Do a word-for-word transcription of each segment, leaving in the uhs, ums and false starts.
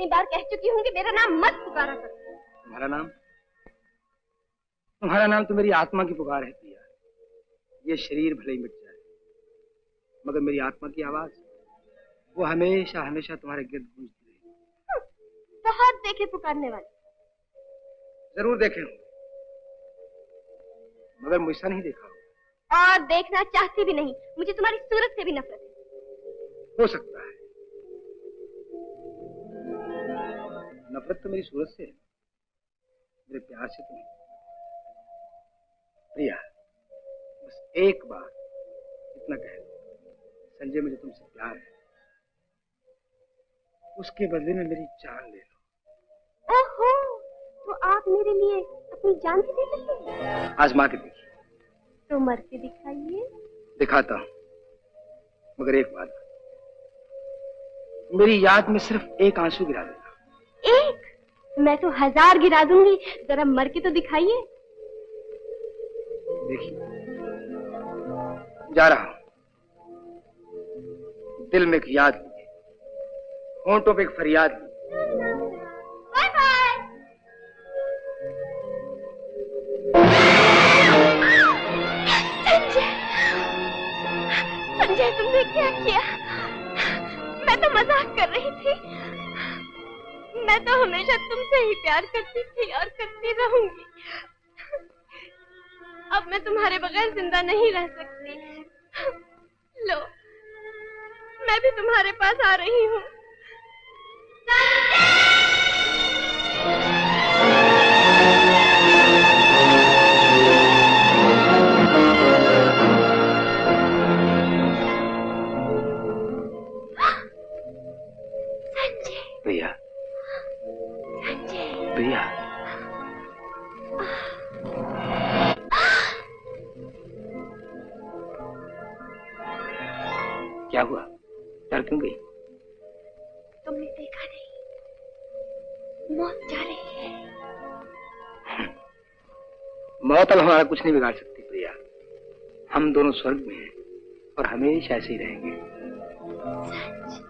कितनी बार कह चुकी हूँ कि मेरा नाम मत पुकारा करो। तुम्हारा नाम तुम्हारा नाम तो मेरी आत्मा की पुकार है प्रिया। ये शरीर भले ही मिट जाए मगर मेरी आत्मा की आवाज वो हमेशा हमेशा तुम्हारे गिर्द गूंजती रहेगी। तो हाथ देखे पुकारने वाले जरूर देखे होंगे मगर मुझसे नहीं देखा होगा और देखना चाहती भी नहीं। मुझे तुम्हारी सूरत से भी नफरत है। हो सकता है नफरत तो मेरी सूरत से है मेरे प्यार से तो नहीं। प्रिया बस एक बार इतना कह दो संजय मुझे तुमसे प्यार है उसके बदले में मेरी जान ले लो। ओहो तो आप मेरे लिए अपनी जान भी दे सकते हैं। आजमा के देखिए। तो मर के दिखाइए। दिखाता हूँ मगर एक बात मेरी याद में सिर्फ एक आंसू गिरा देना। एक मैं तो हजार गिरा दूंगी जरा मर के तो दिखाइए। देखिए जा रहा हूं दिल में एक याद लीजिए होंठों पे एक फरियाद लीजिए। संजय संजय तुमने क्या किया? मैं तो मजाक कर रही थी। मैं तो हमेशा तुमसे ही प्यार करती थी और करती रहूंगी। अब मैं तुम्हारे बगैर जिंदा नहीं रह सकती। लो मैं भी तुम्हारे पास आ रही हूँ। भैया प्रिया क्या हुआ? डर क्यों गई? तुमने देखा नहीं मौत जा रही है। मौत अब हमारा कुछ नहीं बिगाड़ सकती प्रिया। हम दोनों स्वर्ग में हैं और हमेशा ऐसे ही रहेंगे। सच?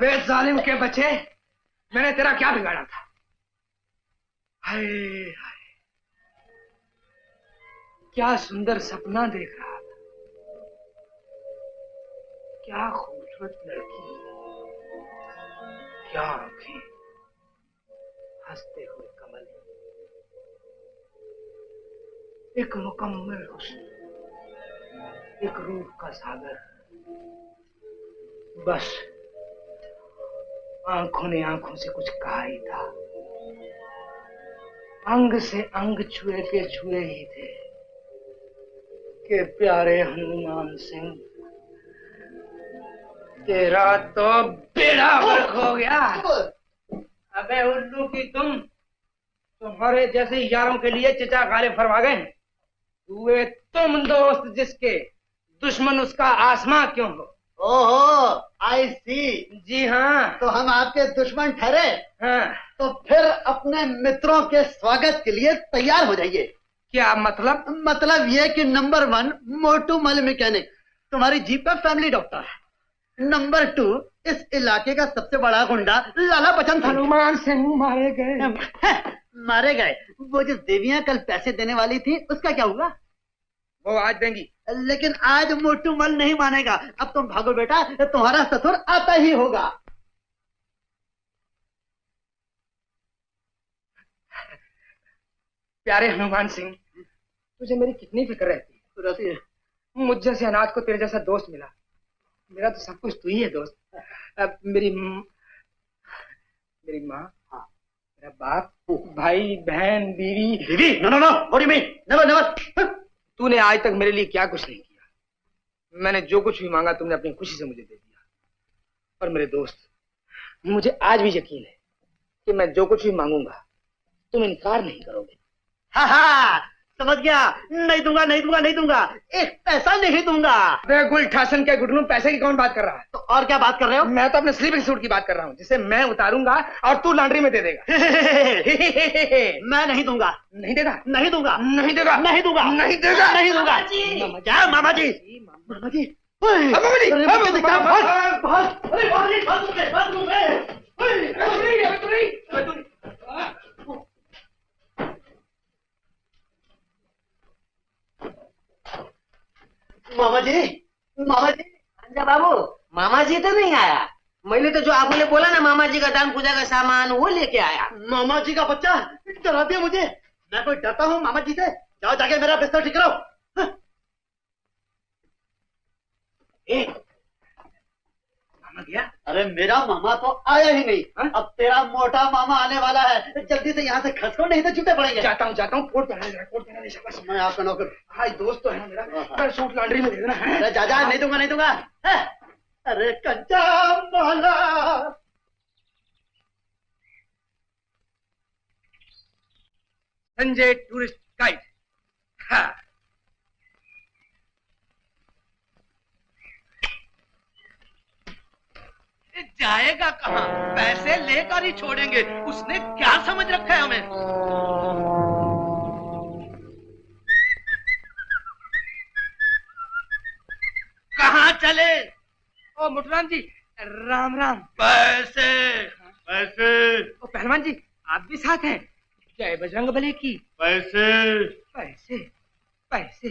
अबे जालिम के बच्चे, मैंने तेरा क्या बिगाड़ा था? हाय हाय, क्या सुंदर सपना देख रहा था, क्या खूबसूरत लड़की, क्या आंखें, हंसते हुए कमल, एक मुकम्मल हुस्न, एक रूप का सागर। बस आंखों ने आंखों से कुछ कहा ही था, अंग से अंग छुए के छुए ही थे के प्यारे हनुमान सिंह, तेरा तो बेड़ा गर्क हो गया। अबे उल्लू की तुम, तुम्हारे जैसे यारों के लिए चचा गालिब फरमा गए। हुए तुम दोस्त जिसके, दुश्मन उसका आसमां क्यों हो। ओहो, आई सी। जी हाँ, तो हम आपके दुश्मन ठहरे। हाँ। तो फिर अपने मित्रों के स्वागत के लिए तैयार हो जाइए। क्या मतलब? मतलब ये कि नंबर वन मोटू मल मैकेनिक तुम्हारी जीप का फैमिली डॉक्टर है। नंबर टू इस इलाके का सबसे बड़ा गुंडा लाला बचन सिंह। हनुमान सिंह मारे गए। मारे गए? वो जो देवियां कल पैसे देने वाली थी उसका क्या हुआ? वो आज देंगी। लेकिन आज मोटू मल नहीं मानेगा। अब तुम भागो बेटा, तुम्हारा ससुर आता ही होगा। प्यारे हनुमान सिंह, तुझे मेरी कितनी फिक्र रहती है। मुझ जैसे अनाथ को तेरे जैसा दोस्त मिला, मेरा तो सब कुछ तू ही है दोस्त। अब मेरी मेरी माँ, हाँ, मेरा बाप, भाई, बहन, बीवी। बीवी? No no no, what do you mean? Never never. तूने आज तक मेरे लिए क्या कुछ नहीं किया। मैंने जो कुछ भी मांगा तुमने अपनी खुशी से मुझे दे दिया। और मेरे दोस्त, मुझे आज भी यकीन है कि मैं जो कुछ भी मांगूंगा तुम इनकार नहीं करोगे। हा हा, समझ गया। नहीं दूंगा, नहीं दूंगा, नहीं दूंगा, एक पैसा नहीं दूंगा। अरे गुलठासन के गुटनू, पैसे की कौन बात कर रहा है? तो और क्या बात कर रहे हो? मैं तो अपने स्लीपिंग सूट की बात कर रहा हूँ, जिसे मैं उतारूंगा और तू लॉन्ड्री में दे देगा। मैं नहीं दूंगा। नहीं देगा? नहीं दूंगा, नहीं देगा, नहीं दूंगा, नहीं देगा, नहीं दूंगा। मामा जी, मामा जी, मामा जी, मामा जी, मामा जी, अंजा बाबू, मामा जी तो नहीं आया। मैंने तो जो आपने बोला ना, मामा जी का दान पूजा का सामान, वो लेके आया। मामा जी का बच्चा डरा दिया मुझे। मैं कोई डरता हूँ मामा जी से? जाओ जाके मेरा बिस्तर ठीक करो। ए, मामा गया? अरे मेरा मामा तो आया ही नहीं। हा? अब तेरा मोटा मामा आने वाला है, जल्दी से यहाँ से खसको, नहीं तो जूते पड़ेंगे। जाता हूँ, जाता हूँ। कोट पहना, कोट पहना। शाबाश, मैं आपका नौकर। हाँ, दोस्त तो है मेरा। पर सूट लॉन्ड्री में दे देना। अरे जा जा, नहीं दूंगा, नहीं दूंगा। अरे कच्चा माला। Sanjay tourist guide. हाँ। जाएगा कहाँ? पैसे लेकर ही छोड़ेंगे। उसने क्या समझ रखा है हमें? कहाँ चले? ओ मुटुराम जी, राम राम। पैसे, पैसे। ओ पहलवान जी, आप भी साथ हैं? जय बजरंग बली की। पैसे, पैसे, पैसे।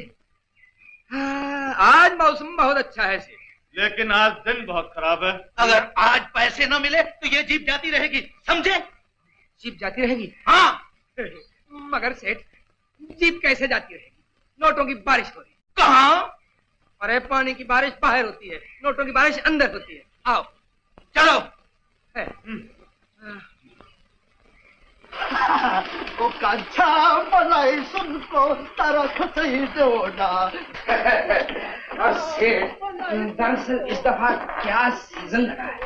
हाँ, आज मौसम बहुत अच्छा है से, लेकिन आज दिन बहुत खराब है। अगर आज पैसे न मिले तो ये जीप जाती रहेगी, समझे? जीप जाती रहेगी? हाँ। मगर सेठ, जीप कैसे जाती रहेगी? नोटों की बारिश हो रही। कहाँ? अरे पानी की बारिश बाहर होती है, नोटों की बारिश अंदर होती है। आओ चलो। वो कांचा मलाई सुनको तारा खसई जोड़ा। और सेठ, दरअसल इस दफा क्या सीजन लगा है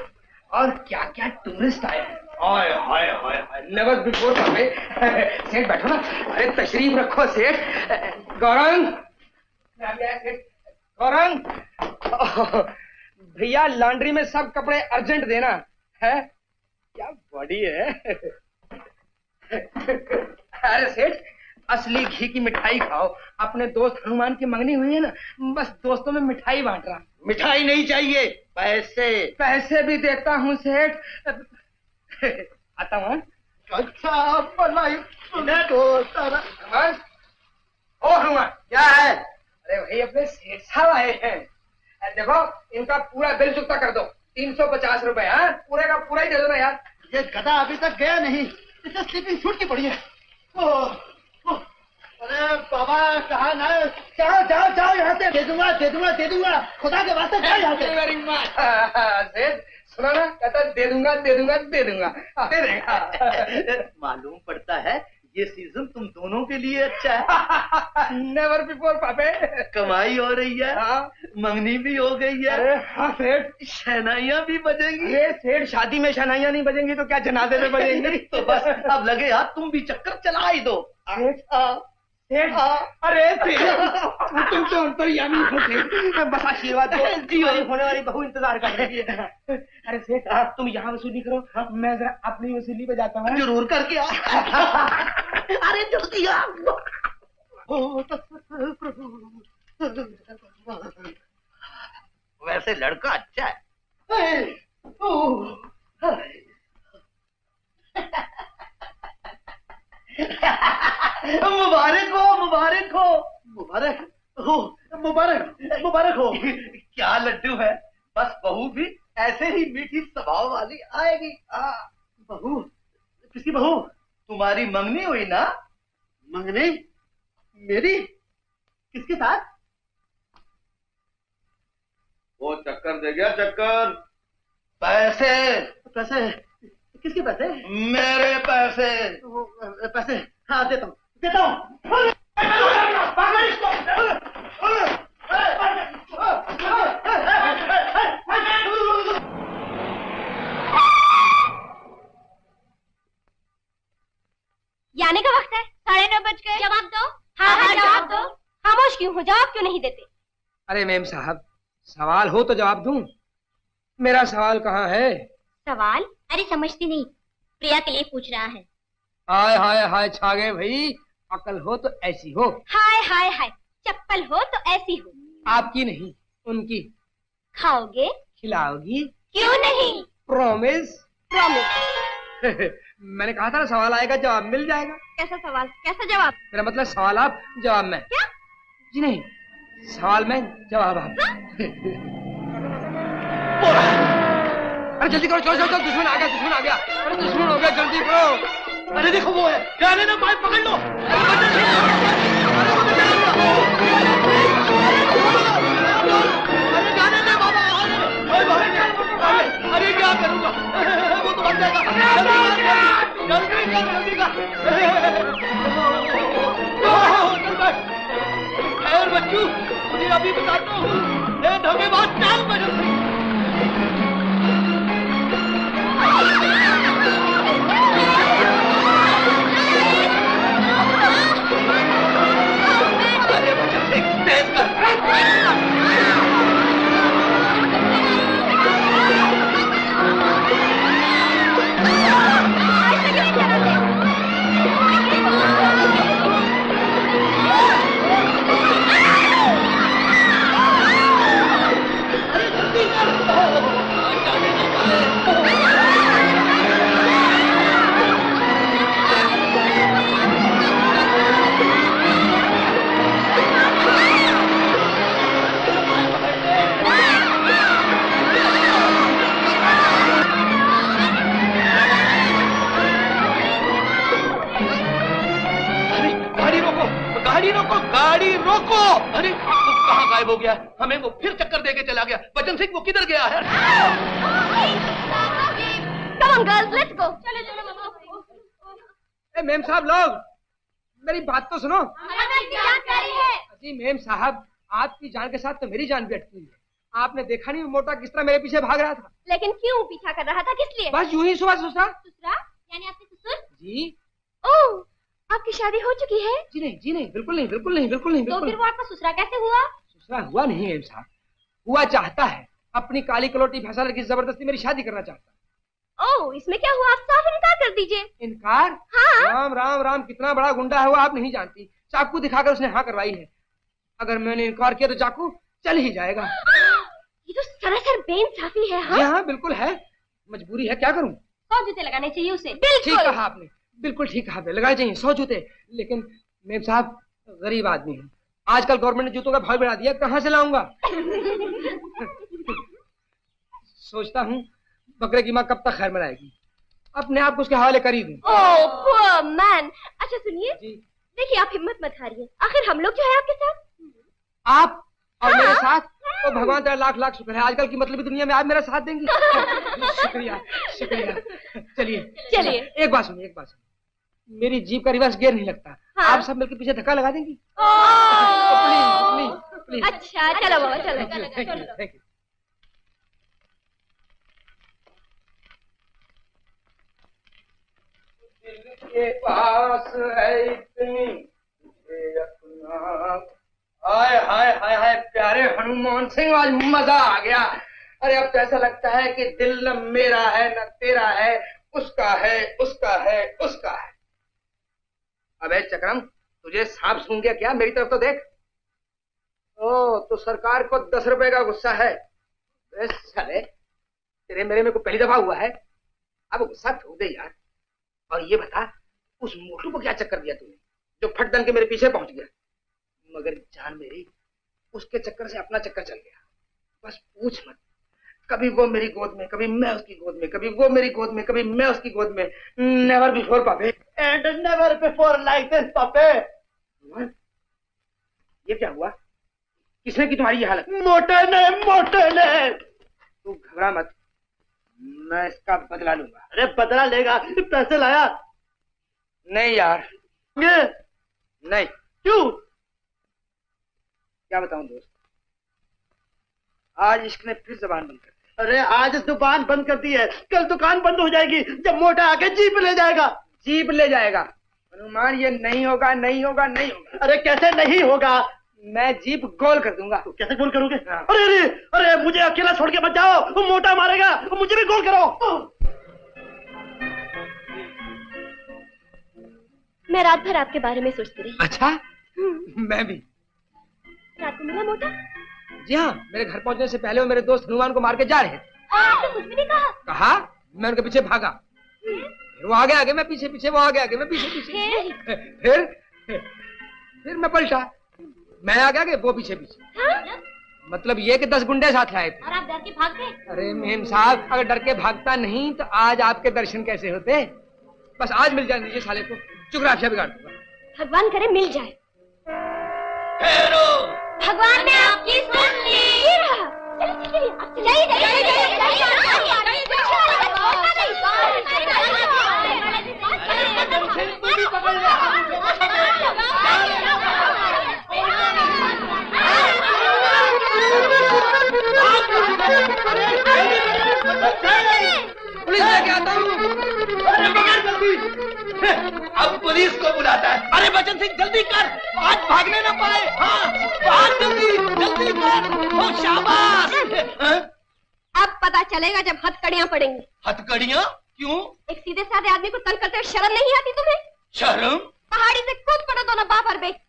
और क्या क्या टूरिस्ट आए हैं। हाय हाय हाय हाय, नेवर बिफोर। सेठ बैठो ना। अरे तशरीफ रखो सेठ। गौरंग, गौरंग भैया, लॉन्ड्री में सब कपड़े अर्जेंट देना है। क्या बॉडी है। अरे सेठ, असली घी की मिठाई खाओ। अपने दोस्त हनुमान की मंगनी हुई है ना, बस दोस्तों में मिठाई बांट रहा। मिठाई नहीं चाहिए, पैसे पैसे भी देता हूँ सेठ। आता हूँ। अच्छा भलाई क्या है? अरे भाई अपने सेठ साहब आए हैं, देखो इनका पूरा बिल चुकता कर दो, तीन सौ पचास रूपए पूरे का पूरा ही दे दो ना यार। ये गधा अभी तक गया नहीं, इसे स्लीपिंग सूट की पड़ी है। ओ, ओ, अरे बाबा कहा ना, जाओ जाओ जाओ यहाँ से, दे दूंगा दे दूंगा दे दूंगा, खुदा के वास्ते जाओ यहाँ से। सुना ना, कहता दे दूंगा दे दूंगा दे दूंगा, दे देगा। मालूम पड़ता है ये सीजन तुम दोनों के लिए अच्छा है। नेवर बिफोर पापे। कमाई हो रही है, मंगनी भी हो गई है। हाँ सेठ, शहनाइयाँ भी बजेंगी। ये सेठ शादी में शहनाइयाँ नहीं बजेंगी तो क्या जनाजे में बजेंगी? तो बस अब लगे हाथ तुम भी चक्कर चला ही दो। सेठ, अरे सेठ तुम तो अंतर्यामी हो सेठ, बस आशीर्वाद दो। जी होने वाली बहू इंतजार कर रही है। अरे सेठ तुम यहाँ वसूली करो, मैं जरा अपनी वसूली पे जाता हूँ। जरूर करके आ। अरे जल्दी आ। वैसे लड़का अच्छा है। मुबारक हो मुबारक हो मुबारक हो मुबारक मुबारक हो। क्या लड्डू है, बस बहू भी ऐसे ही मीठी स्वभाव वाली आएगी। आ बहू, किसी बहू तुम्हारी मंगनी हुई ना? मंगनी मेरी किसके साथ? वो चक्कर दे गया चक्कर। पैसे पैसे किसके पैसे? मेरे पैसे। वो पैसे हाँ देता हूँ देता हूँ। जाने का वक्त है, साढ़े नौ बज गए। जवाब दो। हाँ हाँ जवाब दो। खामोश क्यों हो, जवाब क्यों नहीं देते? अरे मेम साहब सवाल हो तो जवाब दूं। मेरा सवाल कहाँ है? सवाल? अरे समझती नहीं, प्रिया के लिए पूछ रहा है। हाय हाय हाय छा गए भाई, अकल हो तो ऐसी हो। हाय हाय हाय चप्पल हो तो ऐसी हो। आपकी नहीं उनकी। खाओगे खिलाओगी? क्यों नहीं, प्रोमिस प्रोमिस। मैंने कहा था ना सवाल आएगा जवाब मिल जाएगा। कैसा सवाल कैसा जवाब? मेरा मतलब सवाल आप जवाब मैं। क्या? जी नहीं, सवाल मैं जवाब आप। अरे जल्दी करो, चलो चलो, दुश्मन आ गया दुश्मन आ गया। अरे दुश्मन हो गया, जल्दी करो। अरे देखो वो है, जाने ना पाइप पकड़ लो। अरे क्या करूँगा, जल्दी कर बच्चू, मुझे अभी बताता हूँ ढंगे बाद चार बजे। गाड़ी रोको। अरे वो कहाँ गायब हो गया, हमें वो फिर चक्कर देके चला गया। बचन सिंह वो किधर गया है? Come on girls, let's go. चलो चलो। मेम साहब लोग मेरी बात तो सुनो। जी मेम साहब आपकी जान के साथ तो मेरी जान भी अटकी है। आपने देखा नहीं मोटा किस तरह मेरे पीछे भाग रहा था? लेकिन क्यों पीछा कर रहा था, किस लिए? बस यूं ही सुबह सुसरा सुसरा यानी आपके ससुर जी। ओह आपकी शादी हो चुकी है? जी नहीं जी नहीं, बिल्कुल नहीं बिल्कुल नहीं बिल्कुल नहीं। तो फिर वो आपका ससुरा कैसे हुआ? ससुरा हुआ नहीं मेम साहब, हुआ चाहता है। अपनी काली कलोटी भैंसा लड़की जबरदस्ती मेरी शादी करना चाहता है। ओह इसमें क्या हुआ, आप साफ इनकार कर दीजिए। इनकार? हाँ। राम राम राम, कितना बड़ा गुंडा है वो आप नहीं जानती। चाकू दिखाकर उसने हाँ करवाई है, अगर मैंने इनकार किया तो चाकू चल ही जाएगा। ये तो सरासर बेइंसाफी है। हाँ हाँ बिल्कुल है, मजबूरी है, क्या करूँ। सौ जूते लगाने चाहिए उसे। बिल्कुल ठीक कहा आपने, बिल्कुल ठीक कहा, लगाए चाहिए सौ जूते। लेकिन मेम साहब गरीब आदमी है, आजकल गवर्नमेंट ने जूतों का भाव बढ़ा दिया, कहाँ से लाऊंगा। सोचता हूँ बकरे की माँ कब तक खैर में आएगी, अपने आप को उसके हवाले कर ही दूं। Oh poor man. अच्छा सुनिए, देखिए आप हिम्मत मत हारिए, आखिर हम लोग जो है आपके साथ। आप और मेरे साथ, तो भगवान तेरा लाख लाख शुक्र है, आजकल की मतलब दुनिया में आप मेरा साथ देंगी। शुक्रिया शुक्रिया। चलिए चलिए। एक बात सुनिए, एक बात सुनिए, मेरी जीप का रिवर्स गियर नहीं लगता, आप सब मिलकर पीछे धक्का लगा देंगी। अच्छा चलो बाबा चलो। के पास है इतनी अपना, हाय हाय हाय हाय प्यारे हनुमान सिंह, आज मजा आ गया। अरे अब तो ऐसा लगता है कि दिल न मेरा है न तेरा है, उसका है उसका है उसका है। अबे चक्रम, तुझे सांप सूंघ गया क्या? मेरी तरफ तो देख। ओ तो सरकार को दस रुपए का गुस्सा है। अरे साले, तेरे मेरे में को पहली दफा हुआ है, अब गुस्सा ठोक दे यार। और ये बता, उस मोटू को क्या चक्कर दिया तूने जो फटदन के मेरे पीछे पहुंच गया? मगर जान मेरी, उसके चक्कर से अपना चक्कर चल गया। बस पूछ मत, कभी वो मेरी गोद में, कभी मैं उसकी गोद में, कभी वो मेरी गोद में, कभी मैं उसकी गोद में। नेवर बिफोर पापे एंड नेवर बिफोर लाइसेंस पापे। ये क्या हुआ? किसने की तुम्हारी ये हालत? मोटे ने, मोटे ने। तू घबरा मत, मैं इसका बदला लूंगा। अरे बदला लेगा, पैसे लाया? नहीं यार। ये? नहीं। क्यों? क्या बताऊं दोस्त, आज इश्क ने फिर जुबान बंद कर दी। अरे आज दुकान बंद कर दी है, कल दुकान बंद हो जाएगी, जब मोटा आके जीप ले जाएगा। जीप ले जाएगा? हनुमान ये नहीं होगा, नहीं होगा, नहीं होगा। अरे कैसे नहीं होगा? मैं जीप गोल कर दूंगा। तो कैसे गोल करोगे? अरे अरे अरे मुझे अकेला छोड़ के मत जाओ, वो मोटा मारेगा, मुझे भी गोल करो। मैं रात भर आपके बारे में सोचती रही। अच्छा, मैं भी। रात को मिला मोटा? जी हाँ, मेरे घर पहुंचने से पहले वो मेरे दोस्त हनुमान को मार के जा रहे थे। आपने कुछ भी नहीं कहा? कहा, मैं उनके पीछे भागा, फिर वो आगे आगे मैं पीछे पीछे, वो आगे आगे मैं पीछे पीछे, फिर फिर मैं पलटा, मैं आ गया कि वो पीछे पीछे। हाँ? मतलब ये कि दस गुंडे साथ लाए थे और आप डर के भाग गए। अरे मेम साहब, अगर डर के भागता नहीं तो आज आपके दर्शन कैसे होते। बस आज मिल जाने दीजिए साले को, जुग्राफिया बिगाड़ दूंगा। भगवान करे मिल जाए। भगवान ने आपकी सुन ली। पुलिस लेके आता हूँ। अरे मगर जल्दी, अब पुलिस को बुलाता है। अरे बचन सिंह जल्दी कर, आज भागने ना पाए। हाँ भाग जल्दी, जल्दी कर। ओ शाबाश। अब पता चलेगा जब हथकड़ियाँ पड़ेंगी। हथकड़ियाँ? क्यों? एक सीधे साधे आदमी को तंग करते हुए शर्म नहीं आती तुम्हें? शर्म? पहाड़ी से कूद पड़ो दोनों बाप और बेटी।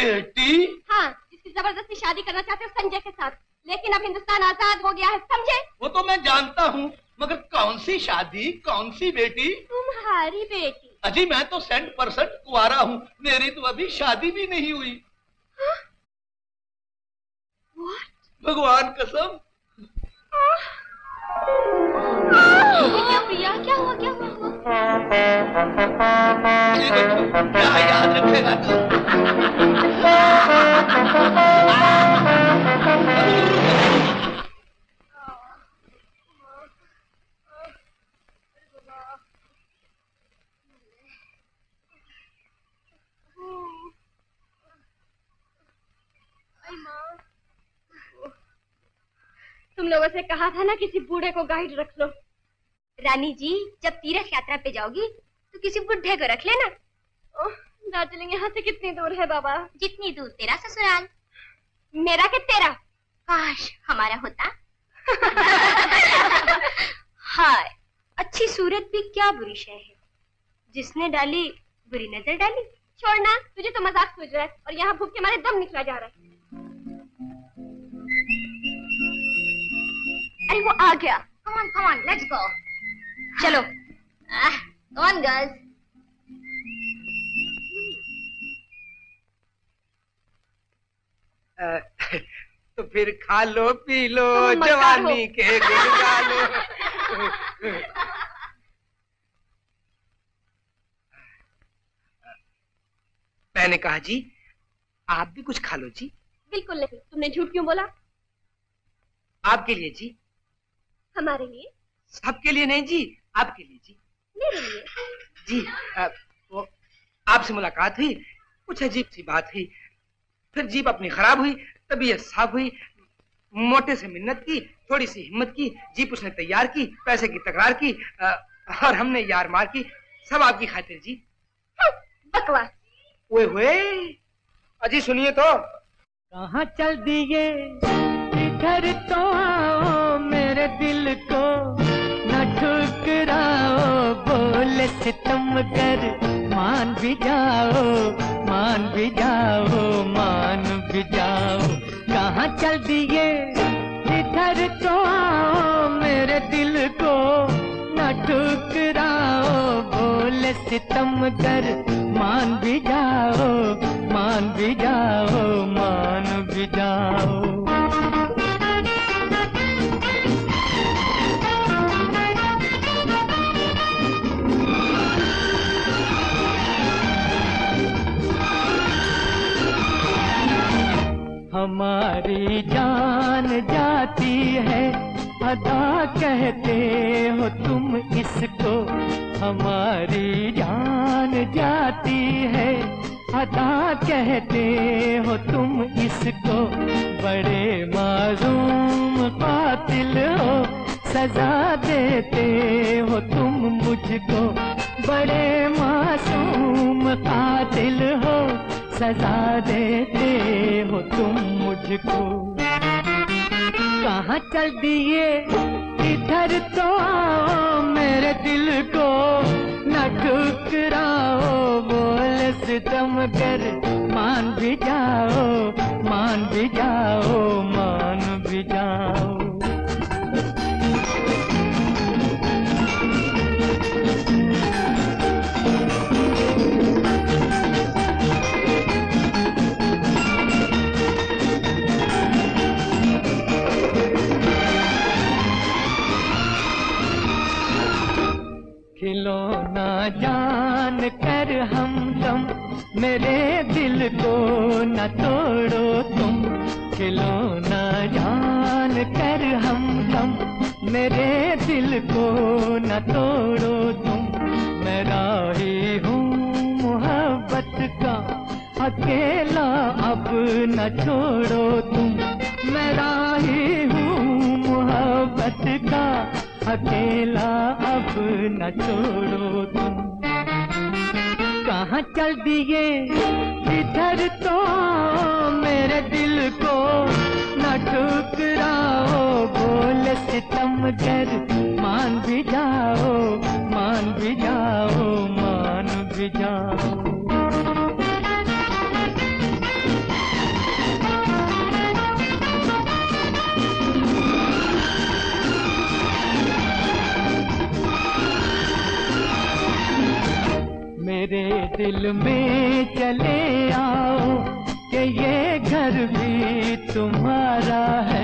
बेटी? हाँ, जिसकी जबरदस्ती शादी करना चाहते हो संजय के साथ, लेकिन अब हिंदुस्तान आजाद हो गया है, समझे? वो तो मैं जानता हूँ, मगर कौन सी शादी, कौन सी बेटी? तुम्हारी बेटी। अजी मैं तो सेंट परसेंट कुआरा हूँ, मेरी तो अभी शादी भी नहीं हुई। हाँ? भगवान कसम। क्या प्रिया, क्या हुआ, क्या हुआ? क्या याद रखेगा तू? तुम लोगों से कहा था ना किसी बूढ़े को गाइड रख लो। रानी जी, जब तीर्थ यात्रा पे जाओगी तो किसी बुढ़े को रख लेना। ओह, दार्जिलिंग यहाँ से कितनी दूर है बाबा? जितनी दूर तेरा ससुराल। मेरा के तेरा? काश हमारा होता। हाय, अच्छी सूरत भी क्या बुरी शय है, जिसने डाली बुरी नजर डाली। छोड़ना, तुझे तो मजाक सूझ रहा है और यहाँ भूख के मारे दम निकला जा रहा है। अरे वो आ गया। Come on, come on, let's go. चलो। Ah, come on, girls. तो फिर खा लो, पी लो, जवानी के गुल गा लो। मैंने कहा जी आप भी कुछ खा लो जी। बिल्कुल नहीं, तुमने झूठ क्यों बोला? आपके लिए जी। हमारे लिए? सबके लिए नहीं जी, आपके लिए जी। मेरे लिए? जी आ, वो आपसे मुलाकात हुई, कुछ अजीब सी बात हुई, फिर जीप अपनी खराब हुई, तबीयत साफ हुई, मोटे से मिन्नत की, थोड़ी सी हिम्मत की, जीप उसने तैयार की, पैसे की तकरार की आ, और हमने यार मार की, सब आपकी खातिर जी। बकवास। ओए होए अजी सुनिए तो। कहाँ चल दिए इधर तो आओ, मेरे दिल को न ठुकराओ, बोले सितम कर मान भी जाओ, मान भी जाओ, मान भी जाओ। कहाँ चल दिए इधर तो आओ, मेरे दिल को न ठुकराओ, बोले सितम कर मान भी जाओ, मान भी जाओ, मान भी जाओ। हमारी जान जाती है अदा कहते हो तुम इसको, हमारी जान जाती है अदा कहते हो तुम इसको, बड़े मासूम कातिल हो सजा देते हो तुम मुझको, बड़े मासूम कातिल हो सजा देते हो तुम मुझको। कहाँ चल दिए इधर तो आओ, मेरे दिल को न ठुकराओ, बोले सितम कर मान भी जाओ, मान भी जाओ, मान भी जाओ। खिलौना जान कर हम तुम, मेरे दिल को न तोड़ो तुम, खिलौना जान कर हम तुम, मेरे दिल को न तोड़ो तुम। मैं राही हूँ मोहब्बत का अकेला, अब न छोड़ो तुम, मैं राही हूँ मोहब्बत का अकेला, अब न छोड़ो तुम। कहाँ चल दिए इधर तो आओ, मेरे दिल को न ठुकराओ, बोले सितम कर मान भी जाओ, मान भी जाओ, मान भी जाओ। मेरे दिल में चले आओ कि ये घर भी तुम्हारा है,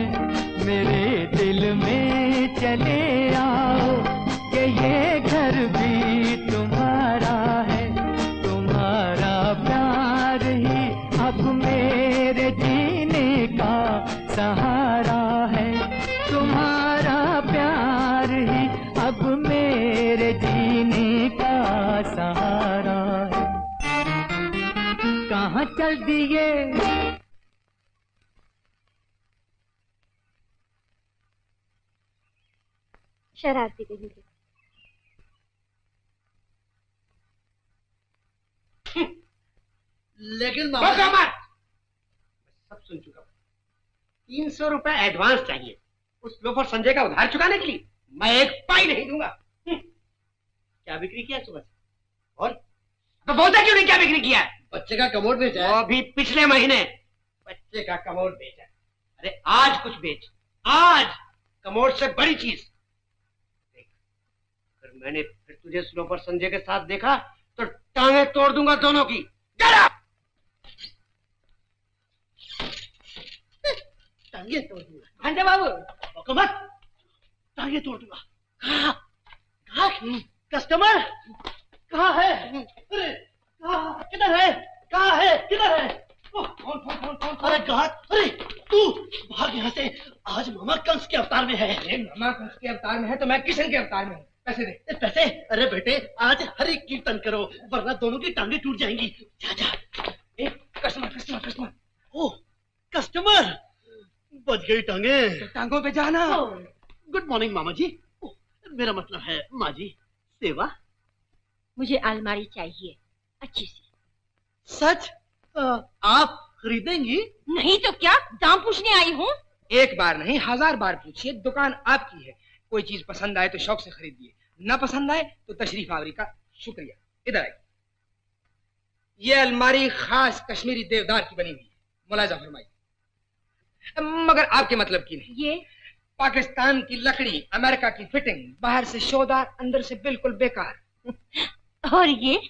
मेरे दिल में चले आओ कि ये घर भी तुम्हारा है, तुम्हारा प्यार ही अब मेरे जीने का सहारा है, तुम्हारा प्यार ही अब मेरे जीने का सहारा। कहाँ चल दिए शरारती कहेंगे। लेकिन मामा तो मैं सब सुन चुका हूँ। तीन सौ रुपए एडवांस चाहिए उस लोफर संजय का उधार चुकाने के लिए, मैं एक पाई नहीं दूंगा। क्या बिक्री किया सुबह से? और तो बोलता क्यों नहीं क्या बिक्री किया? बच्चे का कमोड बेचा है। अभी पिछले महीने बच्चे का कमोड बेचा है। अरे आज कुछ बेच, आज कमोड से बड़ी चीज। देख, अगर मैंने फिर तुझे स्लोपर संजय के साथ देखा तो टांगे तोड़ दूंगा दोनों की। टांगे तोड़ दूंगा अंडे बाबू, कमर टांगे तोड़ दूंगा। कहा, कहा? कस्टमर कहाँ है? अरे किधर है? कहाँ है? किधर है? Phone phone phone phone. अरे गात, अरे तू भाग यहाँ से। आज मामा कंस के अवतार में है। अरे मामा कंस के अवतार में है तो मैं किशन के अवतार में हूँ। पैसे दे, पैसे। अरे बेटे आज हर एक कीर्तन करो वरना दोनों की टांगे टूट जाएंगी। जा जा। ए, कस्टमर कस्टमर कस्टमर। ओ कस्टमर, बच गई टांगे। तो टांगों पे जाना। गुड मॉर्निंग मामा जी। ओ, मेरा मतलब है माँ जी सेवा। मुझे अलमारी चाहिए अच्छी सी। सच? आ, आप खरीदेंगी? नहीं तो क्या, दाम पूछने आई हूँ। एक बार नहीं हजार बार पूछिए, दुकान आपकी है। कोई चीज पसंद आए तो शौक से खरीदिए, ना पसंद आए तो तशरीफ आवरी का शुक्रिया। इधर आइए। ये अलमारी खास कश्मीरी देवदार की बनी हुई है, मुलाजा फरमाइए। मगर आपके मतलब की नहीं। ये पाकिस्तान की लकड़ी, अमेरिका की फिटिंग, बाहर से शोदार अंदर से बिल्कुल बेकार। और ये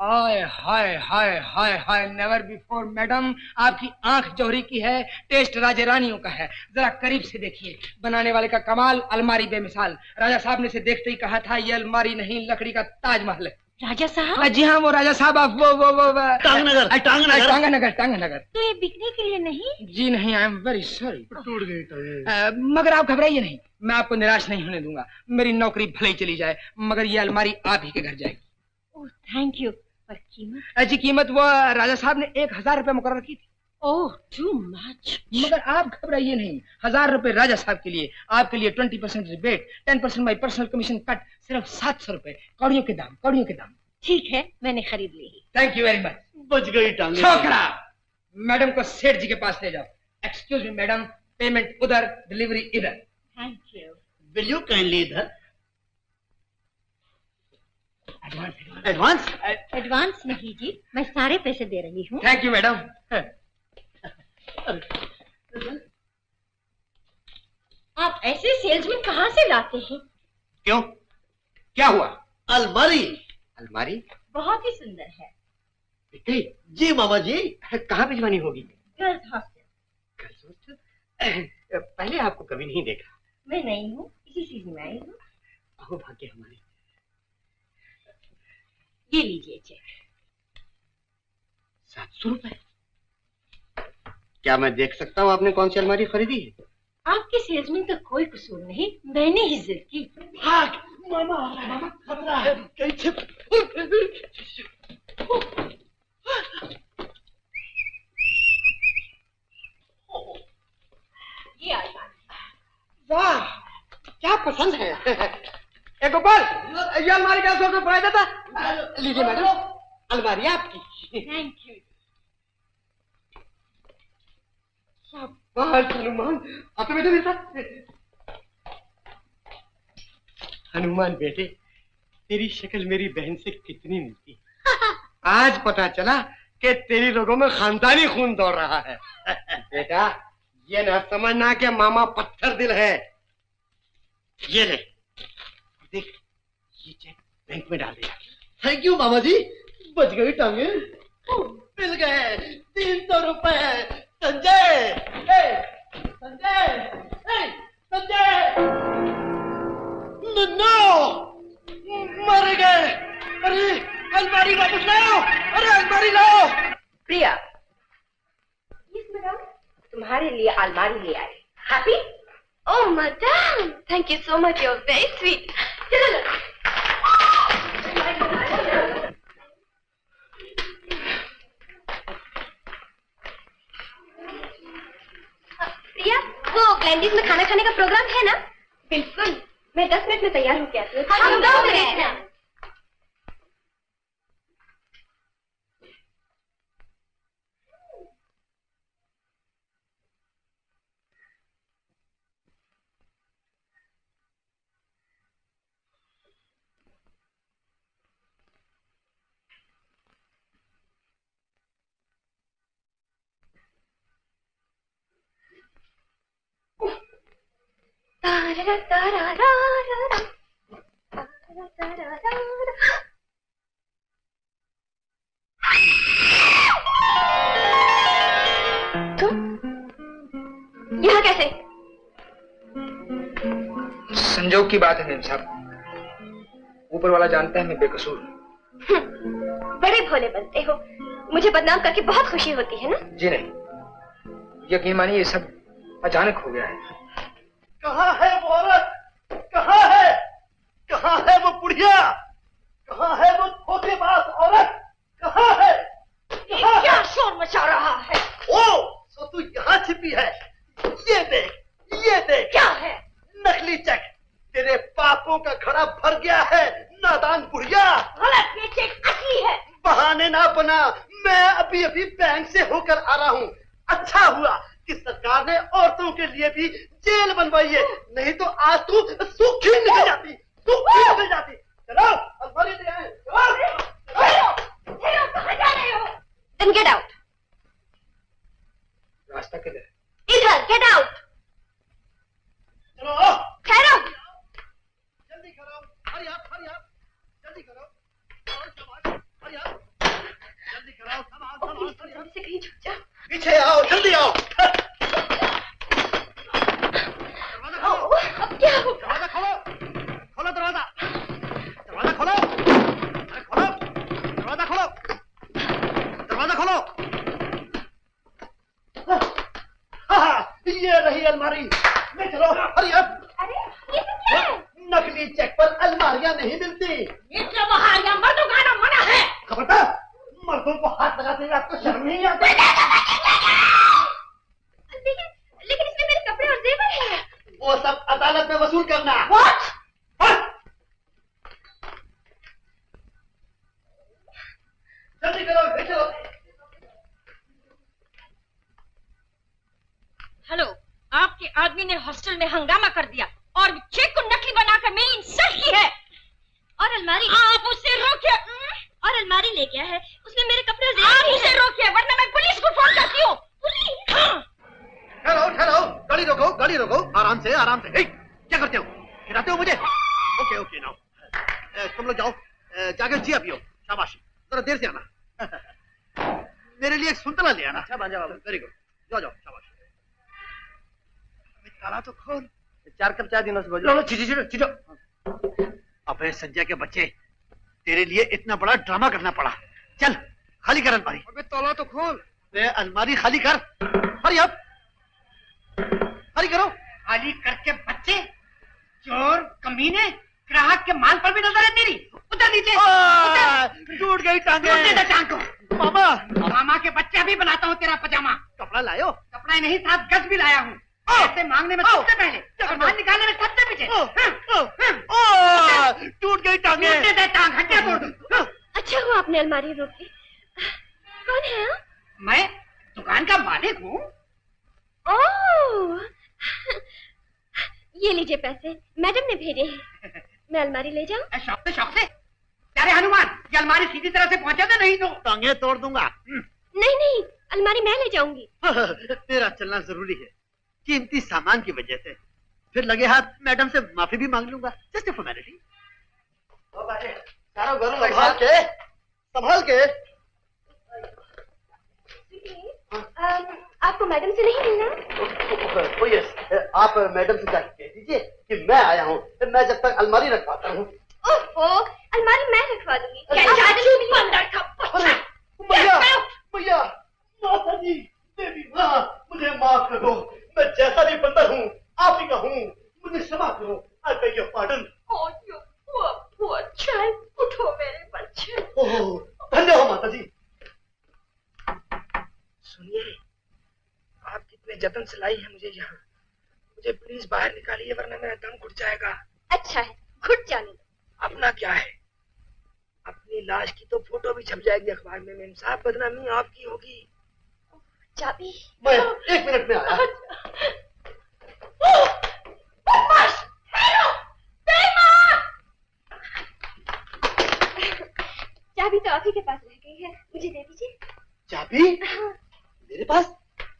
हाय हाय हाय हाय हाय, नेवर बिफोर मैडम। आपकी आंख जौहरी की है, टेस्ट राजे रानियों का है। जरा करीब से देखिए। बनाने वाले का कमाल, अलमारी बेमिसाल। राजा साहब ने इसे देखते ही कहा था ये अलमारी नहीं लकड़ी का ताजमहल है। राजा साहब? जी हाँ, वो राजा साहब। आप वो वो वो, वो टांगनगर टांगनगर टांगनगर टांगनगर। तो ये बिकने के लिए नहीं? जी नहीं, आई एम वेरी सॉरी। टूट गई टांगे। मगर आप घबराइए नहीं, मैं आपको निराश नहीं होने दूंगा। मेरी नौकरी भले ही चली जाए मगर ये अलमारी आप ही के घर जाएगी। Oh thank you. पर कीमत? जी कीमत वो राजा साहब ने एक हजार रुपए मुकर्रर की थी। Oh too much. मगर आप घबराइए नहीं, हजार रुपए राजा साहब के लिए, आपके लिए twenty percent rebate, ten percent my personal commission cut, सिर्फ सात सौ रुपए। कौड़ियों के दाम, कौड़ियों के दाम। ठीक है, मैंने खरीद ली। Thank you very much. बच गई टांगे। छोकरा, मैडम को सेठ जी के पास ले जाओ। एक्सक्यूज मी मैडम, पेमेंट उधर, डिलीवरी इधर। Thank you. Will you kindly इधर। एडवांस? एडवांस एडवांस नहीं जी, मैं सारे पैसे दे रही हूँ। Thank you madam. आप ऐसे सेल्समैन कहाँ से लाते हैं? क्यों, क्या हुआ? अलमारी। अलमारी बहुत ही सुंदर है। बिक्री? जी मामा जी। कहाँ भिजवानी होगी? Girls hostel. Girls hostel? पहले आपको कभी नहीं देखा। मैं नहीं हूँ, इसी सीजन में आई हूँ। भाग्य हमारे। ये लीजिए चेक। सात सौ रुपए। क्या मैं देख सकता हूँ आपने कौन सी अलमारी खरीदी है? आपके सेल्समैन का कोई कसूर नहीं, मैंने ही जिद की। भाग मामा, मामा खतरा है। ये अलमारी। वाह क्या पसंद है। ए गोपाल, ये अलमारी क्या सौ रुपये देता? लीजिए मैडम, अलमारी आपकी। Thank you. हनुमान, आप बेटे मेरे साथ। हनुमान बेटे, तेरी शक्ल मेरी बहन से कितनी मिलती। आज पता चला कि तेरी लोगों में खानदानी खून दौड़ रहा है। बेटा ये ना समझना कि मामा पत्थर दिल है। ये ले देख, ये चेक बैंक में डाल दिया। थैंक यू मामा जी। बच गई टांगे। मिल गए तीन सौ रुपए। संजय, संजय, संजय, नो, मर गए। अरे अलमारी वापस लाओ, अरे अलमारी लाओ। प्रिया, तुम्हारे लिए अलमारी ले आई। Happy? Oh madam, thank you so much, you are very sweet. चलो कैंडीज में खाना खाने का प्रोग्राम है ना? बिल्कुल, मैं दस मिनट में तैयार होकर आती हूँ। हम दो मिनट में। तुम यहाँ कैसे? संजोग की बात है मेम साहब, ऊपर वाला जानता है मैं बेकसूर हूँ। बड़े भोले बनते हो, मुझे बदनाम करके बहुत खुशी होती है ना? जी नहीं, यकीन मानिए ये सब अचानक हो गया है। कहाँ है वो औरत? कहाँ है? कहाँ है वो बुढ़िया? कहाँ है वो धोखेबाज औरत? कहाँ है? कहाँ ये क्या शोर मचा रहा है? ओ, सो तू यहाँ छिपी है। ये देख, ये देख। क्या है? नकली चेक। तेरे पापों का घड़ा भर गया है नादान बुढ़िया। गलत, ये चेक असली है। बहाने ना बना, मैं अभी अभी बैंक से होकर आ रहा हूँ। अच्छा हुआ कि सरकार ने औरतों के लिए भी जेल बनवाई है, नहीं तो आज तू सूखी निकल जाती, सूखी निकल जाती। चलो अल्फारी ले आए, चलो चलो। कहाँ जा रहे हो? Then get out। रास्ता किधर है? इधर। Get out। चलो ठहरो, जल्दी करो। हरी आप, हरी आप, जल्दी करो। हरी आप, जल्दी करो। अब आप थोड़ी से कहीं छुप जाओ। पीछे आओ, जल्दी आओ। अब क्या हो? दरवाजा खोलो, खोलो दरवाजा, दरवाजा खोलो, अरे खोलो दरवाजा, खोलो दरवाजा, खोलो। ये रही अलमारी में, चलो हरी अब। अरे ये क्या है? नकली चेक पर अलमारियां नहीं मिलती। ये क्या बहारियां? मर्दों का आना मना है। खबरदार, मर्दों को हाथ लगाते हुए आपको शर्म नहीं आती? लेकिन लेकिन इसमें मेरे कपड़े और जेवर हैं। वो सब अदालत में वसूल करना। What? जल्दी करो, चलो। हेलो, आपके आदमी ने हॉस्टल में हंगामा कर दिया और चेक को नकली बनाकर मेरी इंसल्ट की है। और अलमारी आप उससे रोके। और अलमारी ले गया है, उसमें मेरे कपड़े और जेवर हैं। आप उसे रोके, वरना मैं पुलिस को फोन करती हूँ। ठहराओ, ठहराओ, गाड़ी रोको, गाड़ी रोको। आराम से, आराम से। क्या करते हो? खिलाते हो मुझे? ओके ओके नाउ, तुम लोग जाओ, जाकर जिया पियो। शाबाशी। जरा देर से आना, मेरे लिए एक सुंतला ले आना। अच्छा भांजा बाबू, वेरी गुड। जाओ जाओ, शाबाशी। ताला तो खोल। चार कप चार दिनों से बोल रहा हूँ। छिजो छिजो। अबे संजय के बच्चे, तेरे लिए इतना बड़ा ड्रामा करना पड़ा। चल खाली कर अलमारी। अबे ताला तो खोल। अलमारी खाली कर। हरी अब, हरी करो। खाली करके बच्चे चोर कमीने ग्राहक के माल पर भी नजर है तेरी। उधर नीचे। टूट गई टांगे। मामा, मामा के बच्चे, अभी बनाता हूँ तेरा पजामा। कपड़ा लायो? कपड़ा नहीं, साथ गज भी लाया हूँ। पैसे मांगने में सबसे पहले, माल निकालने में सबसे पीछे। टूट गई टांगे। हड्डियाँ तोड़ दूँ। अच्छा हुआ आपने अलमारी रोकी। कौन है? मैं दुकान का मालिक हूँ। ओह, ये लीजिए पैसे, मैडम ने भेजे हैं। मैं अलमारी ले जाऊँ? शौक से, शौक से। प्यारे हनुमान, ये अलमारी सीधी तरह से पहुँचा दे, नहीं तो टांगे तोड़ दूंगा। नहीं नहीं, अलमारी मैं ले जाऊंगी। तेरा चलना जरूरी है, कीमती सामान की वजह से। फिर लगे हाथ मैडम से माफी भी मांग लूंगा, जस्ट फॉर्मेलिटी। संभाल के, संभाल के। आ, आपको मैडम से नहीं मिलना? ओ यस, आप मैडम से जाकर कह दीजिए कि मैं आया हूँ, मैं जब तक अलमारी रखवाता हूँ। ओहो, अलमारी मैं रखवा दूंगी। भैया, भैया, माता जी, देवी माँ, मुझे माफ करो, मैं जैसा भी बंदा हूँ आप ही का हूँ, मुझे क्षमा करो। I beg your pardon. उठो मेरे बच्चे। ओह, धन्य हो माता जी। सुनिए, आप कितने जतन से लाई है मुझे यहाँ। मुझे प्लीज बाहर निकालिए, वरना मेरा दम घुट जाएगा। अच्छा है, घुट जाने दो। अपना क्या है, अपनी लाश की तो फोटो भी छप जाएगी अखबार में। मेम साहब, बदनामी आपकी होगी। चाबी मैं एक मिनट में आया। चाबी तो आप ही के पास रह गई है, मुझे दे दीजिए। चाबी मेरे पास?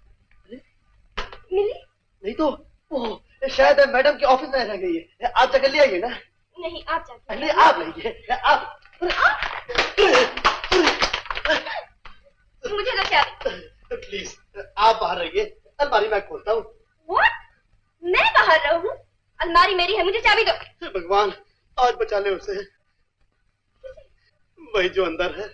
अरे मिली नहीं तो। ओह, शायद मैडम के ऑफिस में रह गई है। आप जाकर ले आइए ना। नहीं आप जाकर नहीं आप आइए आप। मुझे ना क्या प्लीज आप बाहर रहिए, अलमारी मैं खोलता हूँ। मैं बाहर रहूँ? अलमारी मेरी है, मुझे चाबी दो। भगवान आज बचा ले उसे, वही जो अंदर है।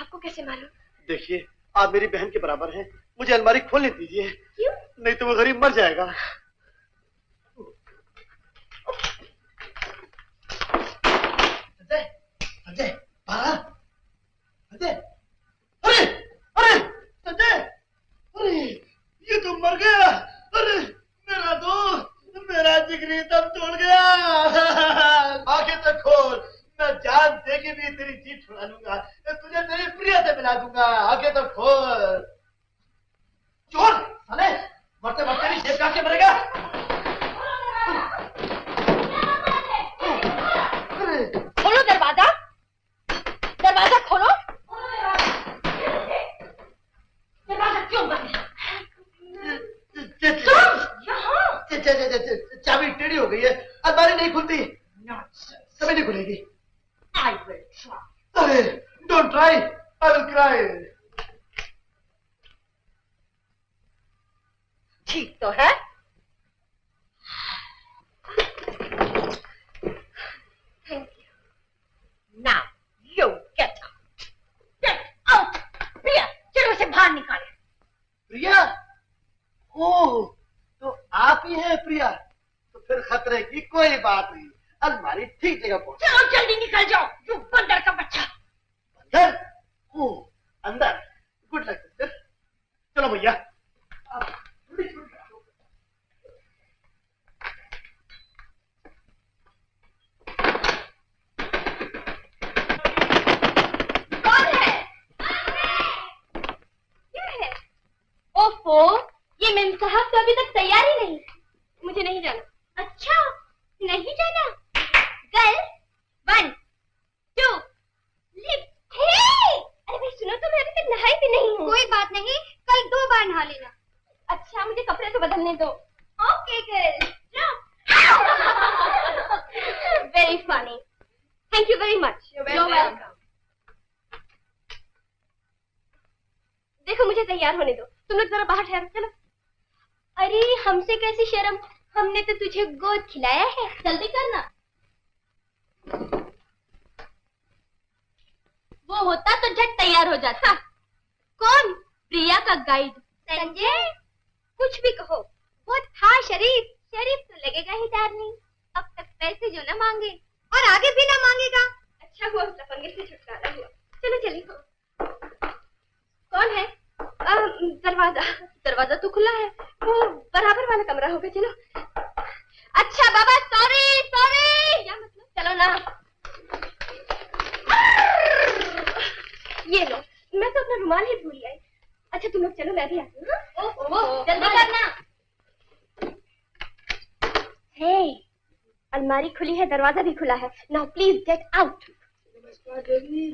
आपको कैसे मालूम? देखिए आप मेरी बहन के बराबर हैं, मुझे अलमारी खोलने दीजिए। क्यों? नहीं तो वो गरीब मर जाएगा। संजय संजय, अरे अरे संजय, अरे ये तो मर गया। अरे मेरा दोस्त, मेरा जिगरी तब तोड़ गया। आंखें तो खोल, मैं जान दे के भी तेरी जीत छुड़ा लूंगा, तुझे तेरी प्रिय से मिला दूंगा। आंखें तो खोल। चोर साले, मरते मरते भी शेर काट के मरेगा। खोलो दरवाजा, दरवाजा खोलो। दरवाजा क्यों बंद है? यहाँ चाबी टेढ़ी हो गई है, अलमारी नहीं खुलती। कभी नहीं खुलेगी। I will try. अरे don't try, I will cry. ठीक तो है। Thank you. Now you get out. Get out. प्रिया, चलो उसे बाहर निकाले। प्रिया? ओह, तो आप ही हैं प्रिया। तो फिर खतरे की कोई बात नहीं, अलमारी ठीक जगह पहुंच। चलो जल्दी निकल जाओ, यू बंदर का बच्चा। बंदर? ओ, अंदर। Good luck sister. चलो भैया। कौन है? क्या है? ओफो, ये मेम साहब तो अभी तक तैयार ही नहीं। मुझे नहीं जाना। अच्छा नहीं जाना? Girl, one, two, lift. Hey! अरे भाई सुनो, तो मैं अभी तक नहाई भी नहीं हूँ। कोई बात नहीं, कल दो बार नहा लेना। अच्छा मुझे कपड़े तो बदलने दो। Okay girl, jump. Very funny. Thank you very much. You're welcome. देखो मुझे तैयार होने दो, तुम लोग जरा बाहर ठहरो। चलो। अरे हमसे कैसी शर्म, हमने तो तुझे गोद खिलाया है। जल्दी करना। वो होता तो झट तैयार हो जाता। कौन? प्रिया का गाइड संजय। कुछ भी कहो, वो था शरीफ। शरीफ तो लगेगा ही डार्लिंग, अब तक पैसे जो ना मांगे और आगे भी ना मांगेगा। अच्छा हुआ उसका पंगे से छुटकारा हुआ। चलो चलिए। कौन है? आ, दरवाजा दरवाजा तो खुला है, वो बराबर वाला कमरा होगा। चलो। अच्छा बाबा सॉरी सॉरी। क्या मतलब? चलो ना। ये लो, मैं तो अपना रुमाल ही भूल गई। अच्छा तुम लोग चलो, मैं भी आती हूँ। जल्दी करना। हे, अलमारी खुली है, दरवाजा भी खुला है। Now please get out. नमस्कार देवी।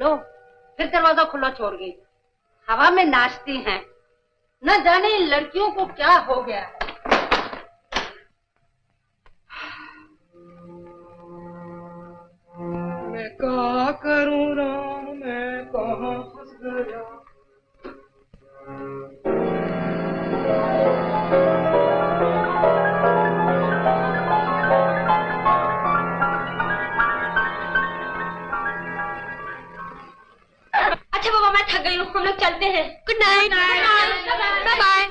लो, फिर दरवाजा खुला छोड़ गई। हवा में नाचती हैं, न जाने इन लड़कियों को क्या हो गया। मैं कहाँ करूँ राम, मैं कहाँ फंस गया। हम लोग चलते हैं। Good night, bye bye.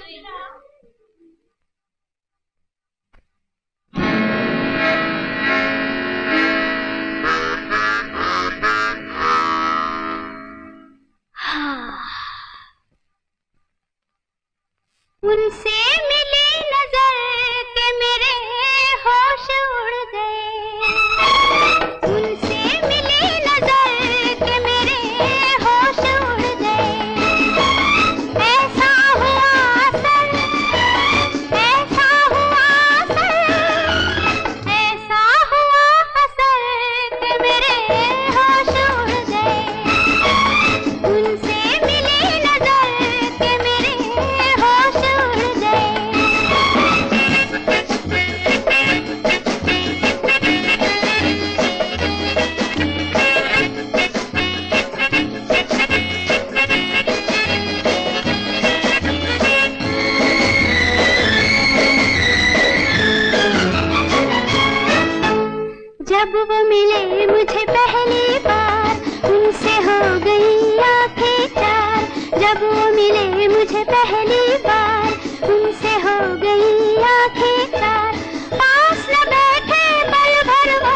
जब वो मिले मुझे पहली बार, उनसे हो गई आंखें चार। जब वो मिले मुझे पहली बार, उनसे हो गई आंखें चार। पास न बैठे पल भर वो,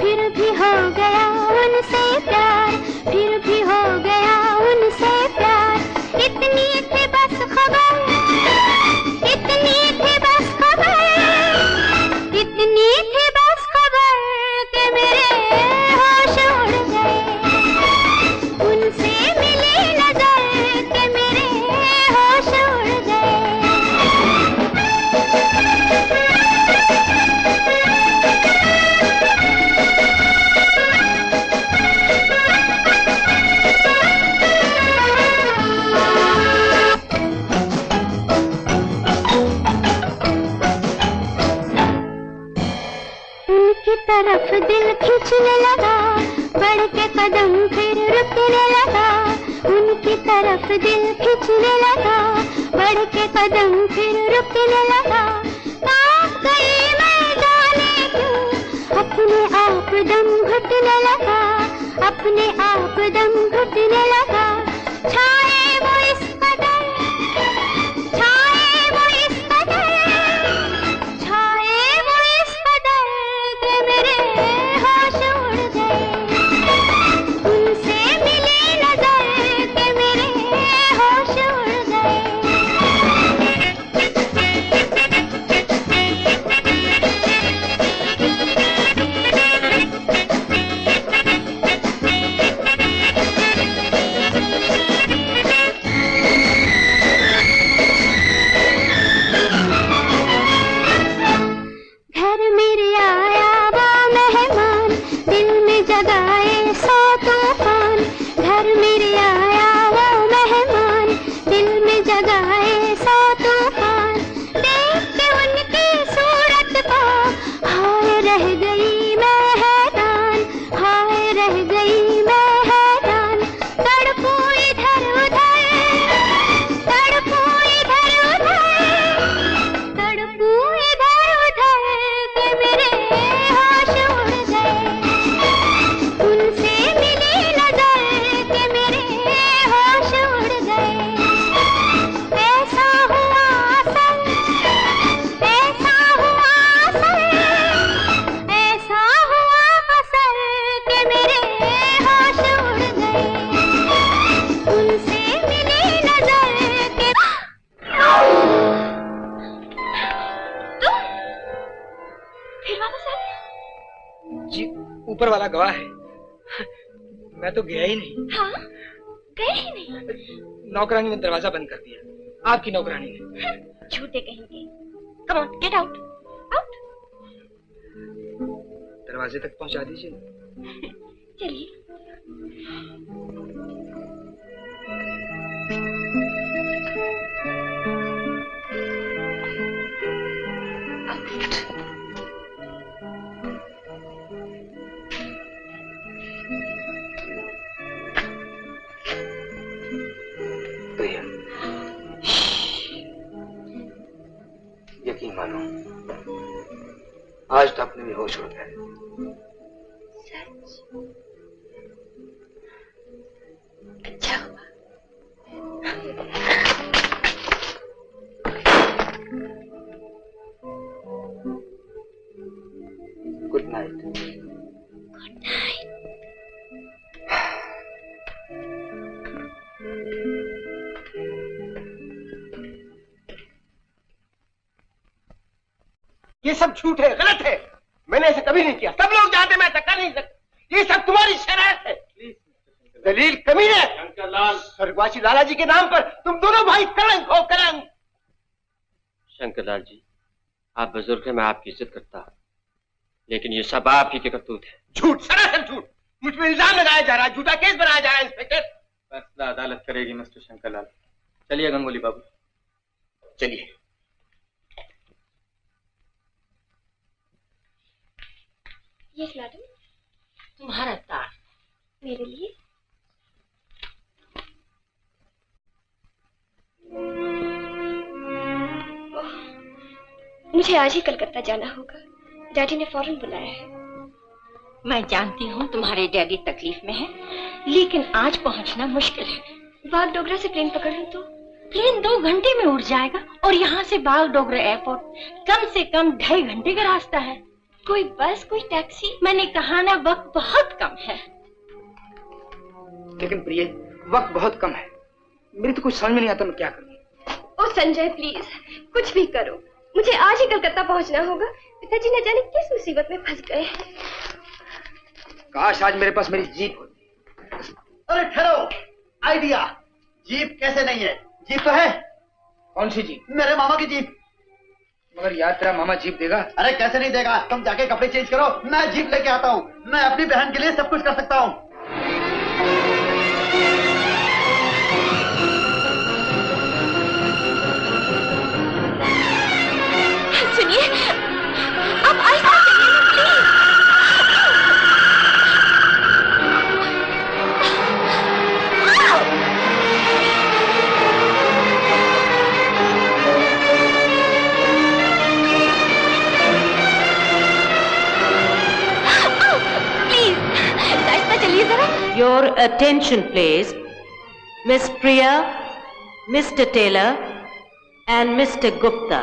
फिर भी हो गया उनसे प्यार, फिर भी हो गया उनसे प्यार। इतनी थी बस खबर, इतनी थी बस खबर, इतनी थी बस खबर के मेरे होश उड़ गए। उनसे मिली नजर के मेरे होश उड़ गए। उनकी तरफ दिल खींचने लगा, बढ़ के कदम फिर रुकने लगा। उनकी तरफ दिल खींचने लगा, बढ़ के कदम फिर रुकने लगा। कांप गई मैं जाने क्यों, अपने आप दम घुटने लगा, अपने आप दम घुटने लगा। छाए वो इस कदर, छाए वो इस कदर, छाए वो इस कदर के मेरे होश उड़ गए। उनसे मिली नजर के मेरे होश उड़ गए। घर मेरे आया वो मेहमान, दिल में जगाए सौ तूफान। घर मेरे आया वो मेहमान, दिल में जगाए सौ तूफान। देख के उनकी सूरत को, हाय रह गई मैं हैरान, हाय रह गई मैं हैरान। तड़पू इधर उधर, तड़पू इधर उधर, तड़पू इधर उधर के मेरे होश उड़ गए। उनसे मिली नजर के मेरे होश उड़ गए। ऐसा हुआ असर, ऐसा हुआ असर, ऐसा हुआ असर के मेरे होश उड़ गए। उनसे मिली नजर के तुम फिर वापस आ गए। जी ऊपर वाला गवाह है, मैं तो गया ही नहीं। हाँ गए ही नहीं, नौकरानी ने दरवाजा बंद कर दिया, आपकी नौकरानी ने। हम्म, झूठे कहेंगे। Come on get out, out. दरवाजे तक पहुंचा दीजिए। चलिए भैया, यकीन मानो आज तो अपने भी होश उड़ गए। सच अच्छा हुआ। Good night. Good night. ये सब झूठ है, गलत है, मैंने ऐसा कभी नहीं किया। सब लोग जानते हैं मैं ऐसा कर नहीं सकता। ये सब तुम्हारी शरारत है, दलील कमीने है। शंकर लाल, स्वर्गवासी लाला जी के नाम पर तुम दोनों भाई कलंक हो, कलंक। शंकरलाल जी, आप बुजुर्ग हैं, मैं आपकी इज्जत करता हूँ, लेकिन ये सब आपकी के करतूत है। झूठ, सरासर झूठ। मुझ पर इल्जाम लगाया जा रहा है, झूठा केस बनाया जा रहा है। इंस्पेक्टर, फैसला अदालत करेगी मिस्टर शंकरलाल। चलिए गंगोली बाबू, चलिए। यस मैडम, तुम्हारा तार मेरे लिए। ओह, मुझे आज ही कलकत्ता जाना होगा, डैडी ने फौरन बुलाया है। मैं जानती हूँ तुम्हारे डैडी तकलीफ में है, लेकिन आज पहुँचना मुश्किल है। बाग डोगरा से प्लेन पकड़ लूँ तो प्लेन दो घंटे में उड़ जाएगा और यहाँ से बाग डोगरा एयरपोर्ट कम से कम ढाई घंटे का रास्ता है। कोई बस, कोई टैक्सी? मैंने कहा ना वक्त बहुत कम है। लेकिन प्रिय, वक्त बहुत कम है, मेरी तो कुछ समझ में नहीं आता मैं क्या करूँ। ओ संजय प्लीज कुछ भी करो, मुझे आज ही कलकत्ता पहुँचना होगा। पिताजी न जाने किस मुसीबत में फंस गए हैं। काश आज मेरे पास मेरी जीप होती। अरे ठहरो, आइडिया। जीप कैसे नहीं है, जीप तो है। कौन सी जीप? मेरे मामा की जीप। मगर यार तेरा मामा जीप देगा? अरे कैसे नहीं देगा, तुम जाके कपड़े चेंज करो, मैं जीप लेके आता हूँ। मैं अपनी बहन के लिए सब कुछ कर सकता हूँ। सुनिए, अब आइए please. Your attention please, Miss Priya, Mister Taylor and Mister Gupta,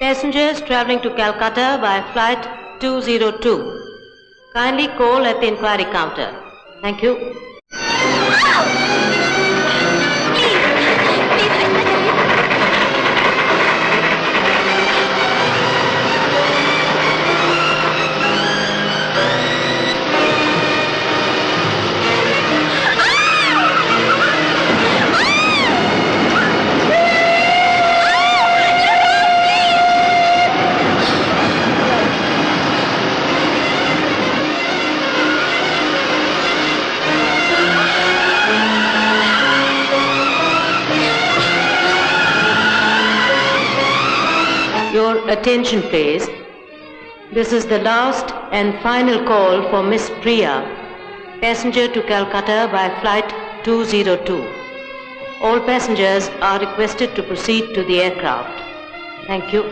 passengers traveling to Calcutta by flight two zero two, kindly call at the inquiry counter. Thank you. Attention please. This is the last and final call for Miss Priya, passenger to Calcutta by flight two zero two. All passengers are requested to proceed to the aircraft. Thank you.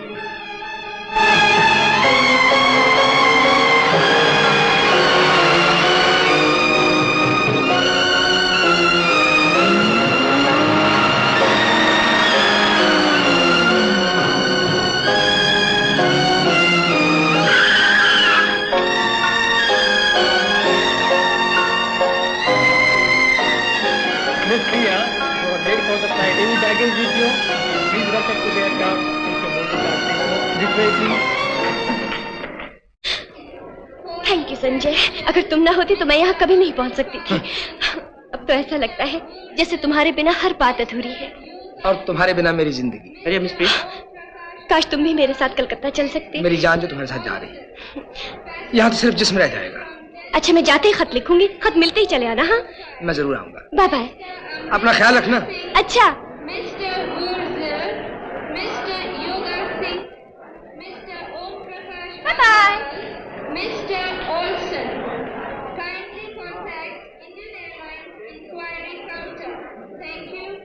Thank you Sanjay, अगर तुम ना होती तो मैं यहाँ कभी नहीं पहुँच सकती थी। अब तो ऐसा लगता है जैसे तुम्हारे बिना हर बात अधूरी है और तुम्हारे बिना मेरी जिंदगी। अरे मिस प्रिया, काश तुम भी मेरे साथ कलकत्ता चल सकते। मेरी जान जो तुम्हारे साथ जा रही है, यहाँ तो सिर्फ जिस्म रह जाएगा। अच्छा मैं जाते ही खत लिखूंगी, खत मिलते ही चले आना। हाँ मैं जरूर आऊंगा। बाय बाय, अपना ख्याल रखना। अच्छा Bye. Mister Olson, kindly contact Indian Airlines inquiry counter. Thank you.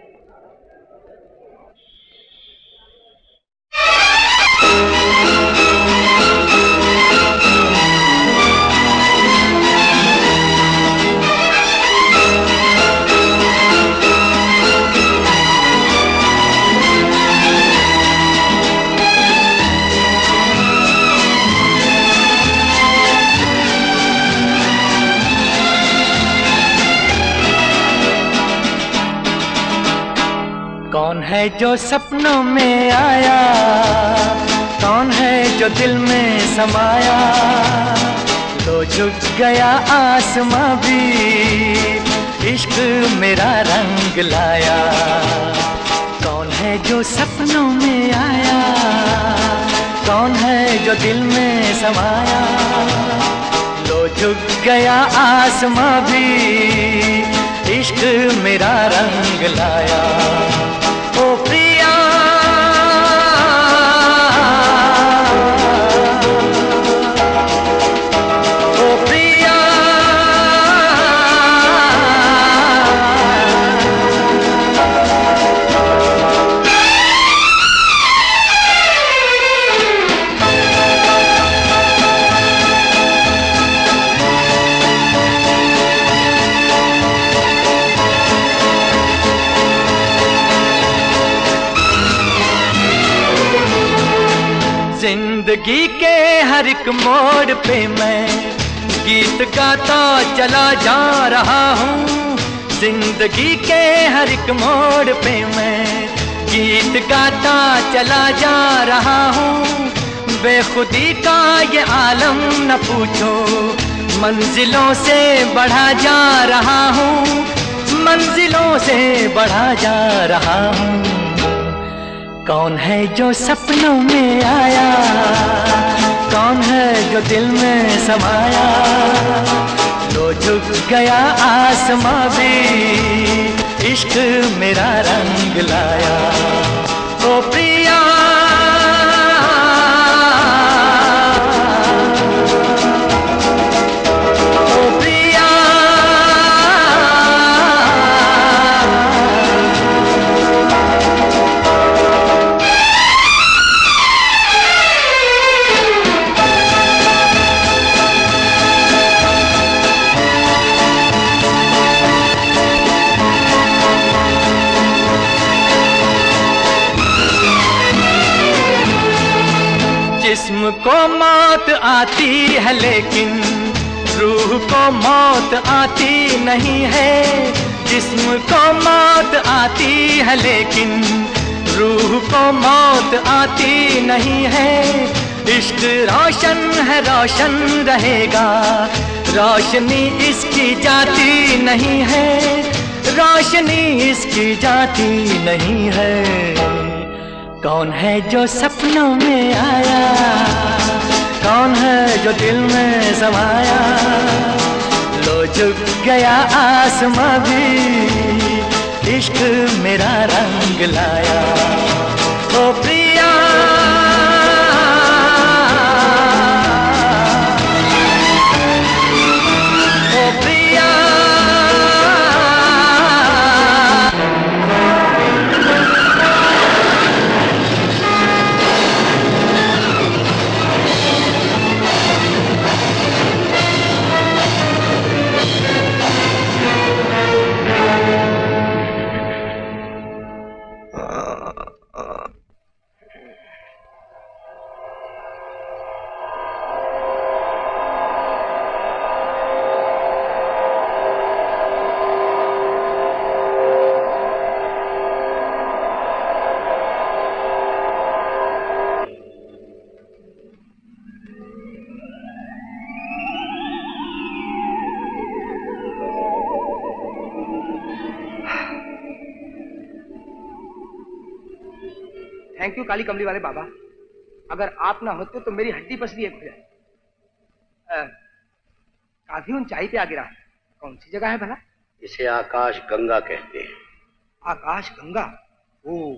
कौन है जो सपनों में आया, कौन है जो दिल में समाया, तो झुक गया आसमां भी, इश्क मेरा रंग लाया। कौन है जो सपनों में आया, कौन है जो दिल में समाया, तो झुक गया आसमां भी, इश्क मेरा रंग लाया। ओ प्रिया, ओ प्रिया, जिंदगी के हर एक मोड़ पे मैं गीत गाता चला जा रहा हूँ। जिंदगी के हर एक मोड़ पे मैं गीत गाता चला जा रहा हूँ। बेखुदी का ये आलम न पूछो, मंजिलों से बढ़ा जा रहा हूँ, मंजिलों से बढ़ा जा रहा हूँ। कौन है जो सपनों में आया, कौन है जो दिल में समाया, लो झुक गया आसमां भी इश्क मेरा रंग लाया। ओ प्रिया जिस्म को मौत आती है लेकिन रूह को मौत आती नहीं है। जिस्म को मौत आती है लेकिन रूह को मौत आती नहीं है। इश्क रोशन है रोशन रहेगा, रोशनी इसकी जाती नहीं है, रोशनी इसकी जाती नहीं है। कौन है जो सपनों में आया, कौन है जो दिल में समाया, लो झुक गया आसमां भी इश्क मेरा रंग लाया। ओ प्रिया थैंक यू काली कमली वाले बाबा, अगर आप ना होते तो मेरी हड्डी पसली एक हो जाए। काफी ऊंचाई पे आ गिरा, कौन सी जगह है भला? इसे आकाश गंगा कहते हैं। आकाश गंगा? ओ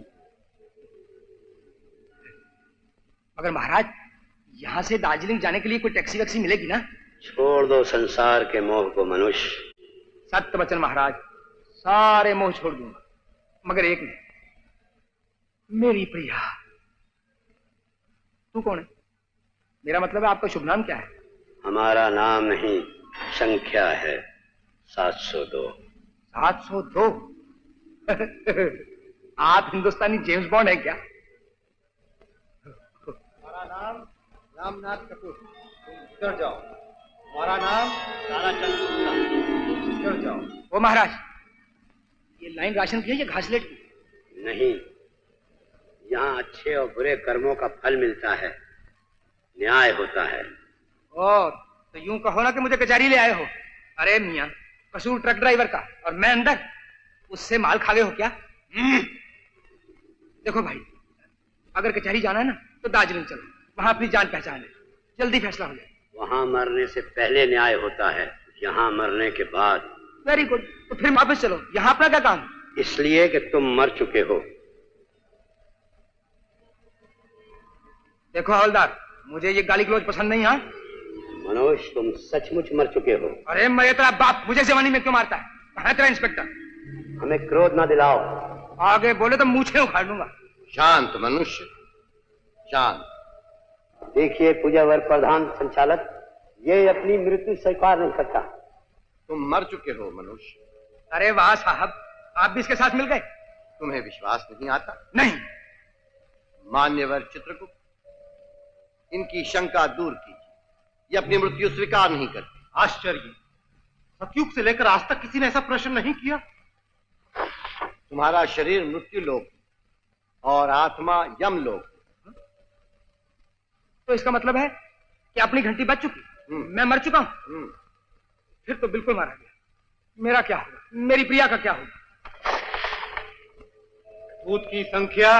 मगर महाराज, यहाँ से दार्जिलिंग जाने के लिए कोई टैक्सी वैक्सी मिलेगी ना? छोड़ दो संसार के मोह को मनुष्य। सत्य वचन महाराज, सारे मोह छोड़ दूंगा, मगर एक नहीं। मेरी प्रिया, तू कौन है? मेरा मतलब है आपका शुभ नाम क्या है? हमारा नाम नहीं, संख्या है सात सौ दो। सात सौ दो? आप हिंदुस्तानी जेम्स बॉन्ड है क्या? हमारा नाम रामनाथ कपूर, उतर जाओ। हमारा नाम तारा चंद, उतर जाओ। वो महाराज, ये लाइन राशन की है या घासलेट की? नहीं, यहाँ अच्छे और बुरे कर्मों का फल मिलता है, न्याय होता है। ओ, तो यूं कहो ना कि मुझे कचहरी ले आए हो। अरे मियाँ, कसूर ट्रक ड्राइवर का और मैं अंदर, उससे माल खा गए हो क्या? देखो भाई, अगर कचहरी जाना है ना तो दार्जिलिंग चलो, वहाँ अपनी जान पहचान है, जल्दी फैसला हो जाए। वहाँ मरने से पहले न्याय होता है, यहाँ मरने के बाद। वेरी गुड, तो फिर वापस चलो, यहाँ अपना क्या काम? इसलिए कि तुम मर चुके हो। देखो हवलदार, मुझे ये गाली गलौज पसंद नहीं है। मनोज, तुम सचमुच मर चुके हो। अरे मैं तेरा बाप, मुझे जवानी में क्यों मारता है? कहाँ है तेरा इंस्पेक्टर? हमें क्रोध ना दिलाओ, आगे बोले तो मूछें उखाड़ लूंगा। शांत मनुष्य, शांत। देखिए पूजावर प्रधान संचालक, ये अपनी मृत्यु स्वीकार नहीं करता। तुम मर चुके हो मनुष्य। अरे वाह साहब, आप भी इसके साथ मिल गए। तुम्हें विश्वास नहीं आता? नहीं। मान्यवर चित्रगुप्त, इनकी शंका दूर कीजिए, ये अपनी मृत्यु स्वीकार नहीं करते। आश्चर्य, सतयुग से लेकर आज तक किसी ने ऐसा प्रश्न नहीं किया। तुम्हारा शरीर मृत्यु लोक और आत्मा यम लोक। तो इसका मतलब है कि अपनी घंटी बज चुकी, मैं मर चुका हूं। फिर तो बिल्कुल मारा गया। मेरा क्या होगा, मेरी प्रिया का क्या होगा? भूत की संख्या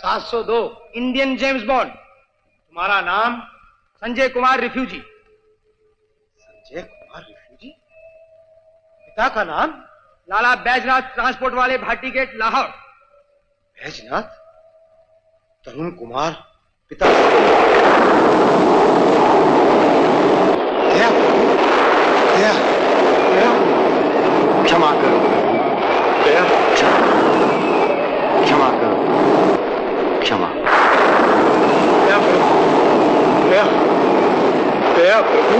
सात सौ दो, इंडियन जेम्स बॉन्ड। तुम्हारा नाम? संजय कुमार रिफ्यूजी। संजय कुमार रिफ्यूजी? पिता का नाम? लाला बैजनाथ, ट्रांसपोर्ट वाले, भाटी गेट, लाहौर। बैजनाथ तरुण कुमार पिता। क्षमा करो, क्षमा करो, क्षमा प्रभु।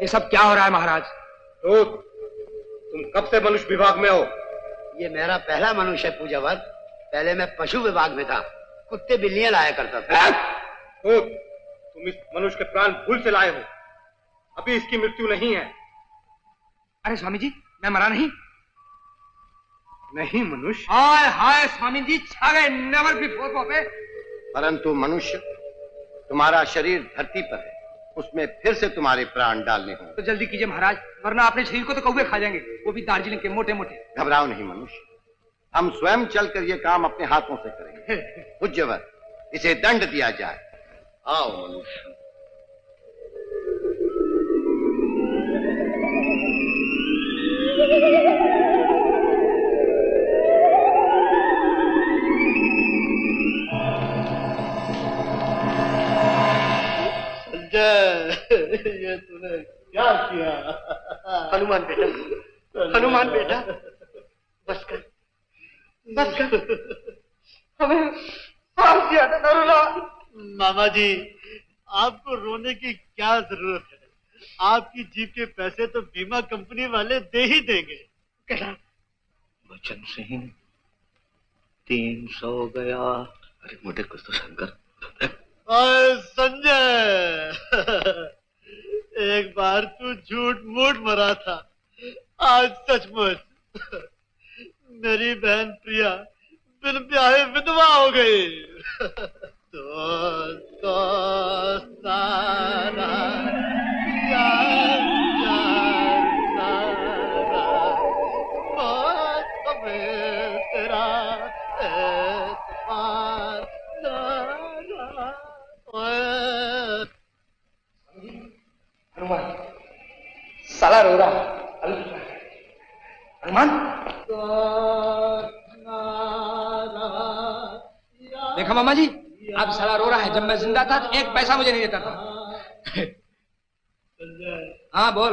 ये सब क्या हो रहा है महाराज? तो तुम कब से मनुष्य विभाग में हो? ये मेरा पहला मनुष्य है पूजावर। पहले मैं पशु विभाग में था, कुत्ते बिल्लियां लाया करता था। तो तुम इस मनुष्य के प्राण भूल से लाए हो, अभी इसकी मृत्यु नहीं है। अरे स्वामी जी, मैं मरा नहीं। नहीं मनुष्य? हाय हाय स्वामी जी, छा गए, नेवर बिफोर पापे। परंतु मनुष्य, तुम्हारा शरीर धरती पर है, उसमें फिर से तुम्हारे प्राण डालने होंगे। तो जल्दी कीजिए महाराज, वरना अपने शरीर को तो कौवे खा जाएंगे, वो भी दार्जिलिंग के मोटे मोटे। घबराओ नहीं मनुष्य, हम स्वयं चलकर ये काम अपने हाथों से करेंगे। पूज्यवर, इसे दंड दिया जाए। आओ मनुष्य। संजय, ये तूने क्या किया? हनुमान बेटा, हनुमान बेटा, बस कर, बस कर, हमें और ज्यादा न रुला। मामा जी, आपको रोने की क्या जरूरत है? आपकी जीप के पैसे तो बीमा कंपनी वाले दे ही देंगे। बचन सिंह, तीन सौ गया। अरे मुझे कुछ तो शंकर। संजय, एक बार तू झूठ मूठ मरा था, आज सचमुच। मेरी बहन प्रिया बिन ब्याहे विधवा हो गई। दोस्त सारा यार तेरा एतबार नारा। हनुमान साला रो रहा है। हनुमान, देखा मामा जी, आप साला रो रहा है। जब मैं जिंदा था तो एक पैसा मुझे नहीं देता था। हाँ बोल।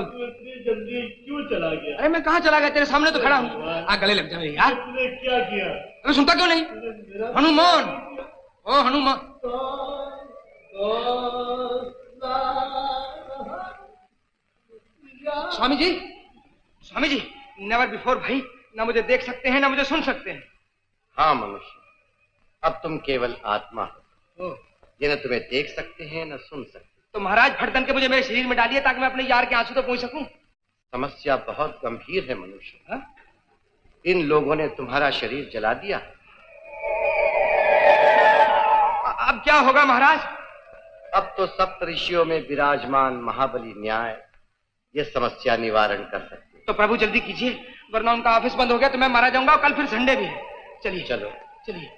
जल्दी क्यों चला गया? अरे मैं कहाँ चला गया, तेरे सामने तो खड़ा हूँ। आ गले लग जा यार। तूने क्या किया? अरे सुनता क्यों नहीं? हनुमान, ओ हनुमान। स्वामी जी, स्वामी जी, नेवर बिफोर भाई, ना मुझे देख सकते हैं ना मुझे सुन सकते हैं। हाँ मनुष्य, अब तुम केवल आत्मा हो, ये न तुम्हें देख सकते हैं न सुन सकते। तो महाराज, भटकन के मुझे मेरे शरीर में डालिए ताकि मैं अपने यार के आंसू तक पहुंच सकूं। समस्या बहुत गंभीर है मनुष्य। हा? इन लोगों ने तुम्हारा शरीर जला दिया। अब क्या होगा महाराज? अब तो सप्तऋषियों में विराजमान महाबली न्याय ये समस्या निवारण कर सकते हैं। तो प्रभु जल्दी कीजिए, वरना उनका ऑफिस बंद हो गया तो मैं मारा जाऊंगा, और कल फिर संडे भी है। चलिए, चलो चलिए।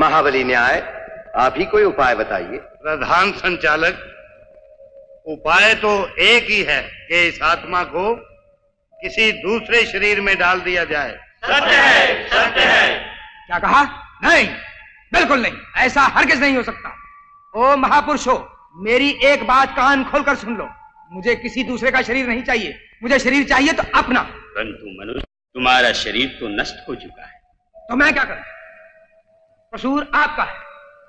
महाबली न्याय, आप ही कोई उपाय बताइए। प्रधान संचालक, उपाय तो एक ही है कि इस आत्मा को किसी दूसरे शरीर में डाल दिया जाए। सत्य है, सत्य है। क्या कहा? नहीं, बिल्कुल नहीं, ऐसा हरगिज नहीं हो सकता। ओ महापुरुषों, मेरी एक बात कान खोलकर सुन लो, मुझे किसी दूसरे का शरीर नहीं चाहिए, मुझे शरीर चाहिए तो अपना। परंतु मनुष्य, तुम्हारा शरीर तो नष्ट हो चुका है, तो मैं क्या करूं? कसूर आपका है,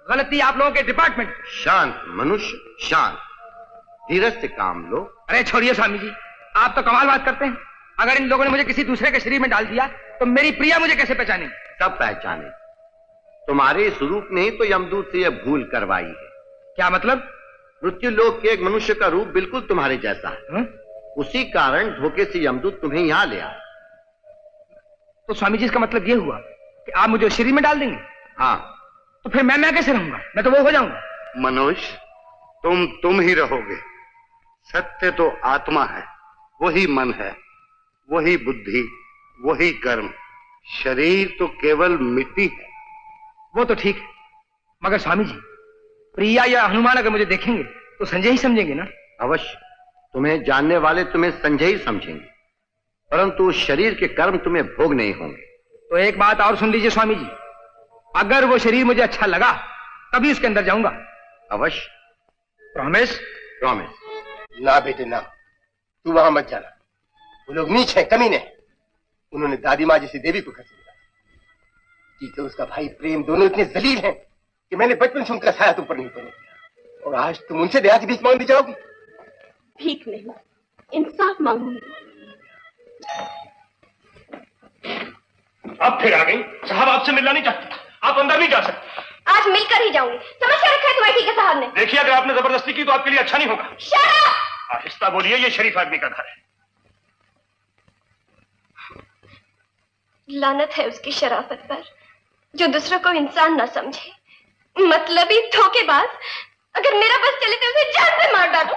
गलती आप लोगों के डिपार्टमेंट। शांत मनुष्य, शांत, धीरज से काम लो। अरे छोड़िए स्वामी जी, आप तो कमाल बात करते हैं। अगर इन लोगों ने मुझे किसी दूसरे के शरीर में डाल दिया तो मेरी प्रिया मुझे कैसे पहचाने? सब पहचाने। तुम्हारे स्वरूप ने तो यमदूत से यह भूल करवाई है। क्या मतलब? मृत्यु लोक के एक मनुष्य का रूप बिल्कुल तुम्हारे जैसा है। हुँ? उसी कारण धोखे से यमदूत तुम्हें यहाँ ले आया। तो स्वामी जी इसका मतलब ये हुआ कि आप मुझे शरीर में डाल देंगे? हाँ। तो फिर मैं मैं कैसे रहूंगा? मैं तो वो हो जाऊंगा। मनोज, तुम तुम ही रहोगे। सत्य तो आत्मा है, वही मन है, वही बुद्धि, वही कर्म। शरीर तो केवल मिट्टी है। वो तो ठीक है, मगर स्वामी जी प्रिया या हनुमान अगर मुझे देखेंगे तो संजय ही समझेंगे ना? अवश्य, तुम्हें जानने वाले तुम्हें संजय ही समझेंगे, परंतु उस शरीर के कर्म तुम्हें भोग नहीं होंगे। तो एक बात और सुन लीजिए स्वामी जी, अगर वो शरीर मुझे अच्छा लगा तभी उसके अंदर जाऊंगा। अवश्य। प्रॉमिस? प्रॉमिस। ना बेटे ना, तू वहां मत जाना। वो लोग नीच हैं, कमीने हैं। उन्होंने दादी माँ जैसी देवी को खर्च लिया। टीकर उसका भाई प्रेम दोनों इतने जलील हैं कि मैंने बचपन से उनका साया तुम पर नहीं पड़ा। और आज तुम उनसे दया की भीख मांगने जाओगी? भीख नहीं, इंसाफ मांगूंगी। अब फिर आ गई। साहब आपसे मिलना नहीं चाहते, आप अंदर नहीं जा सकते। आज मिलकर ही जाऊंगी, समझ क्या रखा है तुम्हारे टीके साहब ने? देखिए अगर आपने जबरदस्ती की तो आपके लिए अच्छा नहीं होगा। आहिस्ता बोलिए, ये शरीफ आदमी का घर है। लानत है उसकी शराफत पर जो दूसरों को इंसान ना समझे, मतलब ही धोखेबाज। अगर मेरा बस चले तो उसे जान से मार डालूं।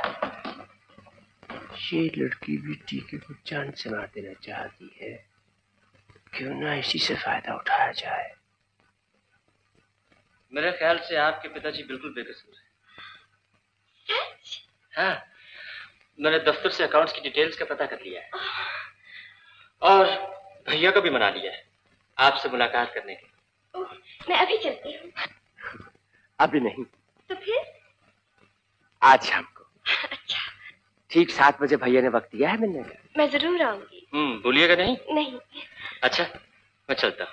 ये लड़की भी टीके को जान से मार देना चाहती है, क्यों ना इसी से फायदा उठाया जाए। मेरे ख्याल से आपके पिताजी बिल्कुल बेकसूर हैं। हाँ, मैंने दफ्तर से अकाउंट्स की डिटेल्स का पता कर लिया है और भैया को भी मना लिया है आपसे मुलाकात करने के। ओ, मैं अभी चलती हूँ। अभी नहीं तो फिर आज शाम को। अच्छा, ठीक सात बजे भैया ने वक्त दिया है मिलने का। मैं जरूर आऊंगी। हम्म, बोलिएगा नहीं। नहीं। अच्छा मैं चलता हूँ।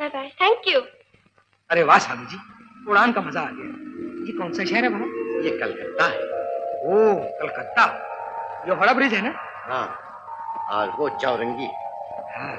Bye bye. Thank you. अरे वाह स्वामी जी, उड़ान का मजा आ गया। ये कौन सा शहर है भाई? ये कलकत्ता है। ओ कलकत्ता, ये हावड़ा ब्रिज है ना? हाँ, और वो चौरंगी। हाँ।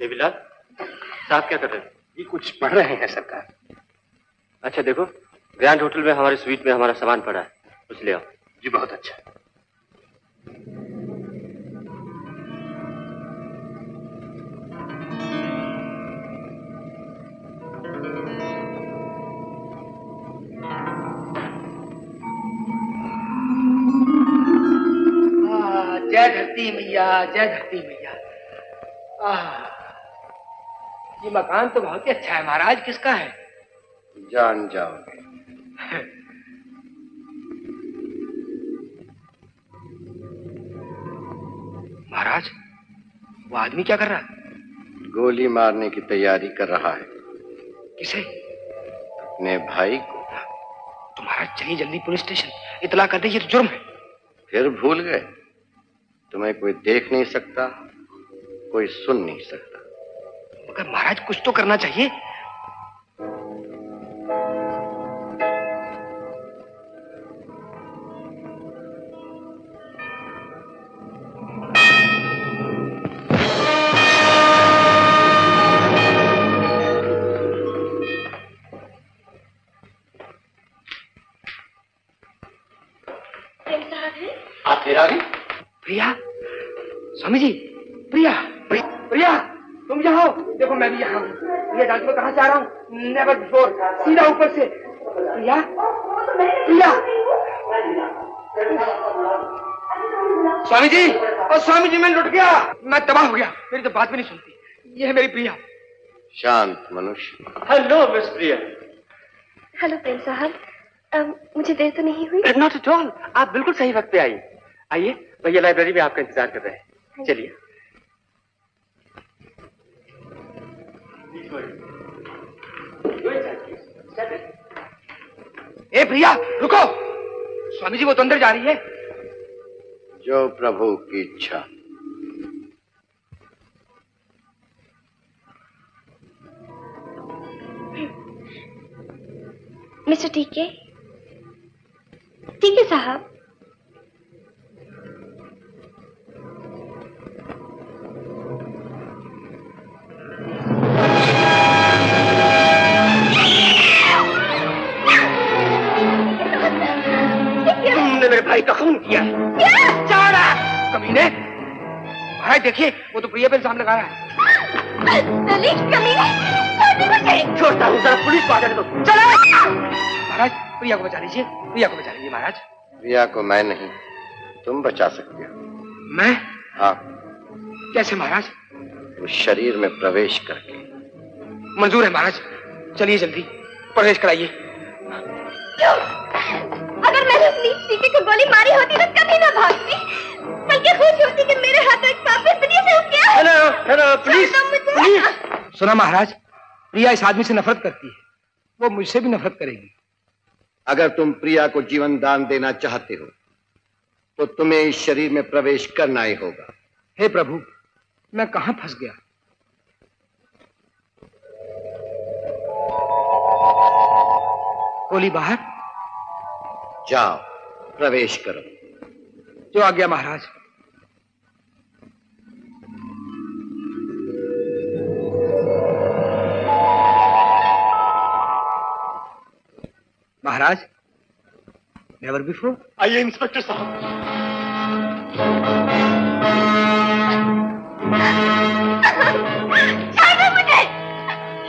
देवीलाल साहब क्या कर रहे हैं? ये कुछ पढ़ रहे हैं सरकार। अच्छा देखो, ग्रैंड होटल में हमारे स्वीट में हमारा सामान पड़ा है, कुछ ले आओ। जी बहुत अच्छा। जय धरती मैया, जय धरती मैया। आह, ये मकान तो बहुत ही अच्छा है महाराज। किसका है? जान जाओगे। महाराज वो आदमी क्या कर रहा है? गोली मारने की तैयारी कर रहा है। किसे? अपने भाई को। तो महाराज चलिए जल्दी पुलिस स्टेशन इतला कर दे, ये तो जुर्म है। फिर भूल गए, तुम्हें कोई देख नहीं सकता, कोई सुन नहीं सकता। मगर महाराज कुछ तो करना चाहिए। आप फिर आ गए? प्रिया, स्वामी जी प्रिया, प्रिया, प्रिया। तुम यहाँ हो? देखो मैं भी यहाँ हूँ। ये डांस में कहाँ जा रहा हूँ? नेवर बिफोर, सीधा ऊपर से। प्रिया, प्रिया। स्वामी जी, और स्वामी जी मैं लुट गया, मैं तबाह हो गया। मेरी तो बात भी नहीं सुनती। ये है मेरी प्रिया। शांत मनुष्य। Hello miss Priya. Hello Prem साहब, मुझे देर तो नहीं हुई? नॉट एट ऑल, आप बिल्कुल सही वक्त पे आई। आइए, भैया लाइब्रेरी में आपका इंतजार कर रहे हैं। चलिए। गुड। ए प्रिया रुको, स्वामी जी वो तो अंदर जा रही है। जो प्रभु की इच्छा। मिस्टर टीके, टीके साहब, तुमने मेरे भाई का खून किया चारा कमीने। भाई देखिए वो तो प्रिया पे इल्जाम लगा रहा है। कमीने छोड़ता हूँ, जरा पुलिस को आ जाने दो। चलो महाराज, प्रिया को बचा लीजिए, प्रिया को बचा लीजिए महाराज। प्रिया को मैं नहीं, तुम बचा सकते हो। मैं? हाँ। कैसे महाराज? उस शरीर में प्रवेश करके। मंजूर है महाराज, चलिए जल्दी प्रवेश कराइए। अगर मैंने टीके को गोली मारी होती तो कभी ना भागती, बल्कि खुश होती कि मेरे हाथ एक पापी बनी से क्या। Hello hello please please. सुना महाराज, प्रिया इस आदमी से नफरत करती है, वो मुझसे भी नफरत करेगी। अगर तुम प्रिया को जीवन दान देना चाहते हो तो तुम्हें इस शरीर में प्रवेश करना ही होगा। हे प्रभु, मैं कहां फंस गया। गोली बाहर। जाओ प्रवेश करो। जो आ गया महाराज। महाराज, नेवर बिफोर। आइए इंस्पेक्टर साहब।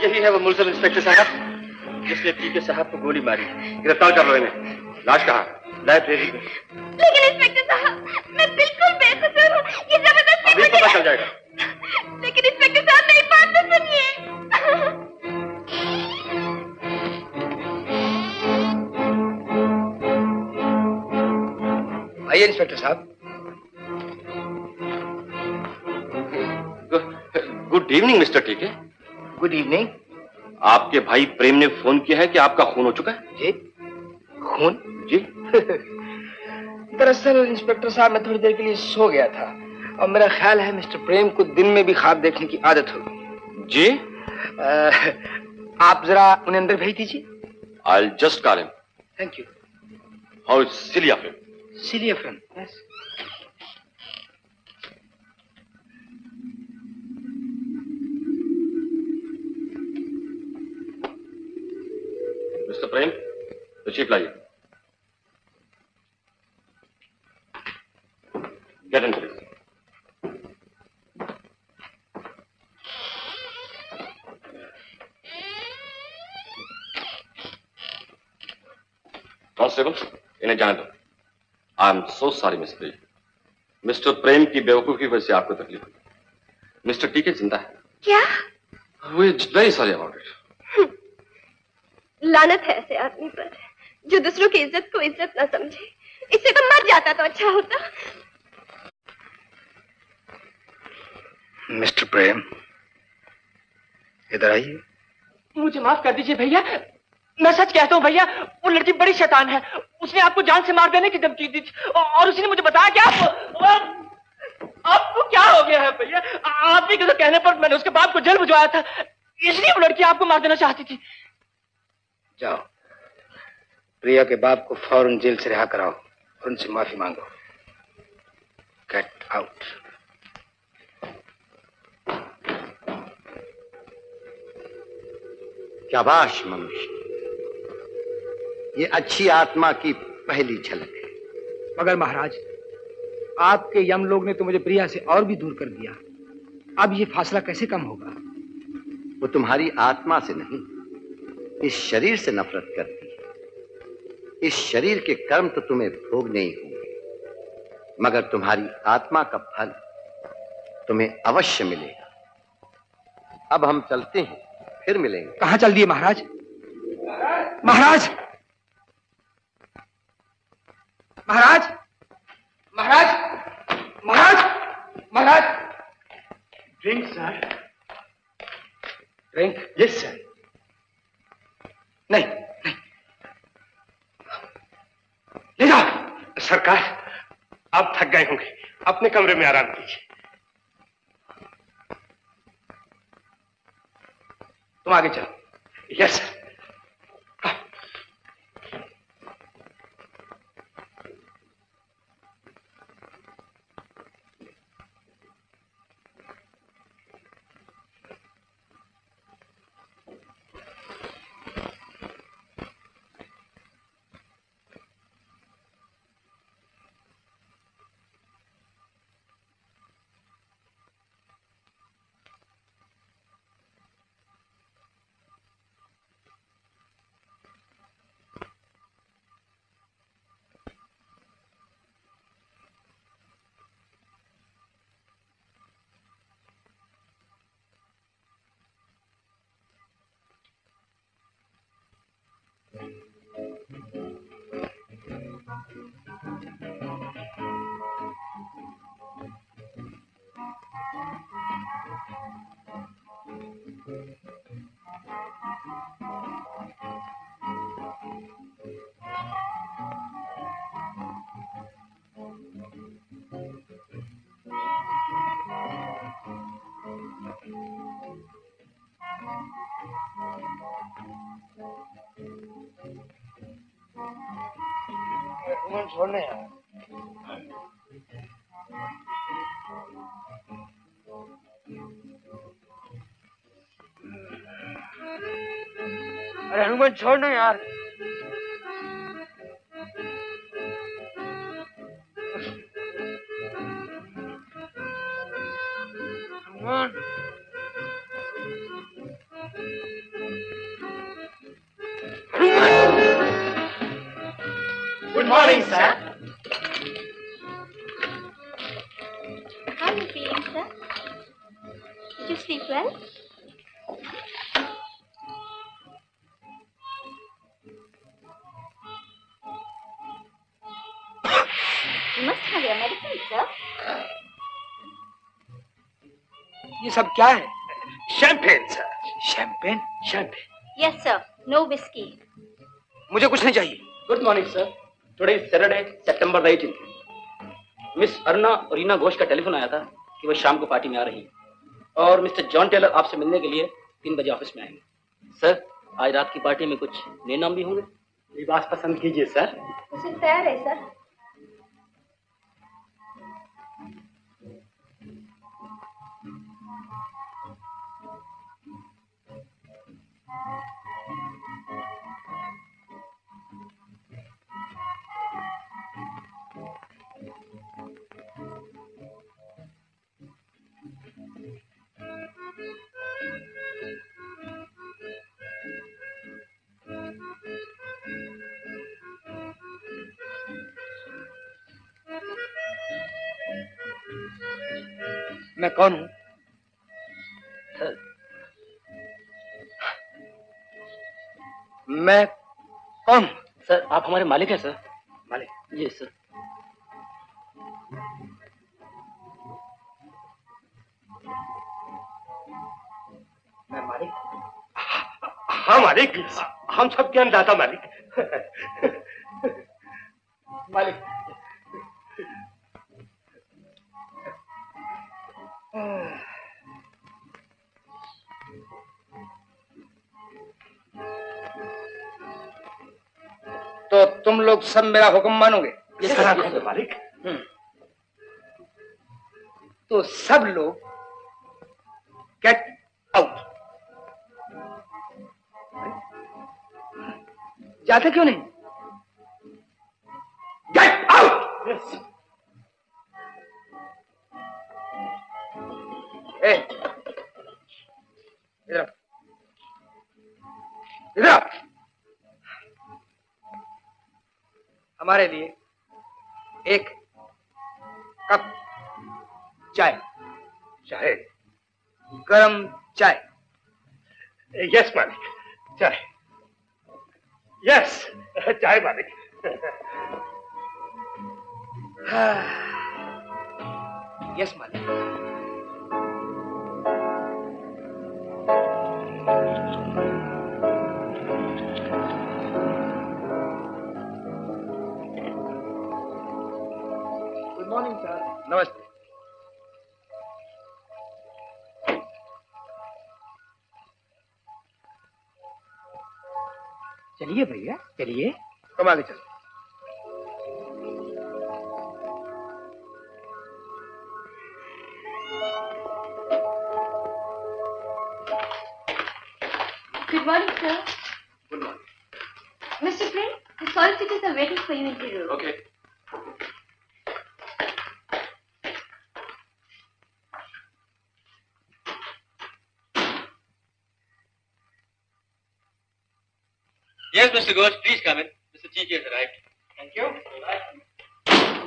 यही है वो मुलजिम इंस्पेक्टर साहब जिसने टीके साहब को गोली मारी। गिरफ्तार कर लो इन्हें। लाश कहाँ? लाइब्रेरी में। लेकिन इंस्पेक्टर साहब मैं बिल्कुल बेकसूर हूँ, ये जबरदस्ती। अभी पता चल जाएगा। लेकिन इंस्पेक्टर साहब मेरी बात तो सुनिए। आइए इंस्पेक्टर साहब। Good evening mister TK. Good evening. आपके भाई प्रेम ने फोन किया है कि आपका खून हो चुका है। जी खून? जी। दरअसल इंस्पेक्टर साहब मैं थोड़ी देर के लिए सो गया था और मेरा ख्याल है मिस्टर प्रेम को दिन में भी ख्वाब देखने की आदत होगी। जी आ, आप जरा उन्हें अंदर भेज दीजिए। I will just call him. Thank you. How is Celia Prem? Silly friend, yes. Mister Prem, receipt लाइए। Get in please. Constable, इन्हें जाने दो। I am so sorry mister. Mister Prem की बेवकूफी वजह से आपको तकलीफ हुई। मिस्टर टीके जिंदा है। क्या? We are very sorry about it. लानत है ऐसे आदमी पर जो दूसरों की इज्जत को इज्जत ना समझे। इससे तो मर जाता तो अच्छा होता। मिस्टर प्रेम इधर आइए। मुझे माफ कर दीजिए भैया, मैं सच कहता हूँ भैया, वो लड़की बड़ी शैतान है। उसने आपको जान से मार देने की धमकी दी थी और उसने मुझे बताया कि आप आपको क्या हो गया है भैया। आपके तो कहने पर मैंने उसके बाप को जेल भिजवाया था, इसलिए वो लड़की आपको मार देना चाहती थी। जाओ प्रिया के बाप को फौरन जेल से रिहा कराओ और उनसे माफी मांगो। Get out. शाबाश मनुष्य, ये अच्छी आत्मा की पहली झलक है। मगर महाराज आपके यम लोग ने तो मुझे प्रिया से और भी दूर कर दिया, अब ये फासला कैसे कम होगा। वो तुम्हारी आत्मा से नहीं, इस शरीर से नफरत करती है। इस शरीर के कर्म तो तुम्हें भोगने ही होंगे, मगर तुम्हारी आत्मा का फल तुम्हें अवश्य मिलेगा। अब हम चलते हैं, फिर मिलेंगे। कहाँ चल दिए महाराज? महाराज महाराज महाराज महाराज महाराज। Drink sir. Drink? Yes, sir. नहीं, नहीं। ले जाओ। सरकार, आप थक गए होंगे, अपने कमरे में आराम कीजिए। तुम आगे चलो। Yes sir. छोड़ने अरे हनुमान छोड़ना यार। सब क्या है? Champagne sir. Champagne? Champagne. Yes sir, no whisky. मुझे कुछ नहीं चाहिए। Good morning sir. Today Saturday September eighteen. Miss Aruna और रीना घोष का टेलीफोन आया था कि वो शाम को पार्टी में आ रही है और मिस्टर जॉन टेलर आपसे मिलने के लिए तीन बजे ऑफिस में आएंगे। सर, आज रात की पार्टी में कुछ नए नाम भी होंगे। लिबास पसंद कीजिए सर। उसे तैयार है सर। मैं कौन हूं? मैं कौन? सर, आप हमारे मालिक हैं सर। मालिक? जी सर। मैं मालिक? हाँ मालिक, हम सबके अन्नदाता मालिक। मालिक तो तुम लोग सब मेरा हुक्म मानोगे? ये सर मालिक। तो सब लोग गेट आउट। जाते क्यों नहीं? Get out. yes. ए, इधर इधर हमारे लिए एक कप चाय। चाय? गरम चाय। यस मालिक, चाय। यस, चाय मालिक। यस मालिक। चलिए भैया चलिए, तुम आगे चलो। Good morning sir. Good morning mister Print, the solicitors are waiting for you in the room. Okay. Yes, Mister Ghosh, please come in. Mister T K has arrived. Thank you. Good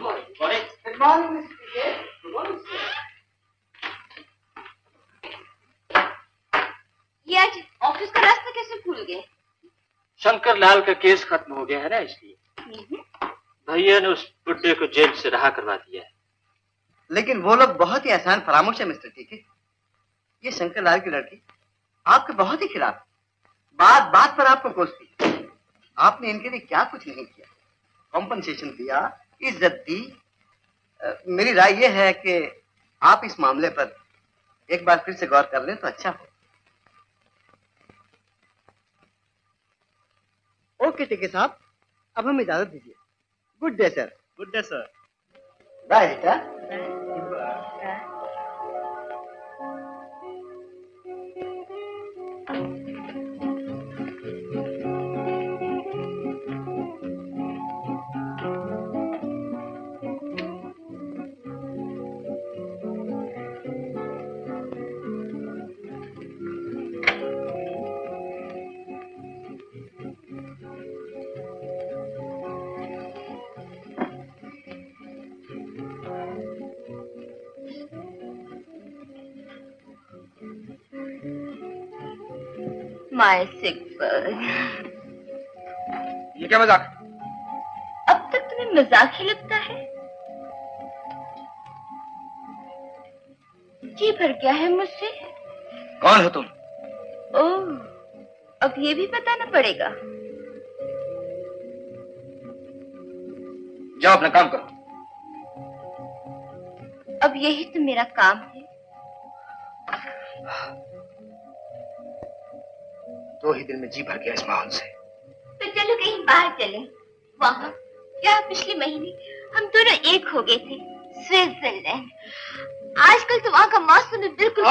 morning. Good morning. Good morning, Mister T K. Good morning, sir. ये आज office का रास्ता कैसे भूल गए? शंकर लाल का case खत्म हो गया है ना, इसलिए भैया ने उस बुड्ढे को जेल से रहा करवा दिया है। लेकिन वो लोग बहुत ही आसान फरामोश है मिस्टर टीके। ये शंकर लाल की लड़की आपके बहुत ही खिलाफ, बात बात पर आपको कोसती है। आपने इनके लिए क्या कुछ नहीं किया, कॉम्पनसेशन दिया, इज्जत दी। मेरी राय यह है कि आप इस मामले पर एक बार फिर से गौर कर लें तो अच्छा हो। ओके टीके साहब, अब हम इजाजत दीजिए। Good day sir. Good day sir. Bye बेटा। My sick bird. ये क्या मजाक? अब तक तुम्हें मजाक ही लगता है? जी भर गया है मुझसे। कौन हो तुम? ओह, अब ये भी बताना पड़ेगा। जाओ अपना काम करो। अब यही तो मेरा काम है। दो ही दिन में जी भर गया इस माहौल से। तो चलो कहीं बाहर चले। वहाँ क्या पिछले महीने हम दोनों एक हो गए थे, स्विट्जरलैंड। आजकल तो वहाँ का मौसम में बिल्कुल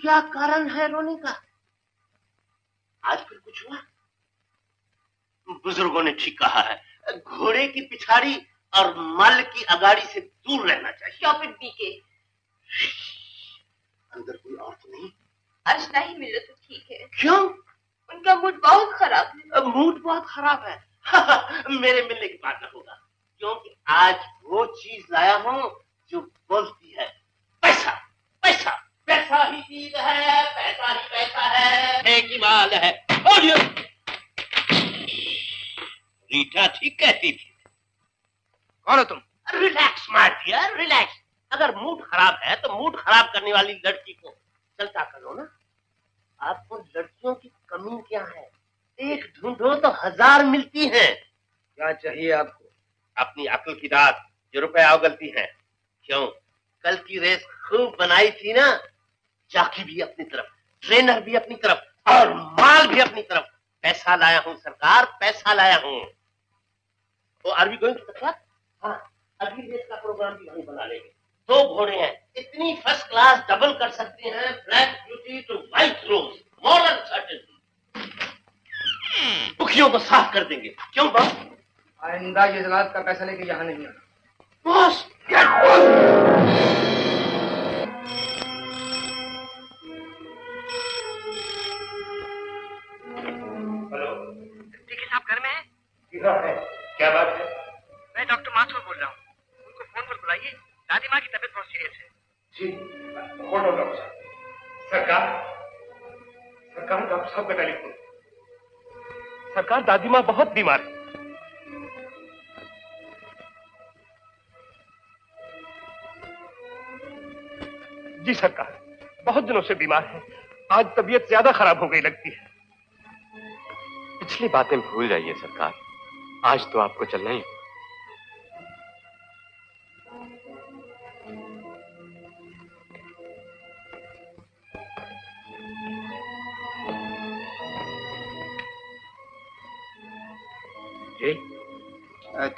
क्या कारण है रोने का? आजकल कुछ हुआ? बुजुर्गों ने ठीक कहा है, घोड़े की पिछाड़ी और मल की अगाड़ी से दूर रहना चाहिए। Stop it BK. अंदर कोई और तो नहीं? अर्चना ही मिलो तो ठीक है। क्यों? उनका मूड बहुत खराब है। मूड बहुत खराब है मेरे मिलने की बात न होगा, क्योंकि आज वो चीज लाया हूँ जो बोलती है पैसा पैसा पैसा ही चीज है, पैसा ही पैसा है, एक ही माल है। और रीटा ठीक कहती थी। कौन हो तुम? Relax my dear, relax. अगर मूड खराब है तो मूड खराब करने वाली लड़की को चलता करो ना। आपको लड़कियों की कमी क्या है? एक ढूंढो तो हजार मिलती है। क्या चाहिए आपको? अपनी अक्ल की दात, जो रुपए अवगलती है। क्यों, कल की रेस खूब बनाई थी ना? जाकी भी अपनी तरफ, ट्रेनर भी अपनी तरफ और माल भी अपनी तरफ। पैसा लाया हूँ सरकार, पैसा लाया हूँ। तो are we going to the club? हाँ, अगली रेस का प्रोग्राम भी वहीं बना लेंगे। दो घोड़े हैं, इतनी फर्स्ट क्लास डबल कर सकते हैं। Black Beauty to White Rose, modern certainty. बुकियों को साफ कर देंगे। क्यों बस? आइंदा ये जलाद का पैसा लेके यहाँ नहीं आना। Boss, get boss. है। क्या बात है? मैं डॉक्टर माथुर बोल रहा हूँ। उनको फोन पर बुलाइए, दादी माँ की तबीयत बहुत सीरियस है। जी, फोन हो डॉक्टर साहब। सरकार सरकार डॉक्टर साहब का टेलीफोन। सरकार, दादी माँ बहुत बीमार है। जी सरकार, बहुत दिनों से बीमार है। आज तबीयत ज्यादा खराब हो गई लगती है। पिछली बातें भूल जाइए सरकार, आज तो आपको चलना ही।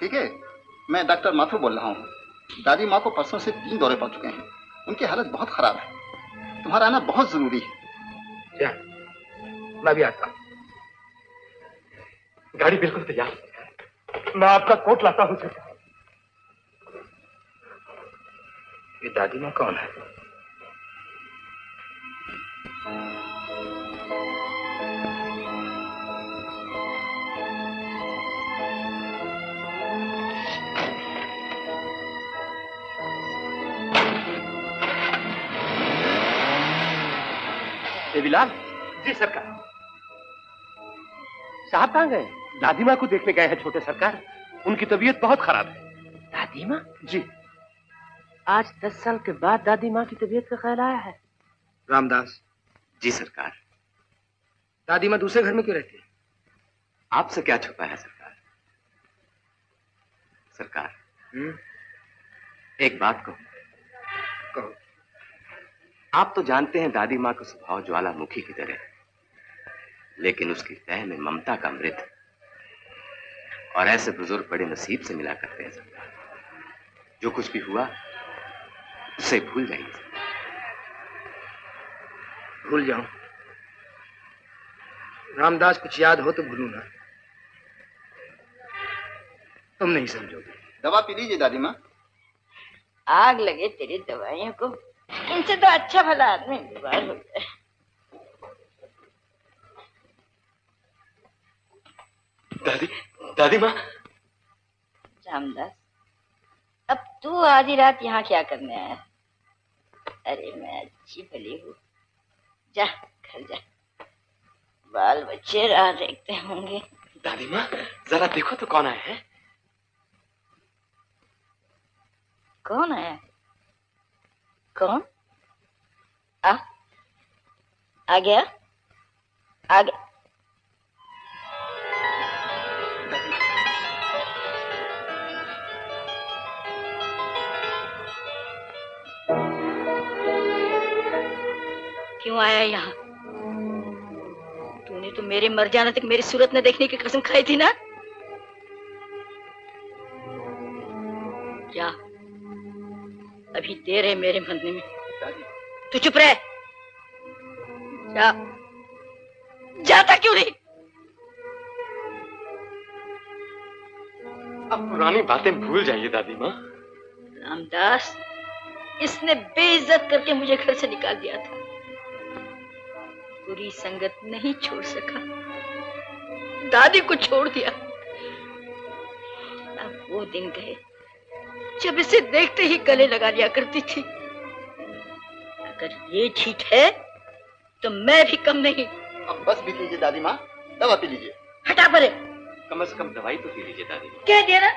ठीक है, मैं डॉक्टर माथुर बोल रहा हूँ। दादी माँ को परसों से तीन दौरे पड़ चुके हैं, उनकी हालत बहुत खराब है। तुम्हारा आना बहुत जरूरी है। क्या? मैं भी आता हूँ। गाड़ी बिल्कुल तैयार है, मैं आपका कोट लाता हूँ। ये दादी माँ कौन है? बिलाल। जी सरकार। साहब कहाँ गए? दादी माँ को देखने गए हैं छोटे सरकार, उनकी तबीयत बहुत खराब है। दादी माँ? जी, आज दस साल के बाद दादी माँ की तबीयत का ख्याल आया है। रामदास। जी सरकार। दादी माँ दूसरे घर में क्यों रहती है? आपसे क्या छुपा है सरकार? सरकार हुँ? एक बात कहूँ। कहो। आप तो जानते हैं दादी माँ का स्वभाव ज्वालामुखी की तरह, लेकिन उसकी तह में ममता का अमृत, और ऐसे बुजुर्ग बड़े नसीब से मिला करते हैं सरकार। जो कुछ भी हुआ उसे भूल जाइए। भूल जाऊं? रामदास, कुछ याद हो तो भूलू ना। तुम नहीं समझोगे। दवा पी लीजिए दादी माँ। आग लगे तेरी दवाइयों को, इनसे तो अच्छा भला आदमी बीमार होता है। दादी, दादी माँ। रामदास, अब तू आधी रात यहाँ क्या करने आया? अरे मैं अच्छी भली हूँ, जा घर जा, बाल बच्चे राह देखते होंगे। दादी माँ जरा देखो तो कौन आया है। कौन आया? कौन आ आ गया? आ गया। क्यों आया यहाँ? तूने तो मेरे मर जाने तक मेरी सूरत न देखने की कसम खाई थी ना? क्या अभी देर है मेरे मरने में? तू चुप रह। जा। जाता क्यों नहीं? अब पुरानी बातें भूल जाइए दादी माँ। रामदास, इसने बेइज्जत करके मुझे घर से निकाल दिया था। बुरी संगत नहीं छोड़ सका, दादी को छोड़ दिया। अब वो दिन गए जब इसे देखते ही गले लगा लिया करती थी। अगर ये ठीक है तो मैं भी कम नहीं। अब बस पी लीजिए दादी माँ, दवा पी लीजिए। हटा परे। कम से कम दवाई तो पी लीजिए दादी माँ। कह दिया ना,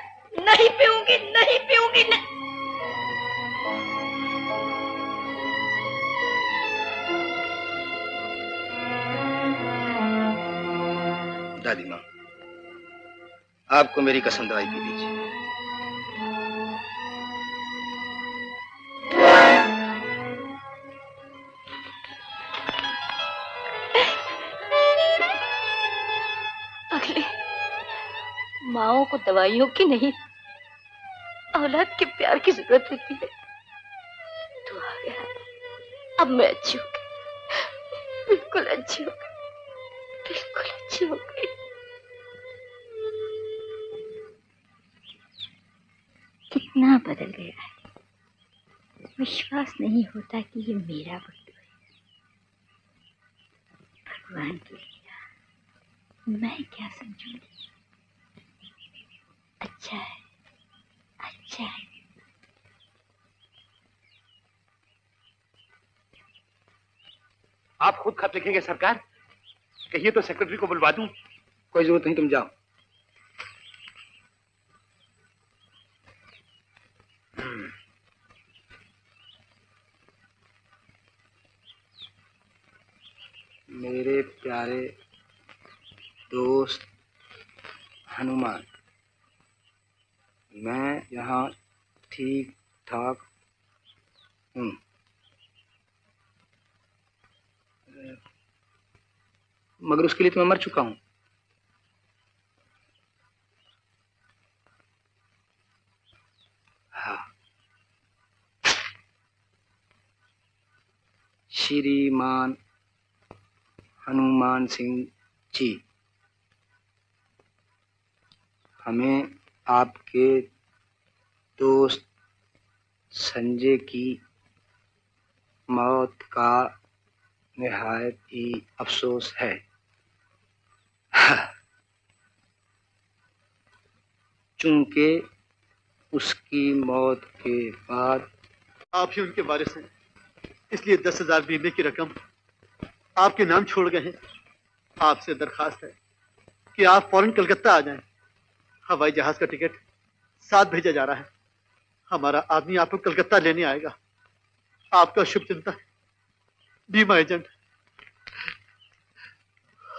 नहीं पीऊंगी, नहीं पीऊंगी। दादी माँ, आपको मेरी कसम, दवाई पी लीजिए। माओं को दवाइयों की नहीं, औलाद के प्यार की जरूरत होती है। तू आ गया, अब मैं अच्छी हो गई, बिल्कुल अच्छी हो गई, बिल्कुल अच्छी हो गई। कितना बदल गया है, विश्वास नहीं होता कि ये मेरा वक्त है। भगवान के लिए मैं क्या समझूंगी। अच्छा है, अच्छा है। आप खुद खत लिखेंगे सरकार? कहिए तो सेक्रेटरी को बुलवा दूं। कोई जरूरत नहीं, तुम जाओ। मेरे प्यारे दोस्त हनुमान, मैं यहाँ ठीक ठाक हूँ। मगर उसके लिए तो मैं मर चुका हूँ। श्रीमान हनुमान सिंह जी, हमें आपके दोस्त संजय की मौत का निहायत ही अफसोस है। चूंकि उसकी मौत के बाद आप ही उनके वारिस हैं, इसलिए दस हजार बीमे की रकम आपके नाम छोड़ गए हैं। आपसे दरखास्त है कि आप फौरन कलकत्ता आ जाएं। हवाई जहाज का टिकट साथ भेजा जा रहा है। हमारा आदमी आपको कलकत्ता लेने आएगा। आपका शुभ चिंता बीमा एजेंट।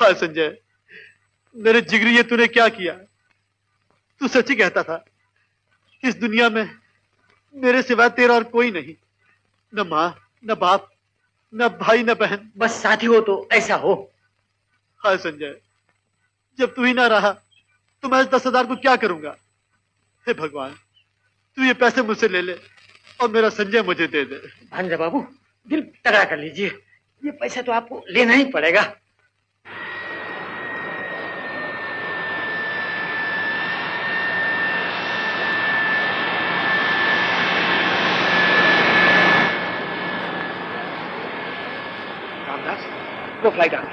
हाय संजय, मेरे जिगरी, ये तूने क्या किया? तू सच ही कहता था, इस दुनिया में मेरे सिवा तेरा और कोई नहीं, न माँ न बाप न भाई न बहन, बस साथी हो तो ऐसा हो। हाय संजय, जब तू ही ना रहा तो मैं इस दस हजार को क्या करूंगा? हे भगवान, तू ये पैसे मुझसे ले ले और मेरा संजय मुझे दे दे। भांजा बाबू, दिल तगड़ा कर लीजिए, ये पैसा तो आपको लेना ही पड़ेगा। तो फ्लाइट आ गई।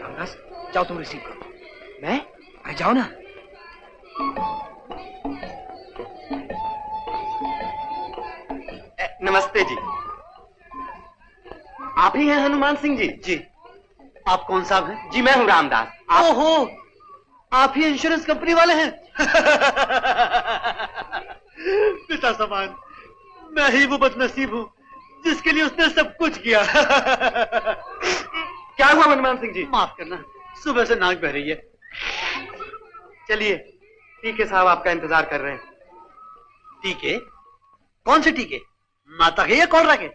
रामदास, जाओ तुम रिसीव करो। मैं आ जाओ ना। नमस्ते जी, आप ही हैं हनुमान सिंह जी? जी। आप कौन साहब हैं? जी मैं हूं रामदास। आप... ओहो, आप ही इंश्योरेंस कंपनी वाले हैं? पिता समान, मैं ही वो बदनसीब हूं जिसके लिए उसने सब कुछ किया। क्या हुआ हनुमान सिंह जी? माफ करना, सुबह से नाक बह रही है। चलिए, टीके साहब आपका इंतजार कर रहे हैं। टीके? कौन से टीके? माता के या कौन रखे?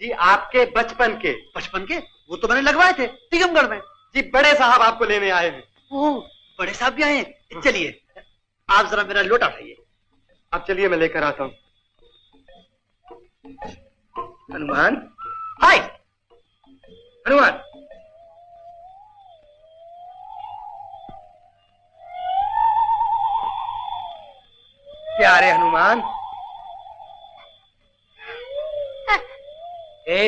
जी आपके बचपन के। बचपन के? वो तो मैंने लगवाए थे टीकमगढ़ में। जी बड़े साहब आपको लेने आए हैं। ओह, बड़े साहब भी आए हैं? चलिए, आप जरा मेरा लोटा उठाइए। अब चलिए, मैं लेकर आता हूं। हनुमान, हाय हनुमान। प्यारे हनुमान, ए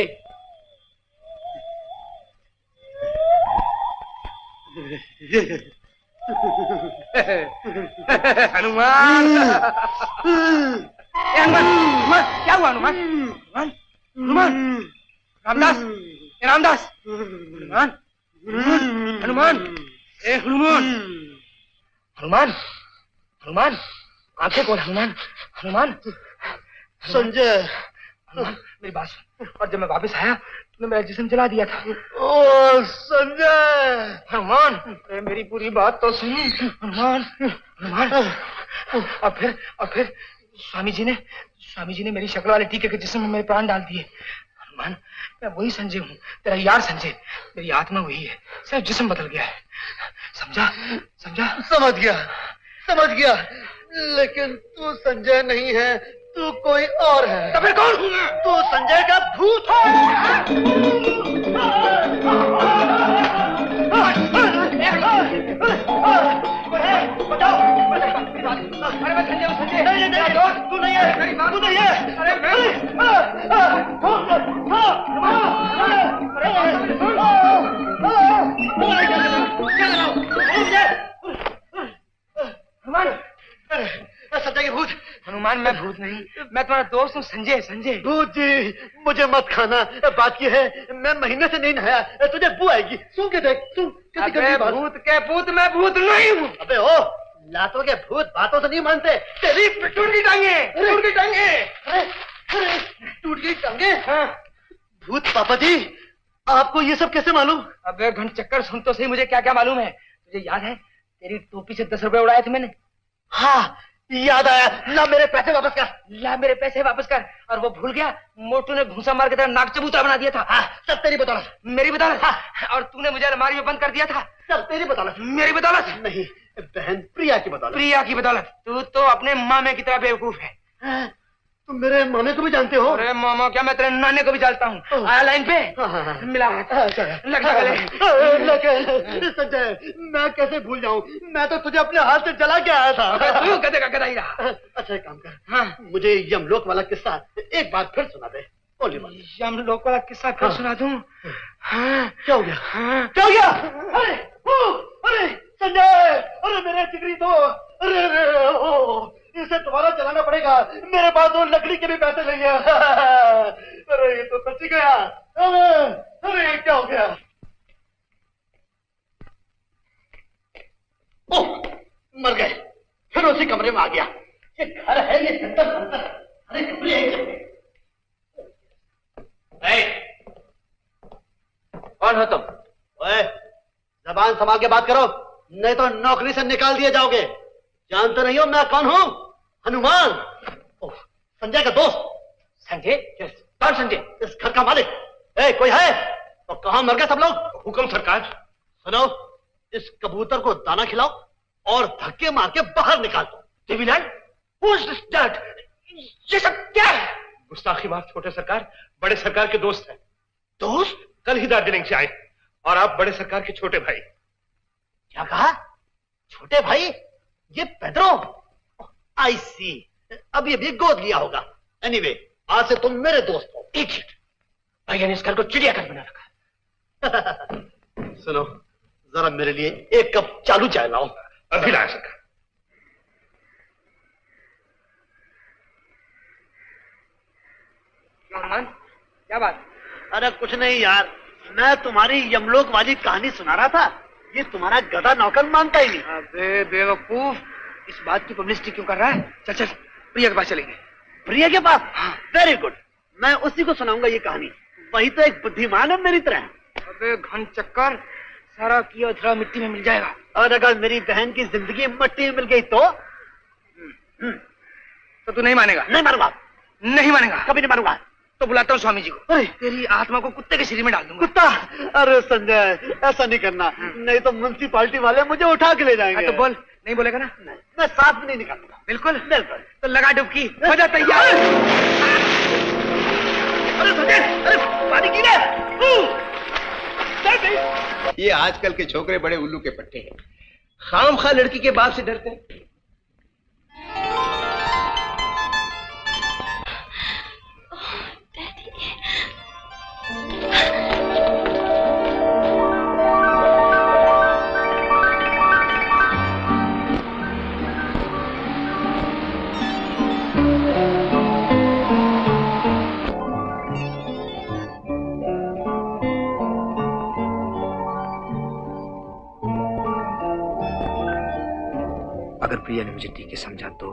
हनुमान, हनुमान क्या हुआ? हनुमान हनुमान हनुमान रामदास, रामदास हनुमान हनुमान ए हनुमान हनुमान हनुमान आंखें खोल हनुमान हनुमान। संजय, मेरी बात सुन, और जब मैं वापस आया तुमने मेरा जिस्म जला दिया था। ओ संजय, हनुमान अरे मेरी पूरी बात तो सुन हनुमान हनुमान। और फिर और फिर स्वामी जी ने स्वामी जी ने मेरी शक्ल वाले टीके के जिस्म में मेरे प्राण डाल दिए। हनुमान, मैं वही संजय हूँ, तेरा यार संजय। मेरी आत्मा वही है, सिर्फ जिस्म बदल गया है। समझा? समझा? समझ गया, समझ गया। लेकिन तू संजय नहीं है, तू कोई और है। तो फिर कौन? तू संजय का भूत हो। बताओ, अरे मैं संजय हूँ। संजय नहीं, नहीं तू नहीं है, तू नहीं है। अरे मैं हमारे सच लगता है कि भूत। हनुमान मैं भूत नहीं, मैं तुम्हारा दोस्त हूँ संजय। संजय भूत जी मुझे मत खाना। बात ये है मैं महीने से नहीं नहाया, तुझे बू आएगी। सुन के देख तू भूत के भूत, मैं भूत नहीं हूँ। अबे ओ लातों के भूत बातों से नहीं मानते। तेरी टूट गई टांगे, टूट गई टांगे, टूट गई टांगे। भूत पापा जी आपको ये सब कैसे मालूम? अबे घंट चक्कर सुन तो सही मुझे क्या क्या मालूम है। तुझे याद है तेरी टोपी से दस रुपए उड़ाए थे मैंने? हाँ याद आया। ला मेरे पैसे वापस कर, ला मेरे पैसे वापस कर। और वो भूल गया मोटू ने घूसा मार के तेरा नाक चबूतरा बना दिया था। हाँ, सब तेरी बदौलत। मेरी बदौलत? हाँ। और तूने मुझे अलमारी में बंद कर दिया था। सब तेरी बदौलत। मेरी बदौलत नहीं, बहन प्रिया की बदौलत। प्रिया की बदौलत? तू तो अपने मामे की तरह बेवकूफ है। तुम मेरे मामे को भी जानते हो? अरे मामा क्या, मैं तेरे नाने को भी जानता हूँ। आया लाइन पे मिला लग गए। संजय मैं कैसे भूल जाऊँ, मैं तो तुझे अपने हाथ से जला के आया था। तू गधे का गधा ही रहा। अच्छा एक काम कर, हाँ मुझे यमलोक वाला किस्सा एक बार फिर सुना दे। यमलोक वाला किस्सा फिर सुना दूँ? क्या हो गया, क्या हो गया? अरे अरे संजय, अरे मेरे जिगरी दो। अरे अरे इसे तुम्हारा चलाना पड़ेगा, मेरे पास वो लकड़ी के भी पैसे नहीं है। अरे ये तो बच गया। अरे अरे क्या हो गया? ओ, मर गए। फिर उसी कमरे में आ गया। ये घर है ये जंगल जंगल। अरे कमरे एक। कौन हो तुम? ओए, जबान संभाल के बात करो नहीं तो नौकरी से निकाल दिए जाओगे। जानते नहीं हो मैं कौन हूँ? हनुमान, संजय का दोस्त। संजय? कौन संजय? इस घर का मालिक। ए, कोई है तो? कहाँ मर गए सब लोग? हुक्म सरकार। सुनो, इस कबूतर को दाना खिलाओ और धक्के मार के बाहर निकाल दो। ये सब क्या है? गुस्ताखी माफ छोटे सरकार, बड़े सरकार के दोस्त हैं। दोस्त? कल ही दार्जिलिंग से आए और आप बड़े सरकार के छोटे भाई। क्या कहा? छोटे भाई? ये पेड्रो? आई सी, अब ये भी गोद लिया होगा। एनीवे anyway, आज से तुम मेरे दोस्त हो। इडियट, भैया ने इस घर को चिड़ियाघर बना रखा। सुनो जरा मेरे लिए एक कप चालू चाय लाओ। अभी ला सका। क्या बात? अरे कुछ नहीं यार, मैं तुम्हारी यमलोक वाली कहानी सुना रहा था। ये तुम्हारा गधा नौकर मानता ही नहीं। अबे बेवकूफ, इस बात की पब्लिसिटी क्यों कर रहा है? चल चल प्रिया के पास चलेंगे। प्रिया के पास? वेरी गुड, मैं उसी को सुनाऊंगा ये कहानी। वही तो एक बुद्धिमान है मेरी तरह। अबे घन चक्कर, सारा किया उधरा मिट्टी में मिल जाएगा। और अगर मेरी बहन की जिंदगी मिट्टी में मिल गई तो? हुँ। तो तू नहीं मानेगा? नहीं मानूंगा, नहीं मानेगा, कभी नहीं मानूंगा। तो बुलाता हूँ स्वामी जी को। अरे तेरी आत्मा को कुत्ते के शरीर में डाल दूंगा। कुत्ता? अरे संजय ऐसा नहीं करना, नहीं तो म्युनिसिपालिटी वाले मुझे उठा के ले जाएंगे। तो बोल, नहीं बोलेगा ना? नहीं, मैं साथ नहीं निकालूंगा। बिल्कुल बिल्कुल। तो लगा डुबकी, मजा तैयार। अरे संजय, अरे पानी की ना। ये आजकल के छोकरे बड़े उल्लू के पट्टे हैं, खाम खा लड़की के बाप से डरते हैं। अगर प्रिया ने मुझे ठीक समझा तो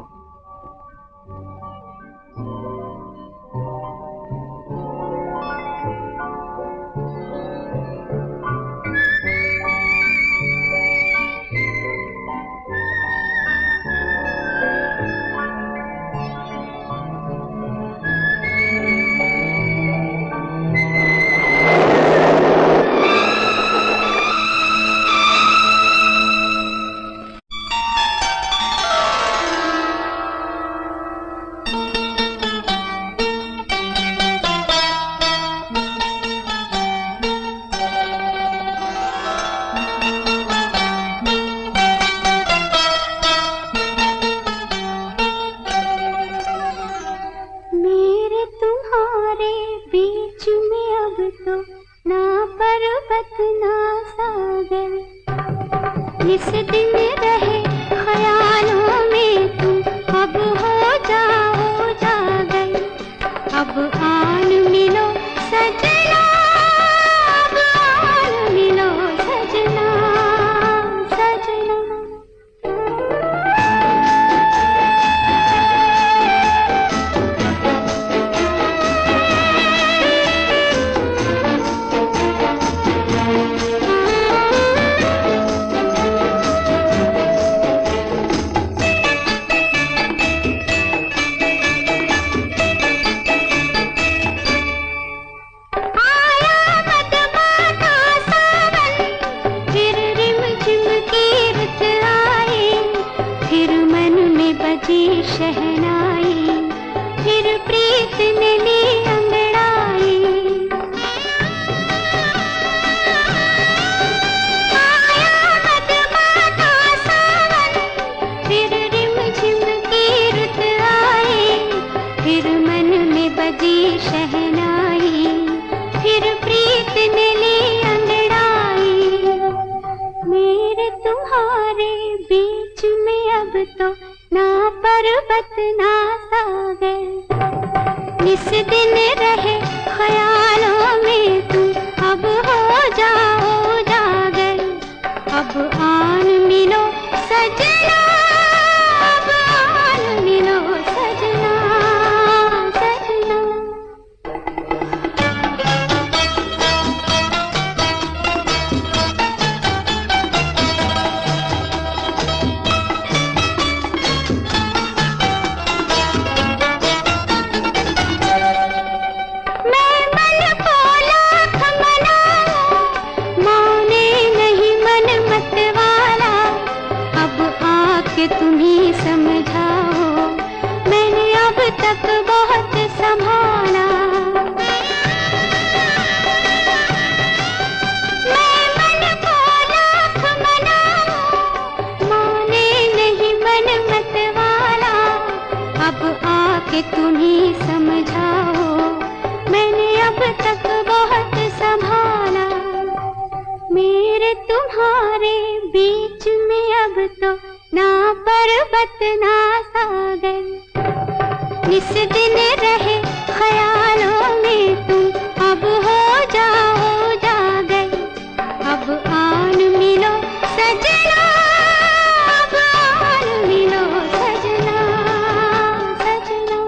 किस दिन रहे ख्यालों में तुम, अब हो जाओ जागर, अब आन मिलो सजना, अब आन मिलो सजना सजना। तुम्ही समझाओ, मैंने अब तक बहुत संभाला। मैं मन को लाख मनाऊं, माने नहीं मन मत वाला। अब आके तुम्ही समझाओ, मैंने अब तक बहुत संभाला। मेरे तुम्हारे बीच में अब तो ना पर्वत ना सागर, इस दिन रहे ख्यालों में तुम, अब हो जाओ जागर, अब आन मिलो सजना, अब आन मिलो सजना सजना।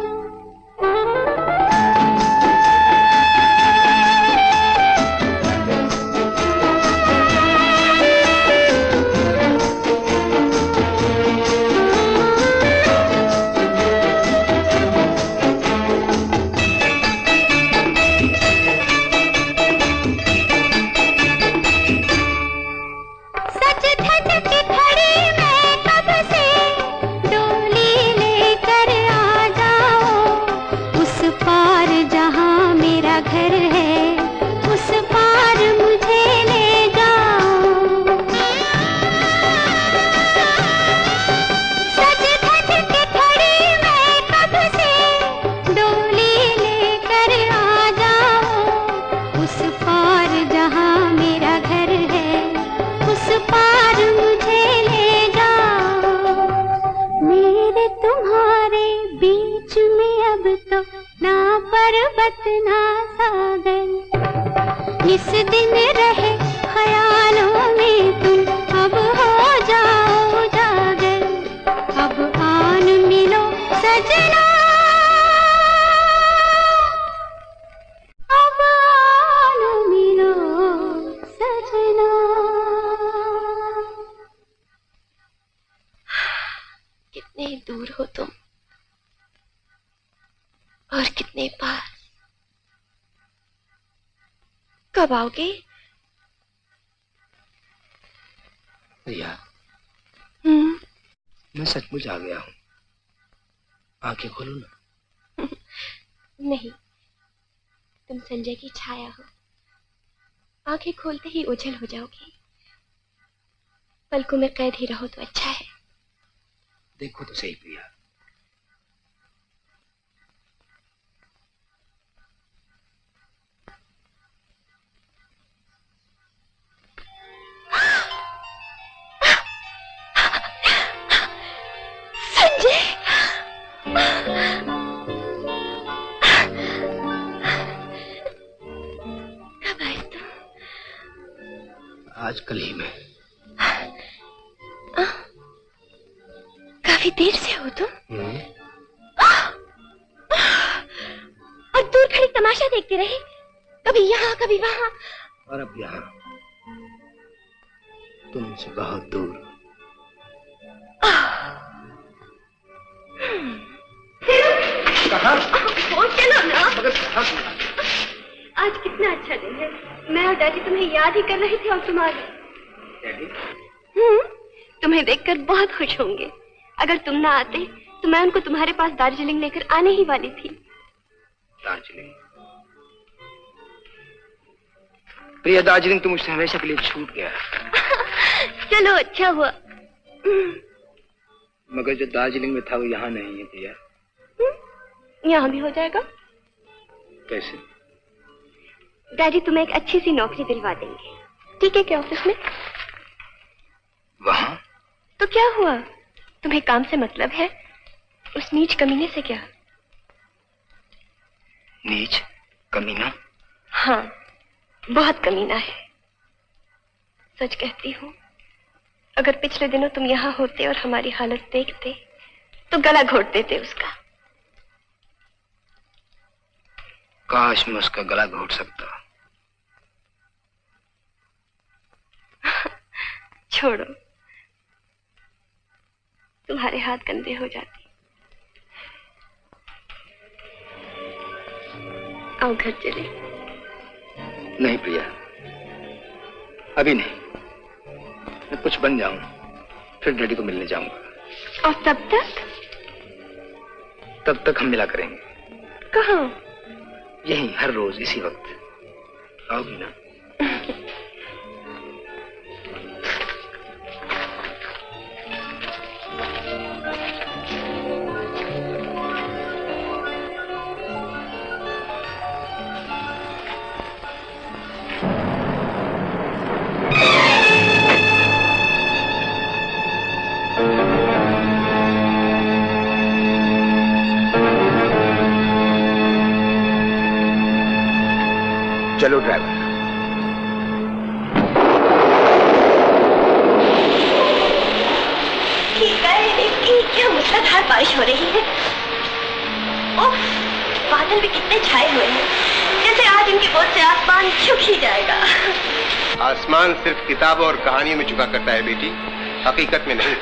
ना सागर, इस दिन रहे ख्यालों में तुम, अब हो जाओ जागर, अब आन मिलो सजना, अब आन मिलो सजना। कितने दूर हो तुम और कितने पास, कब आओगे रिया? हम्म, मैं सचमुच आ गया हूँ। आंखें खोलो ना। नहीं, तुम संजय की छाया हो, आंखें खोलते ही ओझल हो जाओगी। पलकों में कैद ही रहो तो अच्छा है। देखो तो सही प्रिया, आजकल ही मैं आ, काफी देर से हो तुम। और दूर खड़ी तमाशा देखते रहे, कभी यहाँ कभी वहाँ। और अब यहाँ तुमसे बहुत दूर। कहाँ? फोन चलो ना। आज कितना अच्छा दिन है, मैं और डैडी तुम्हें याद ही कर रहे थे और तुम आ गए। हम्म, तुम्हें देखकर बहुत खुश होंगे। अगर तुम ना आते तो मैं उनको तुम्हारे पास दार्जिलिंग लेकर आने ही वाली थी। दार्जिलिंग? प्रिया, दार्जिलिंग तो मुझसे हमेशा के लिए छूट गया। चलो अच्छा हुआ। मगर जो दार्जिलिंग में था वो यहाँ नहीं है प्रिया। यहाँ भी हो जाएगा? कैसे? डैडी तुम्हें एक अच्छी सी नौकरी दिलवा देंगे, ठीक है क्या? ऑफिस में? वहाँ? तो क्या हुआ, तुम्हें काम से मतलब है? उस नीच कमीने से क्या? नीच कमीना। हाँ बहुत कमीना है, सच कहती हूँ। अगर पिछले दिनों तुम यहाँ होते और हमारी हालत देखते तो गला घोट देते उसका। काश मैं उसका गला घोट सकता। छोड़ो, तुम्हारे हाथ गंदे हो जाते। आओ घर चले। नहीं प्रिया, अभी नहीं, मैं कुछ बन जाऊं फिर डैडी को मिलने जाऊंगा। और तब तक? तब तक हम मिला करेंगे। कहाँ? यहीं, हर रोज इसी वक्त। आओगी ना? चलो ड्राइवर। ठीक है, इसकी क्या मूसलाधार बारिश हो रही है। ओह, बादल भी कितने छाए हुए हैं, जैसे आज इनकी बोझ से आसमान झुक ही जाएगा। आसमान सिर्फ किताबों और कहानियों में झुका करता है बेटी, हकीकत में नहीं।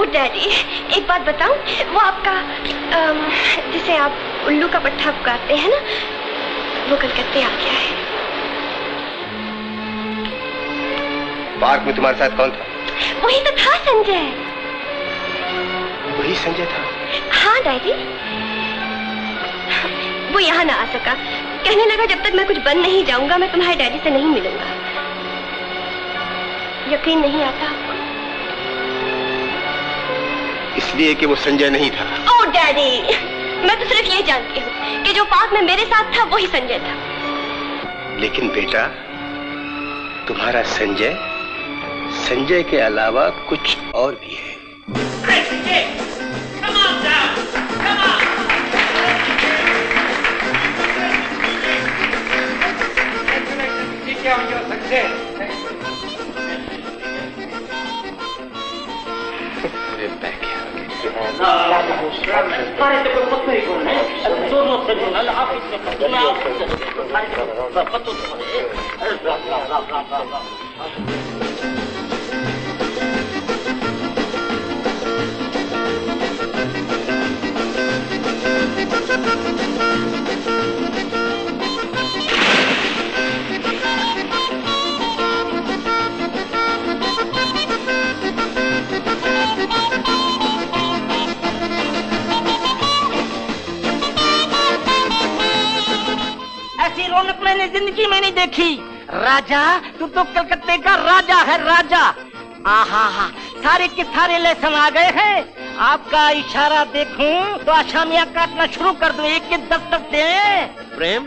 ओ डैडी, एक बात बताऊं, वो आपका जिसे आप उल्लू का पट्टा पुकारते हैं ना, वो कलकत्ते आ गया है। पार्क में तुम्हारे साथ कौन था? वही तो था संजय। वही संजय था? हाँ डैडी, वो यहाँ ना आ सका। कहने लगा जब तक मैं कुछ बन नहीं जाऊंगा मैं तुम्हारे डैडी से नहीं मिलूंगा। यकीन नहीं आता आपको? इसलिए कि वो संजय नहीं था। ओ डैडी, मैं तो सिर्फ ये जानती हूँ कि जो पार्क में मेरे साथ था वही संजय था। लेकिन बेटा, तुम्हारा संजय संजय के अलावा कुछ और भी है। मैंने जिंदगी में नहीं देखी। राजा, तू तो कलकत्ते का राजा है राजा। आहा हा, सारे के सारे लेसन आ गए हैं। आपका इशारा देखूं तो आशामियां काटना शुरू कर दूं, एक एक दस दस दें। प्रेम,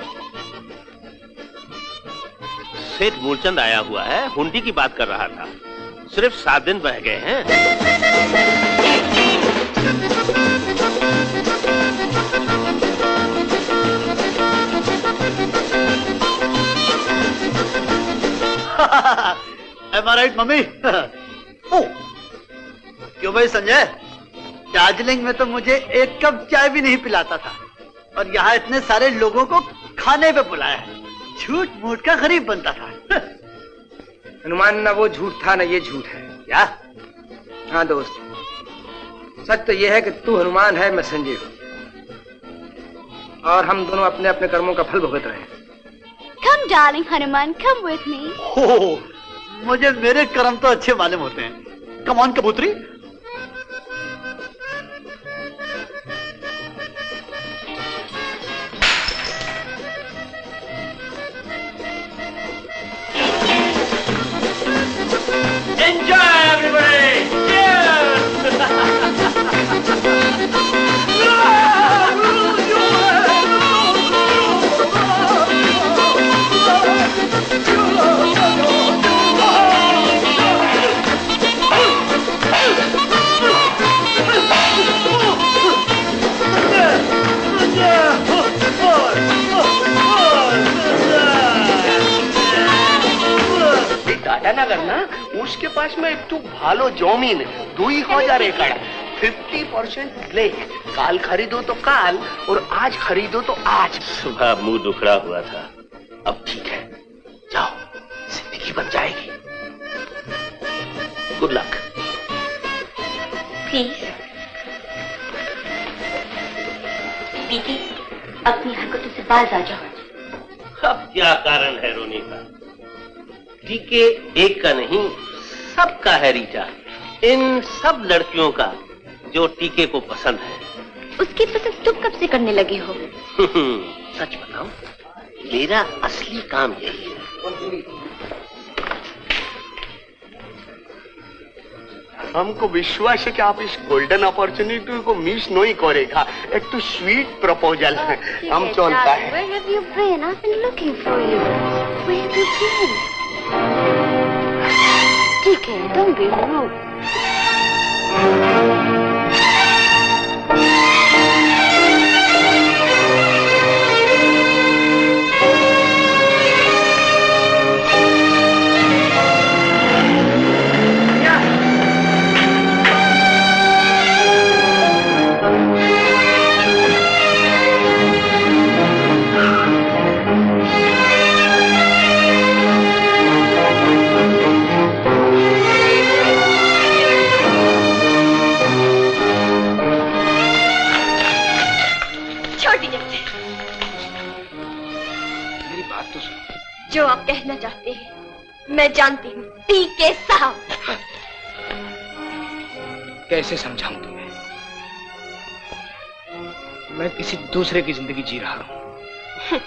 सेठ मूलचंद आया हुआ है, हुंडी की बात कर रहा था। सिर्फ सात दिन बह गए हैं। Am I right, mummy? oh. क्यों भाई संजय, दार्जिलिंग में तो मुझे एक कप चाय भी नहीं पिलाता था और यहाँ इतने सारे लोगों को खाने पे बुलाया है। झूठ मूठ का गरीब बनता था। हनुमान, ना वो झूठ था ना ये झूठ है। क्या? हाँ दोस्त, सच तो ये है कि तू हनुमान है, मैं संजय हूँ और हम दोनों अपने अपने कर्मों का फल भुगत रहे हैं। Come darling Hanuman, come with me. Oh, मुझे मेरे कर्म तो अच्छे मालूम होते हैं। Come on कबूतरी। Enjoy everybody. Cheers. Hey! ना करना उसके पास में एक भालो जमीन दुई हजार एकड़ फिफ्टी परसेंट ले काल खरीदो तो काल और आज खरीदो तो आज। सुबह मुंह दुखड़ा हुआ था, अब ठीक है, जाओ जिंदगी बन जाएगी। Good luck. प्लीज दीदी अपनी हरकतों से बाज आ जाओ। अब क्या कारण है रोने का? टीके एक का नहीं सबका है रीटा, इन सब लड़कियों का जो टीके को पसंद है। उसकी पसंद तुम कब से करने लगे हो? सच बताओ मेरा असली काम यही है। हमको विश्वास है कि आप इस गोल्डन अपॉर्चुनिटी को मिस नहीं करेगा। एक तो स्वीट प्रपोजल है, हम चलता है। Where have you been? I've been looking for you. Where have you been? ठीक है, don't be rude. जो आप कहना चाहते हैं मैं जानती हूँ टीके साहब। कैसे समझाऊं तुम्हें, मैं किसी दूसरे की जिंदगी जी रहा हूँ।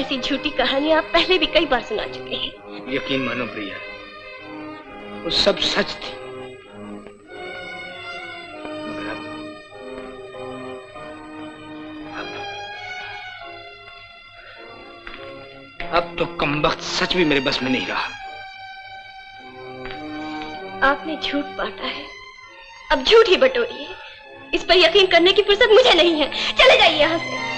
ऐसी झूठी कहानियां आप पहले भी कई बार सुना चुके हैं। यकीन मानो प्रिया, वो सब सच थी, मगर अब, अब अब तो कमबख्त सच भी मेरे बस में नहीं रहा। आपने झूठ बांटा है, अब झूठ ही बटोरी है। इस पर यकीन करने की फुर्सत मुझे नहीं है, चले जाइए यहाँ से।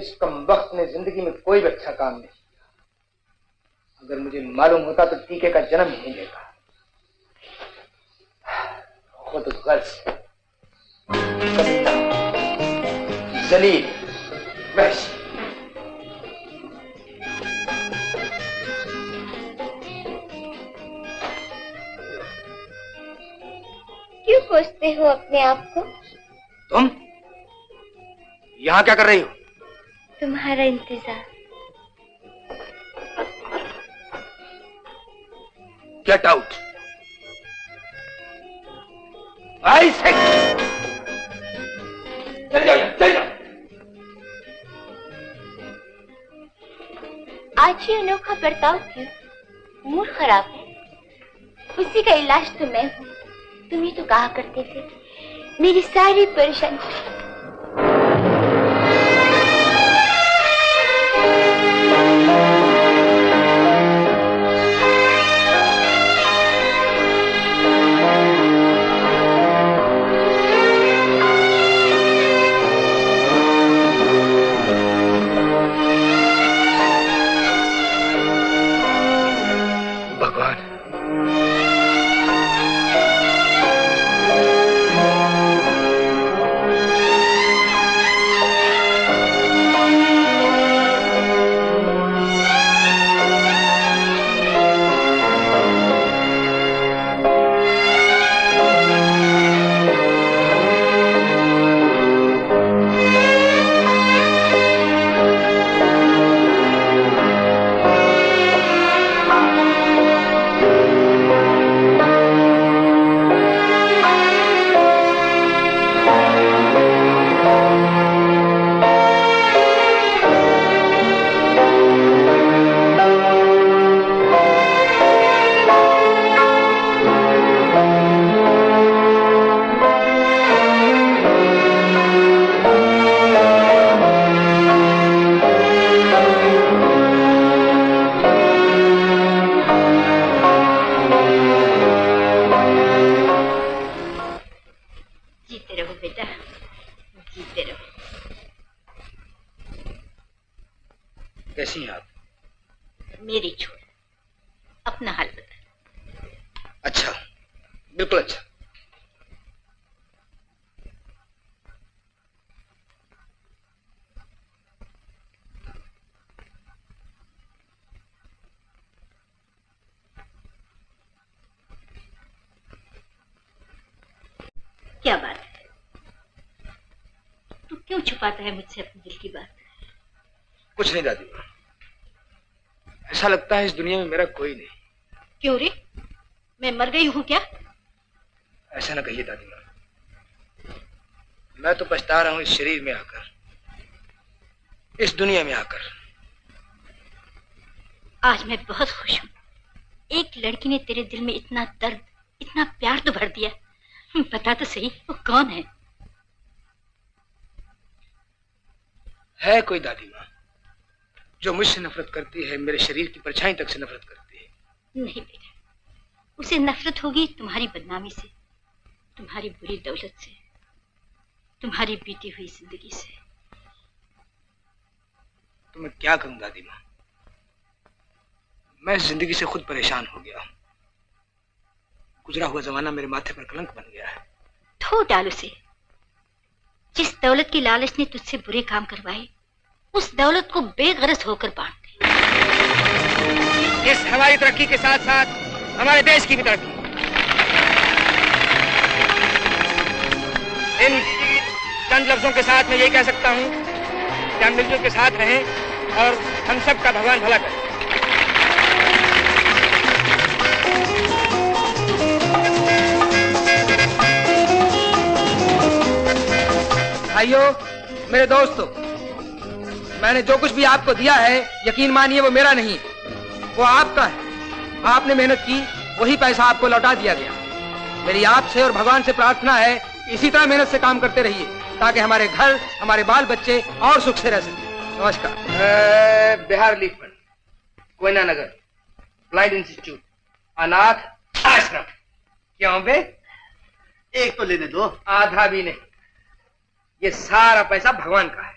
इस कमबख्त ने जिंदगी में कोई भी अच्छा काम नहीं किया। अगर मुझे मालूम होता तो टीके का जन्म ही नहीं देता। खुद गर्ज, जलील, वैश्य। क्यों खोजते हो अपने आप को? तुम यहाँ क्या कर रही हो? तुम्हारा इंतजार। Get out. आई से चल जाओ, चल जाओ। आज ये अनोखा बर्ताव क्यों? मूड खराब है, उसी का इलाज तो मैं हूँ। तुम ही तो कहा करते थे मेरी सारी परेशानी। कैसी हैं आप? मेरी छोड़, अपना हाल बता। अच्छा, बिल्कुल अच्छा। क्या बात है, तू क्यों छुपाता है मुझसे अपने दिल की बात? कुछ नहीं दादी, ऐसा लगता है इस दुनिया में मेरा कोई नहीं। क्यों रे, मैं मर गई हूँ क्या? ऐसा ना कहिए दादी माँ, मैं तो पछता रहा हूँ इस शरीर में आकर, इस दुनिया में आकर। आज मैं बहुत खुश हूँ, एक लड़की ने तेरे दिल में इतना दर्द, इतना प्यार तो भर दिया। बता तो सही, वो कौन है? है कोई दादी माँ जो मुझसे नफरत करती है, मेरे शरीर की परछाई तक से नफरत करती है। नहीं बेटा, उसे नफरत होगी तुम्हारी बदनामी से, तुम्हारी बुरी दौलत से, तुम्हारी बीती हुई जिंदगी से। तो मैं क्या कहूँ दादी माँ, मैं जिंदगी से खुद परेशान हो गया हूँ। गुजरा हुआ जमाना मेरे माथे पर कलंक बन गया है। धो डाल उसे। जिस दौलत की लालच ने तुझसे बुरे काम करवाए, उस दौलत को बेगरज होकर बांट दे। इस हमारी तरक्की के साथ साथ हमारे देश की भी तरक्की। इन चंद लफ्जों के साथ मैं ये कह सकता हूँ कि हम मिलजुल के साथ रहें और हम सब का भगवान भला करें। भाइयों, मेरे दोस्तों, मैंने जो कुछ भी आपको दिया है, यकीन मानिए वो मेरा नहीं, वो आपका है। आपने मेहनत की, वही पैसा आपको लौटा दिया गया। मेरी आपसे और भगवान से प्रार्थना है, इसी तरह मेहनत से काम करते रहिए ताकि हमारे घर, हमारे बाल बच्चे और सुख से रह सके। नमस्कार। Bihar relief fund, Koyna Nagar, blind institute, अनाथ आश्रम। क्यों बे, एक तो लेने दो। आधा भी नहीं, ये सारा पैसा भगवान का है।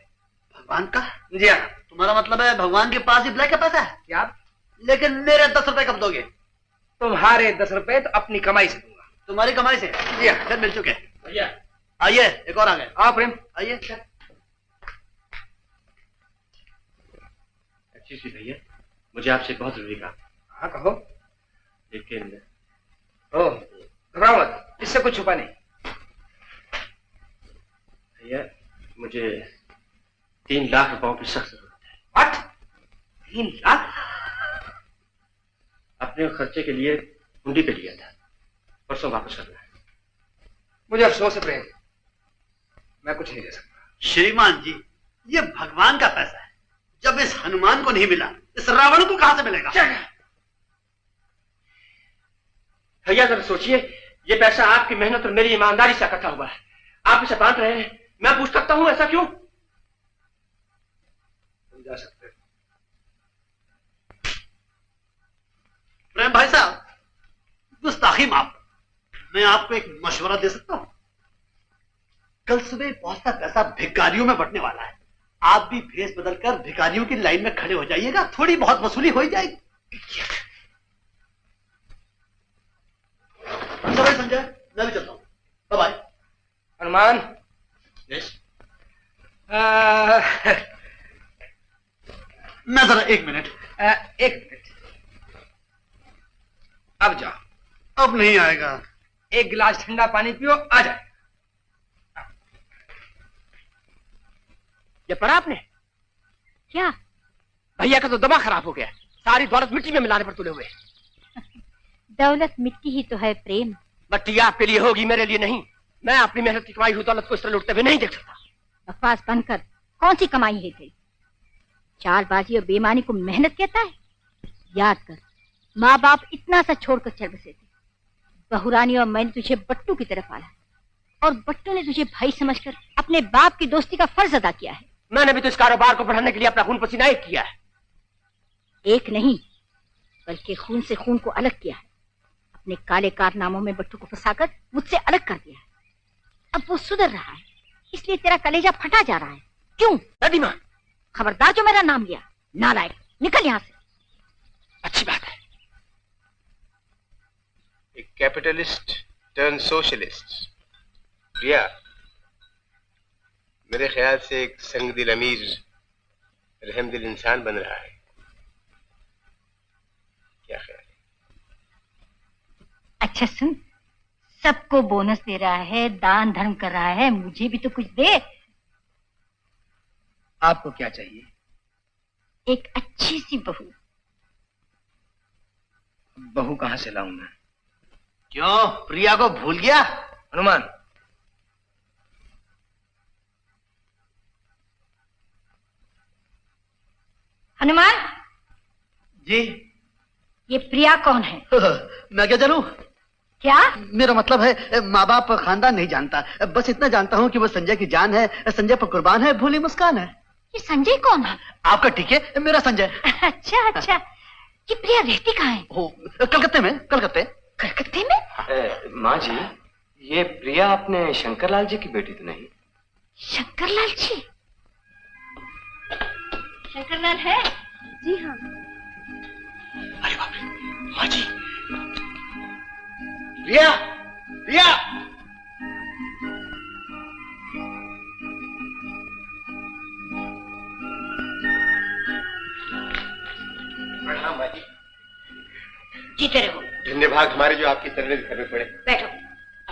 भगवान का? जी हाँ। तुम्हारा मतलब है भगवान के पास ही ब्लैक का पैसा है? क्या? लेकिन मेरे दस रुपए कब दोगे? तुम्हारे दस रुपए तो अपनी कमाई से दूंगा। तुम्हारी कमाई से? जी हाँ। सर मिल चुके हैं भैया। आइए, एक और आ गए। हाँ प्रेम, आइए सर। अच्छी सी भैया, मुझे आपसे बहुत जरूरी काम। हाँ कहो। लेकिन ओ घबराओ मत, इससे कुछ छुपा नहीं। मुझे तीन लाख रुपयों की सख्त जरूरत है। तीन लाख? अपने खर्चे के लिए हुंडी पे लिया था, परसों वापस करना है। मुझे अफसोस है प्रेम, मैं कुछ नहीं दे सकता। श्रीमान जी, ये भगवान का पैसा है। जब इस हनुमान को नहीं मिला, इस रावण को कहां से मिलेगा? भैया जरा सोचिए, ये पैसा आपकी मेहनत और मेरी ईमानदारी से इकट्ठा हुआ है। आप इसे बांट रहे हैं। मैं पूछ सकता हूं ऐसा क्यों? तुम जा सकते हो। प्रेम भाई साहब, गुस्ताखी माफ, मैं आपको एक मशवरा दे सकता हूं। कल सुबह बहुत सा पैसा भिखारियों में बंटने वाला है। आप भी भेष बदलकर भिखारियों की लाइन में खड़े हो जाइएगा, थोड़ी बहुत वसूली हो जाएगी। चलो संजय, मैं भी चलता हूं। Bye bye. हनुमान। Yes? आ, मैं जरा एक मिनट आ, एक मिनट अब जाओ। अब नहीं आएगा। एक गिलास ठंडा पानी पियो, आ जाएगा। ये पढ़ा आपने? क्या? भैया का तो दिमाग खराब हो गया, सारी दौलत मिट्टी में मिलाने पर तुले हुए। दौलत मिट्टी ही तो है प्रेम। मिट्टी आपके लिए होगी, मेरे लिए नहीं। मैं अपनी मेहनत की कमाई हुई दौलत को इस तरह लूटते हुए नहीं देख सकता। बकवास बनकर कौन सी कमाई है तेरी? चालबाजी और बेईमानी को मेहनत कहता है? याद कर, माँ बाप इतना सा छोड़कर चल बसे थे। बहुरानी और मैंने तुझे बट्टू की तरफ आया और बट्टू ने तुझे भाई समझकर अपने बाप की दोस्ती का फर्ज अदा किया है। मैंने भी तो इस कारोबार को बढ़ाने के लिए अपना खून पसीना एक किया है। एक नहीं, बल्कि खून से खून को अलग किया है। अपने काले कारनामों में बट्टू को फंसाकर मुझसे अलग कर दिया है। अब वो सुधर रहा है, इसलिए तेरा कलेजा फटा जा रहा है। क्यों दादी माँ? खबरदार जो मेरा नाम लिया। नालायक, निकल यहाँ से। अच्छी बात है। एक कैपिटलिस्ट टर्न सोशलिस्ट। प्रिया, मेरे ख्याल से एक संगदिल अमीर, रहमदिल इंसान बन रहा है। क्या ख्याल है? अच्छा सुन, सबको बोनस दे रहा है, दान धर्म कर रहा है, मुझे भी तो कुछ दे। आपको क्या चाहिए? एक अच्छी सी बहू। बहू कहां से लाऊं मैं? क्यों, प्रिया को भूल गया? हनुमान, हनुमान जी, ये प्रिया कौन है? मैं क्या जानूं? क्या? मेरा मतलब है माँ बाप खानदान नहीं जानता, बस इतना जानता हूँ कि वो संजय की जान है, संजय पर कुर्बान है, भूली मुस्कान है। ये संजय कौन है? आपका ठीक है, मेरा संजय। अच्छा अच्छा, ये प्रिया रहती कहाँ है? कलकत्ते में। कलकत्ते? कलकत्ते में? माँ जी, ये प्रिया अपने शंकरलाल जी की बेटी तो नहीं? शंकरलाल जी? शंकरलाल है? जी हाँ। अरे बाप रे, माँ जी। प्रिया, प्रिया। प्रणाम माँ जी। जीते रहो। धन्य भाग हमारे जो आपकी तरह करने पड़े। बैठो।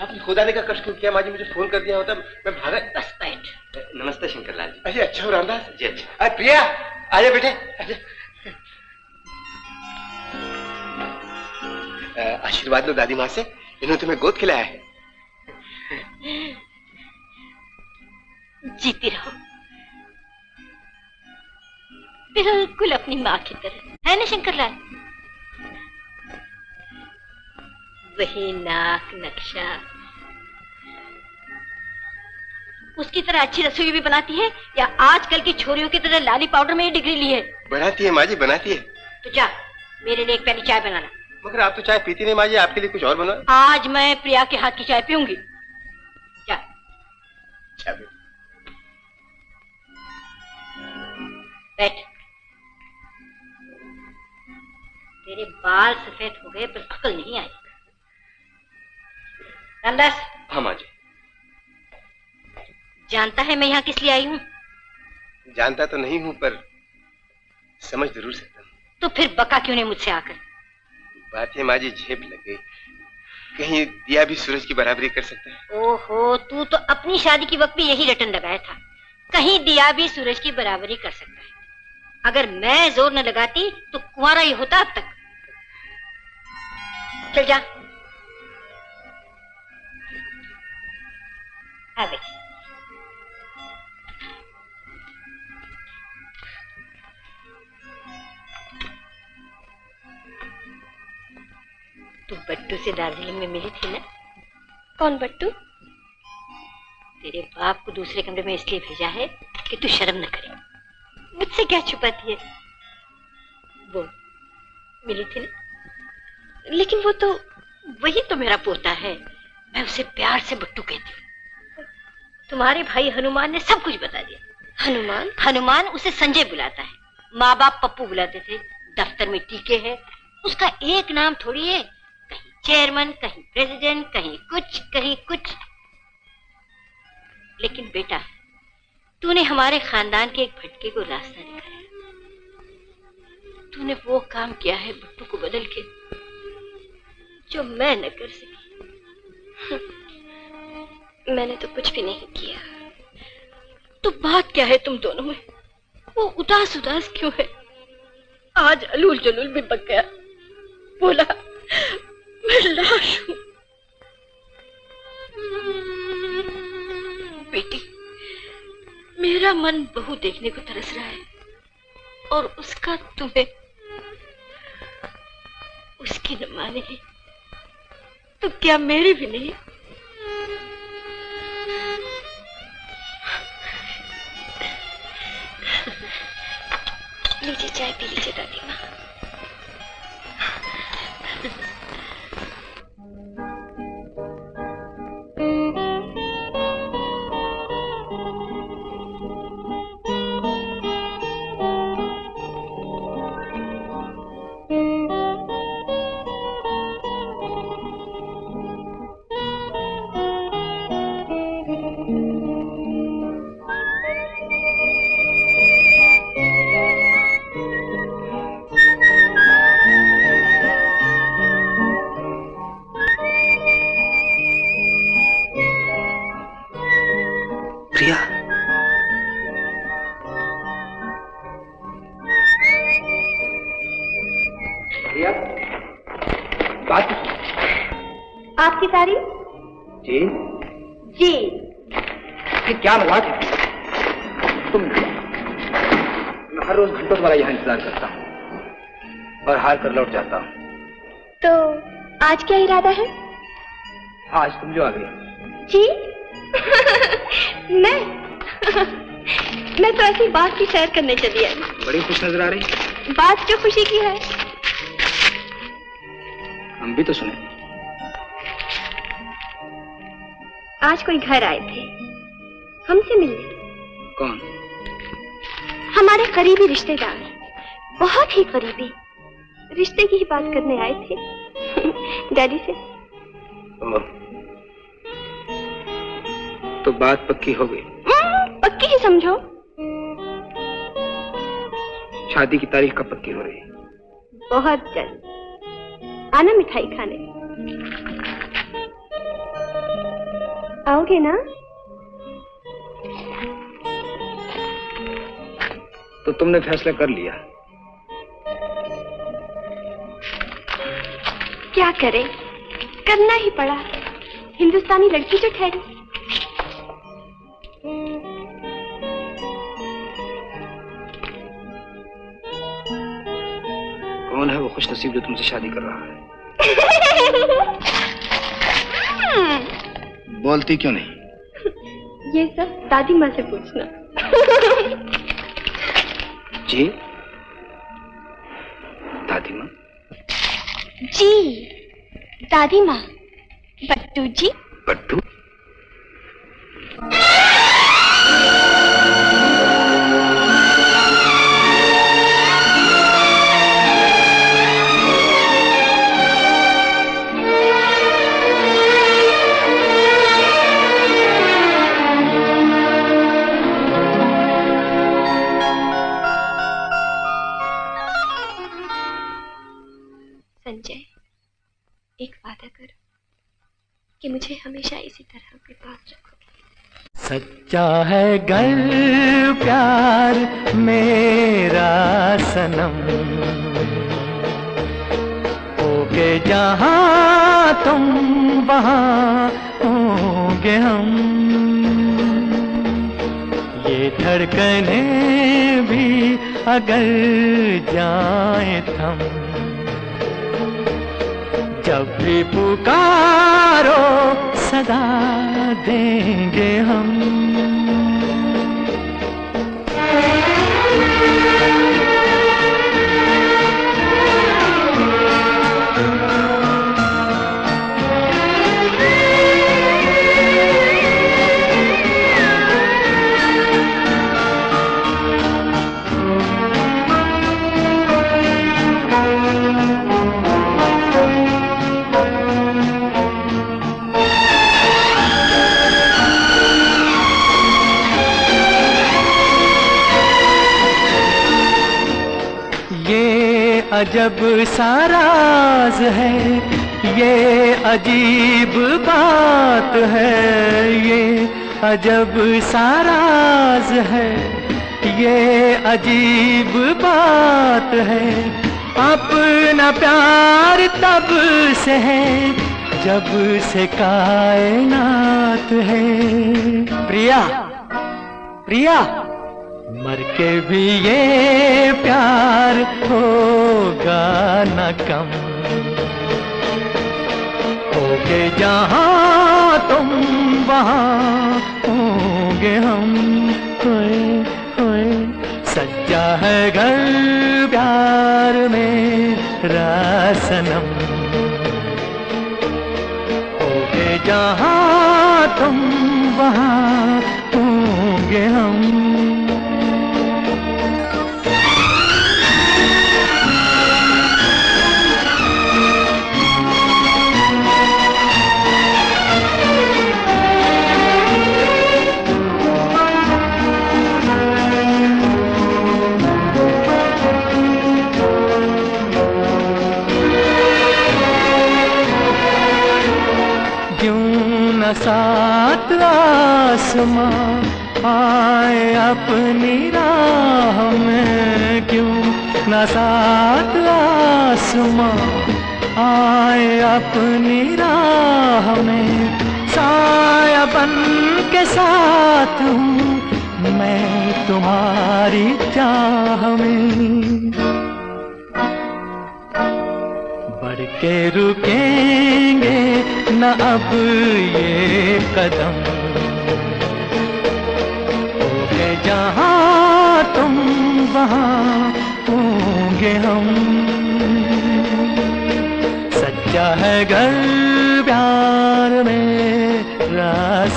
आपने खुदा ने का कष्ट क्यों किया माँ जी? मुझे फोन कर दिया होता मैं भागा। बस बैठ। नमस्ते शंकरलाल जी। अरे अच्छा हो रामदास जी। अच्छा, अरे प्रिया आ जा बेटे। आशीर्वाद लो दादी माँ से, इन्होंने तुम्हें गोद खिलाया है। जीती रहो, बिल्कुल अपनी माँ की तरह है ना शंकरलाल? वही नाक नक्शा, उसकी तरह अच्छी रसोई भी बनाती है या आजकल की छोरियों की तरह लाली पाउडर में ही डिग्री ली है? बनाती है माँ जी, बनाती है। तो जा मेरे लिए एक प्याली चाय बनाना। मगर आप तो चाय पीती नहीं माँ जी, आपके लिए कुछ और बनाओ। आज मैं प्रिया के हाथ की चाय पीऊंगी। जा। अच्छा बैठ। तेरे बाल सफेद हो गए पर अकल नहीं आई। रामदास। हाँ माँ जी। जानता है मैं यहाँ किस लिए आई हूँ? जानता तो नहीं हूँ पर समझ जरूर सकता हूँ। तो फिर बका क्यों नहीं मुझसे आकर? बात है माँ जी, झेप लग गई। कहीं दिया भी सूरज की बराबरी कर सकता है? ओहो, तू तो अपनी शादी के वक्त भी यही रटन लगाया था, कहीं दिया भी सूरज की बराबरी कर सकता है। अगर मैं जोर न लगाती तो कुंवारा ही होता अब तक। चल जा। आ गई। तू बट्टू से दार्जिलिंग में मिली थी ना? कौन बट्टू? तेरे बाप को दूसरे कमरे में इसलिए भेजा है कि तू शर्म न करे। मुझसे क्या छुपाती है? वो मिली थी ना? लेकिन वो तो वही तो मेरा पोता है, मैं उसे प्यार से बट्टू कहती हूँ। तुम्हारे भाई हनुमान ने सब कुछ बता दिया। हनुमान? हनुमान उसे संजय बुलाता है, माँ बाप पप्पू बुलाते थे। दफ्तर में टीके हैं, उसका एक नाम थोड़ी है, कहीं चेयरमैन, कहीं प्रेसिडेंट, कहीं कुछ कहीं कुछ। लेकिन बेटा, तूने हमारे खानदान के एक भटके को रास्ता दिखाया। तूने वो काम किया है बट्टू को बदल के, जो मैं न कर सकी। मैंने तो कुछ भी नहीं किया। तो बात क्या है तुम दोनों में? वो उदास उदास क्यों है? आज अलूल जलूल भी बक गया, बोला मैं लाश हूं। बेटी, मेरा मन बहू देखने को तरस रहा है और उसका तुम्हें उसकी न माने तो क्या मेरी भी नहीं? लीजिए चाय पी लीजिए दादी माँ। शुक्रिया। बात आपकी तारीफ जी जी ये क्या मजाक है तुम। मैं हर रोज घंटों तुम्हारा यहाँ इंतजार करता हूँ और हार कर लौट जाता हूँ। तो आज क्या इरादा है? आज तुम जो आ गए जी। मैं मैं तो ऐसी बात की सैर करने चली आई। बड़ी खुश नजर आ रही। बात जो खुशी की है। हम भी तो सुने। आज कोई घर आए थे हमसे मिलने। कौन? हमारे करीबी रिश्तेदार, बहुत ही करीबी। रिश्ते की ही बात करने आए थे डैडी से। तो बात पक्की हो गई? पक्की ही समझो। शादी की तारीख कब पक्की हो रही? बहुत जल्द। आना मिठाई खाने। आओगे ना? तो तुमने फैसला कर लिया? क्या करें, करना ही पड़ा। हिंदुस्तानी लड़की जो ठहरी। कौन है वो खुश नसीब जो तुमसे शादी कर रहा है? बोलती क्यों नहीं? ये सब दादी माँ से पूछना। जी दादी माँ? जी दादी माँ। बट्टू जी। बट्टू? कि मुझे हमेशा इसी तरह के पास रखो। सच्चा है गल प्यार मेरा सनम, होगे जहां तुम वहां होंगे हम। ये धड़कने भी अगर जाए थम, जब भी पुकारो सदा देंगे हम। अजब सा राज है, ये अजीब बात है, ये अजब सा राज है, ये अजीब बात है। अपना प्यार तब से है जब से कायनात है। प्रिया, प्रिया, मर के भी ये प्यार होगा न कम, होगे जहां तुम वहां होंगे हम। होए होए सच्चा है घर प्यार मेरा सनम, होगे जहां तुम वहां होंगे हम। सात आसमां आए अपनी राह में, क्यों न सात आस आसमां आए अपनी राह में, साया बन के साथ हूँ मैं तुम्हारी चाह में। बढ़ के रुकेंगे न अब ये कदम, तो है जहाँ तुम वहाँ होंगे हम। सच्चा है घर प्यार मेरा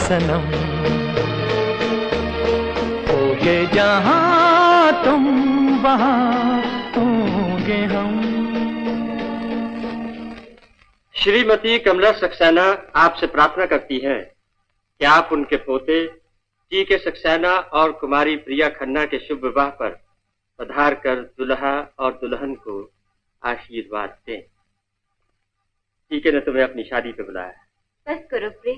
सनम, होंगे जहाँ तुम वहाँ होंगे हम। श्रीमती कमला सक्सेना आपसे प्रार्थना करती है कि आप उनके पोते जी के सक्सेना और कुमारी प्रिया खन्ना के शुभ विवाह पर पधार कर दुल्हा और दुल्हन को आशीर्वाद दें। ठीक है ना, तुम्हें अपनी शादी पे बुलाया। बस करो प्रिय,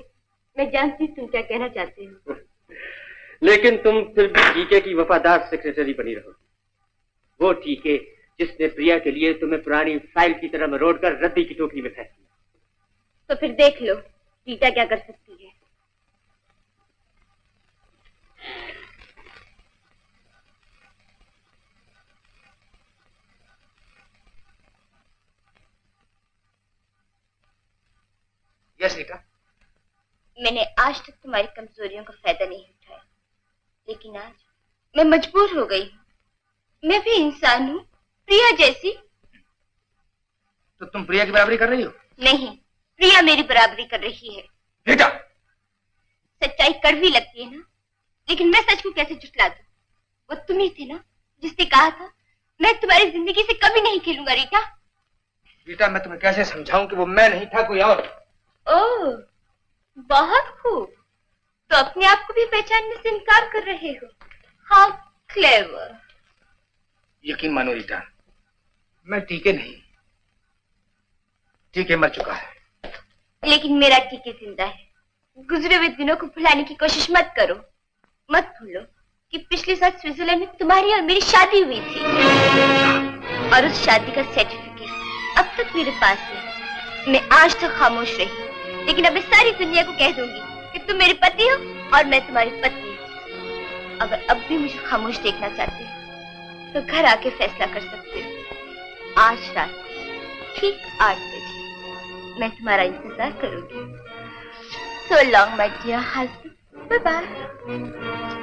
मैं जानती तुम क्या कहना चाहते हो। लेकिन तुम फिर भी टीके की वफादार सेक्रेटरी बनी रहो। वो टीके जिसने प्रिया के लिए तुम्हें पुरानी फाइल की तरह मरोड़ कर रद्दी की टोकरी में फेंक दिया। तो फिर देख लो टीटा क्या कर सकती है। यस रीटा, मैंने आज तक तुम्हारी कमजोरियों का फायदा नहीं उठाया, लेकिन आज मैं मजबूर हो गई हूँ। मैं भी इंसान हूँ, प्रिया जैसी। तो तुम प्रिया की बराबरी कर रही हो? नहीं, प्रिया मेरी बराबरी कर रही है। बेटा, सच्चाई कड़वी लगती है ना, लेकिन मैं सच को कैसे झुटला दूं? वो तुम ही थे ना जिसने कहा था मैं तुम्हारी जिंदगी से कभी नहीं खेलूंगा। रीटा रीटा मैं तुम्हें कैसे समझाऊं कि वो मैं नहीं था, कोई और। ओह, बहुत खूब, तो अपने आप को भी पहचानने से इनकार कर रहे हो। How clever. यकीन मानो रीटा, मैं टीके नहीं, टीके मर चुका है, लेकिन मेरा टीके जिंदा है। गुजरे हुए दिनों को भुलाने की कोशिश मत करो। मत भूलो कि पिछले साल स्विट्जरलैंड में तुम्हारी और मेरी शादी हुई थी, और उस शादी का सर्टिफिकेट अब तक मेरे पास है। मैं आज तक खामोश रही, लेकिन अब मैं सारी दुनिया को कह दूंगी कि तुम मेरे पति हो और मैं तुम्हारी पत्नी हूँ। अगर अब भी मुझे खामोश देखना चाहते हो तो घर आके फैसला कर सकते हो। आज रात ठीक आठ बजे मैं तुम्हारा इंतजार करूंगी। So long my dear husband, bye bye.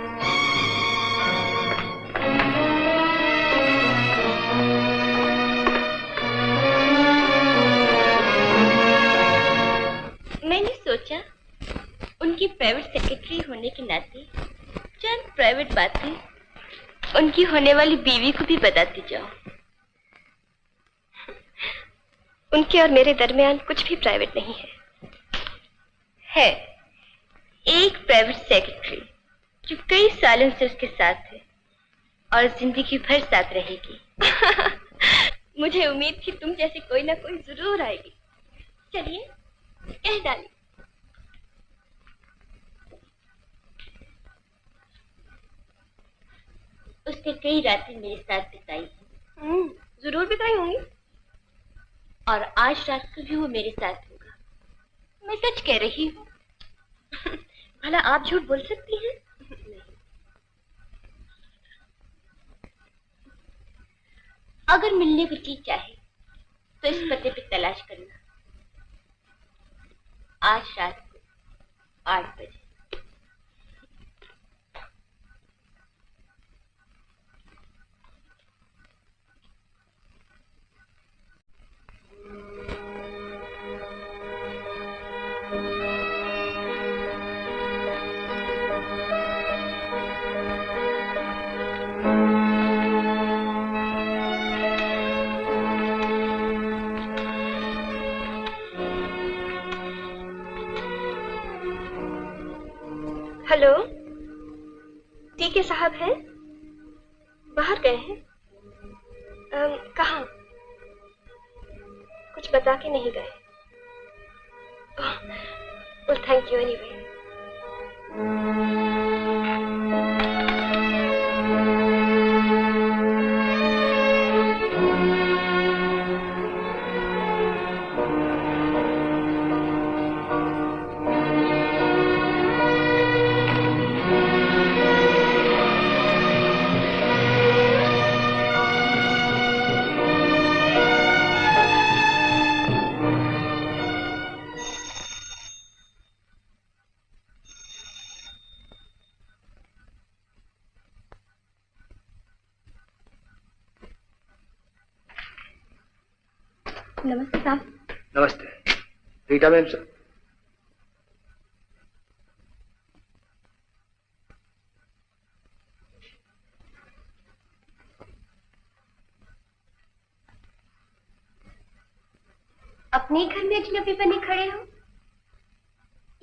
मैंने सोचा उनकी प्राइवेट सेक्रेटरी होने के नाते चंद प्राइवेट बातें उनकी होने वाली बीवी को भी बताती जाओ। उनके और मेरे दरमियान कुछ भी प्राइवेट नहीं है। है एक प्राइवेट सेक्रेटरी जो कई सालों से उसके साथ है और जिंदगी भर साथ रहेगी। मुझे उम्मीद थी तुम जैसे कोई ना कोई जरूर आएगी। चलिए कह डाली। उसने कई रातें मेरे साथ बिताई हैं। जरूर बिताई होंगी, और आज रात को भी वो मेरे साथ होगा। मैं सच कह रही हूँ। भला आप झूठ बोल सकती हैं? अगर मिलने को जी चाहे तो इस पते पे तलाश करना। आज रात को आठ बजे। हेलो, टीके साहब हैं? बाहर गए हैं? कहाँ? कुछ बता के नहीं गए। Oh, thank you anyway. साहब। नमस्ते साहब। नमस्ते रीटा मैम साहब। अपने घर में अजनबी बने खड़े हो।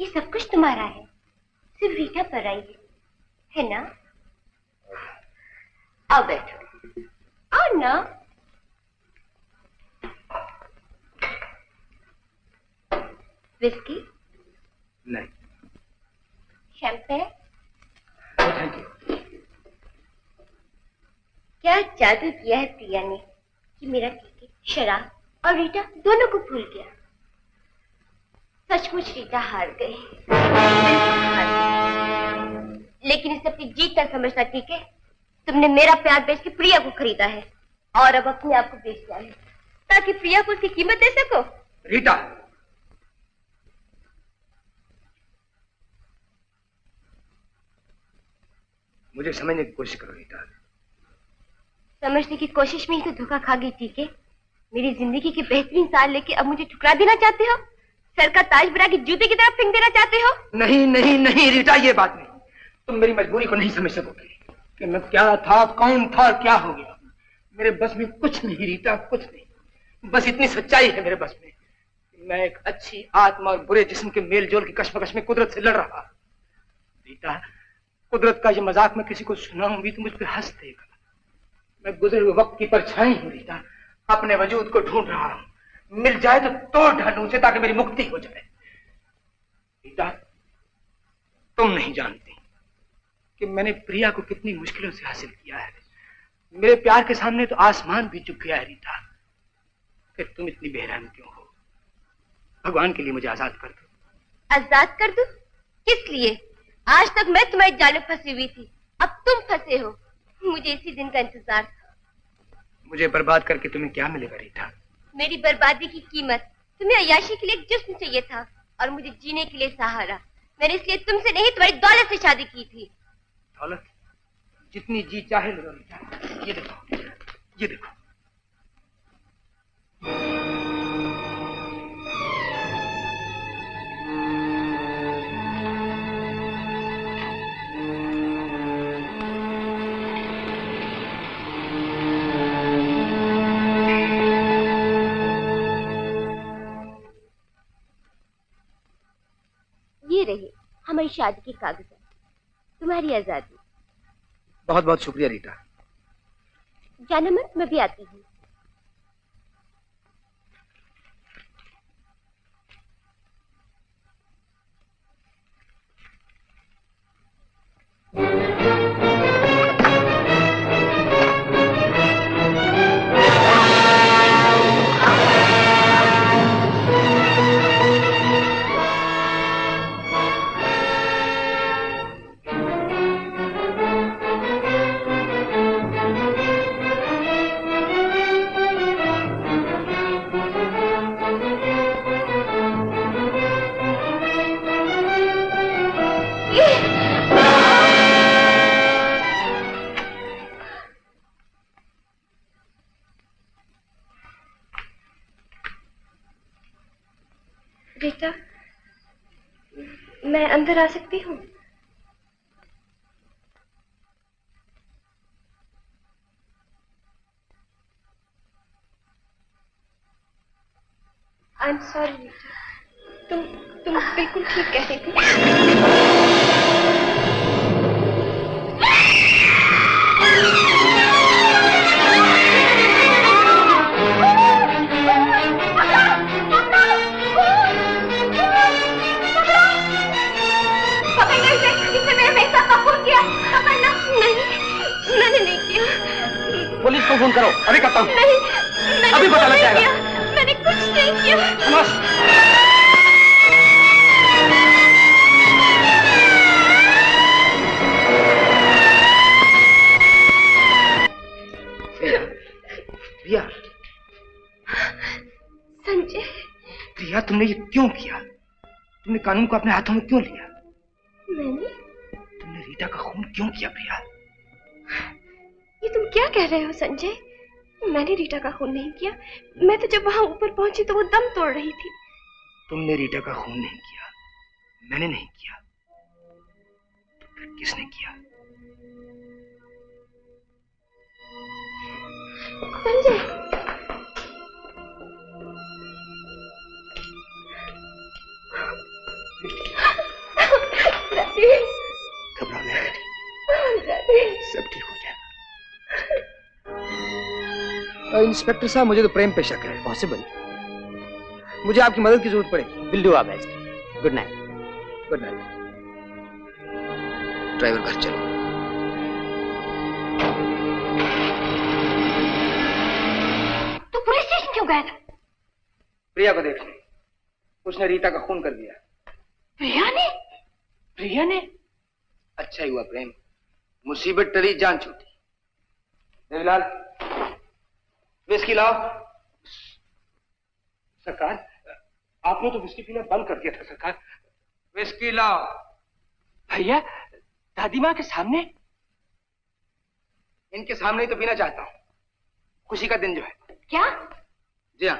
ये सब कुछ तुम्हारा है, सिर्फ रीटा पर आई है, है ना? आओ बैठो, आओ ना। विस्की? नहीं। शैंपेन? Thank you. क्या जादू किया है प्रिया ने कि मेरा टिकट, शराब और रीटा दोनों को भूल गया। सचमुच रीटा हार गई, लेकिन इसे अपनी जीत न समझना, ठीक है? तुमने मेरा प्यार बेच के प्रिया को खरीदा है और अब अपने आप को बेच दिया है ताकि प्रिया को उसकी कीमत दे सको। रीटा, मुझे समझने की कोशिश करो। रीटा, समझने की कोशिश में ही तो धोखा खा गई, ठीक है? मेरी जिंदगी की बेहतरीन साल लेके अब मुझे ठुकरा देना चाहते हो? सर का ताज बना के जूते की तरफ फेंक देना चाहते हो? नहीं नहीं नहीं रीटा, ये बात नहीं। तुम मेरी मजबूरी को नहीं समझ सकोगे कि मैं क्या था, कौन था, क्या हो गया। मेरे बस में कुछ नहीं रीटा, कुछ नहीं। बस इतनी सच्चाई है मेरे बस में। मैं एक अच्छी आत्मा और बुरे जिस्म के मेल जोल की कशमकश में कुदरत से लड़ रहा। रीटा, कुदरत का ये मजाक मैं किसी को सुनाऊंगी तो मुझ पर हंस देगा। मैं गुजरे हुए वक्त की परछाई हूँ रीटा, अपने वजूद को ढूंढ रहा हूँ। मिल जाए तो तोड़ ढालूं उसे ताकि मेरी मुक्ति हो जाए। रीटा, तुम नहीं जानती कि मैंने प्रिया को कितनी मुश्किलों से हासिल किया है। मेरे प्यार के सामने तो आसमान भी चुप गया है रीटा। फिर तुम इतनी बेरहम क्यों हो? भगवान के लिए मुझे आजाद कर दो। आजाद कर दो? किस लिए? आज तक मैं तुम्हारी जाल में फंसी हुई थी, अब तुम फंसे हो। मुझे इसी दिन का इंतजार था। मुझे बर्बाद करके तुम्हें क्या मिलेगा रीटा? मेरी बर्बादी की कीमत। तुम्हें अय्याशी के लिए एक जिस्म चाहिए था और मुझे जीने के लिए सहारा। मैंने इसलिए तुमसे नहीं, तुम्हारी दौलत से शादी की थी। दौलत? जितनी जी चाहे लो रीटा। ये देखो, ये देखो। हमारी शादी की कागजात, तुम्हारी आजादी। बहुत बहुत शुक्रिया रीटा। जाना मत, मैं भी आती हूँ। मैं अंदर आ सकती हूँ? आई एम सॉरी रीटा, तुम तुम बिल्कुल ठीक कह रही थी। पुलिस को फोन करो, अभी करता हूँ। अभी पता लग जाएगा। मैंने कुछ नहीं किया। प्रिया, संजय। प्रिया, तुमने ये क्यों किया? तुमने कानून को अपने हाथों में क्यों लिया? मैंने? तुमने रीटा का खून क्यों किया प्रिया? ये तुम क्या कह रहे हो संजय? मैंने रीटा का खून नहीं किया। मैं तो जब वहां ऊपर पहुंची तो वो दम तोड़ रही थी। तुमने रीटा का खून नहीं किया, मैंने नहीं किया, तो फिर किसने किया? संजय, घबराओ नहीं, सब ठीक हो जाएगा। इंस्पेक्टर साहब, मुझे तो प्रेम पे शक है। पॉसिबल? मुझे आपकी मदद की जरूरत पड़ेगी। Will do our best. Good night. Good night. Driver घर चलो। तू पुलिस स्टेशन क्यों गया था? प्रिया को देखने। उसने रीता का खून कर दिया। प्रिया ने? प्रिया ने? अच्छा ही हुआ प्रेम, मुसीबत टली जान छूटी। देवीलाल, विस्की लाओ। सरकार, आपने तो विस्की पीना बंद कर दिया था। सरकार, विस्की लाओ। भैया, दादी माँ के सामने? इनके सामने ही तो पीना चाहता हूँ। खुशी का दिन जो है। क्या? जी हाँ,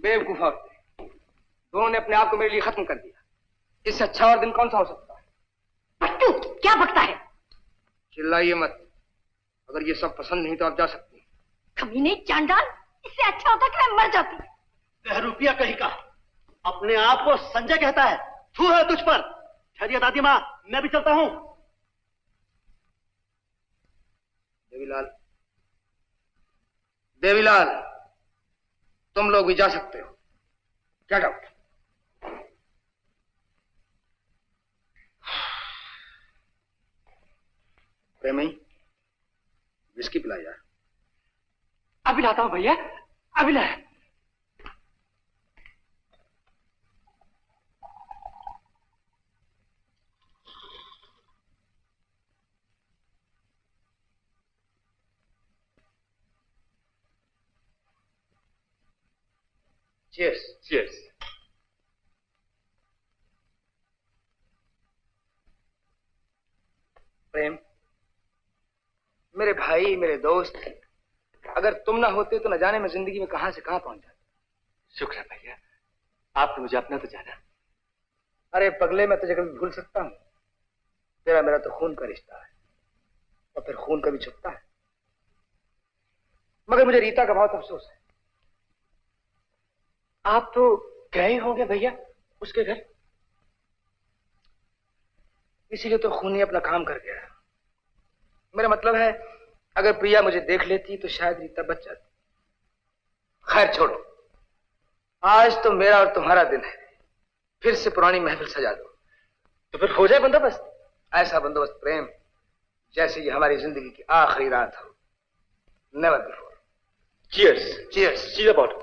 बेवकूफ औरतें दोनों ने अपने आप को मेरे लिए खत्म कर दिया। इससे अच्छा और दिन कौन सा हो सकता है? पट्टू, क्या बकता है? चिल्लाइए मत। अगर ये सब पसंद नहीं तो आप जा सकती हैं। कमीने, चांडाल, इससे अच्छा होता कि मैं मर जाती। बहरूपिया कहीं का, अपने आप को संजय कहता है। थू है तुझ पर। ठहरिए दादी माँ, मैं भी चलता हूँ। देवीलाल, देवीलाल, तुम लोग भी जा सकते हो। क्या डाउट? प्रेमी, विस्की पिला यार। अभी लाता हूं भैया, अभी लाया। चीयर्स। चीयर्स। प्रेम, मेरे भाई, मेरे दोस्त, अगर तुम ना होते तो न जाने मैं जिंदगी में कहां से कहां पहुंच जाता। शुक्र है भैया, आपने मुझे अपना तो जाना। अरे पगले, मैं तुझे कभी भूल सकता हूँ? तेरा मेरा तो खून का रिश्ता है, और फिर खून कभी छुपता है। मगर मुझे रीता का बहुत अफसोस है। आप तो गए होंगे भैया उसके घर, इसीलिए तो खूनी अपना काम कर गया। मेरा मतलब है, अगर प्रिया मुझे देख लेती तो शायद रीता बच जाती। खैर छोड़ो, आज तो मेरा और तुम्हारा दिन है। फिर से पुरानी महफिल सजा दो, तो फिर हो जाए बंदोबस्त। ऐसा बंदोबस्त प्रेम, जैसे ये हमारी जिंदगी की आखिरी रात हो। Never before. चीयर्स। चीयर्स। चीज अबाउट।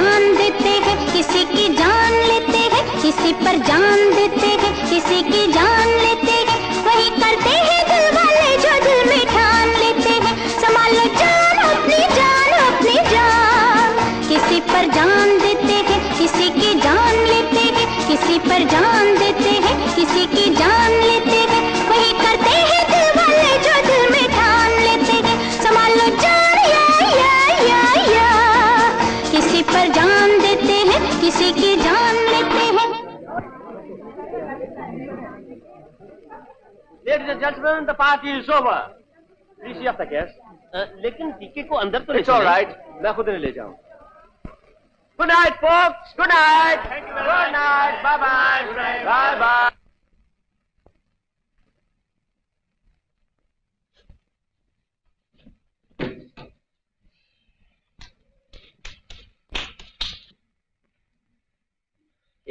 जान देते हैं, किसी की जान लेते हैं, किसी पर जान देते हैं, किसी की जान लेते हैं, वही करते हैं दिल वाले जो दिल में ठान लेते हैं। संभालो जान अपनी, जान अपनी जान। किसी पर जान देते हैं, किसी की जान लेते हैं, किसी पर जान देते हैं, किसी की जान लेते हैं, वही करते हैं दिल वाले जो दिल में ठान लेते हैं। संभालो जान या या या या। किसी पर जान देते हैं, किसी की जान लेते हैं। Ladies and gentlemen, the party is over. Please have the guest. लेकिन टीके को अंदर तो It's all right. मैं खुद नहीं ले जाऊँ। Good night, folks. Good night. Good night. Bye bye. Bye bye.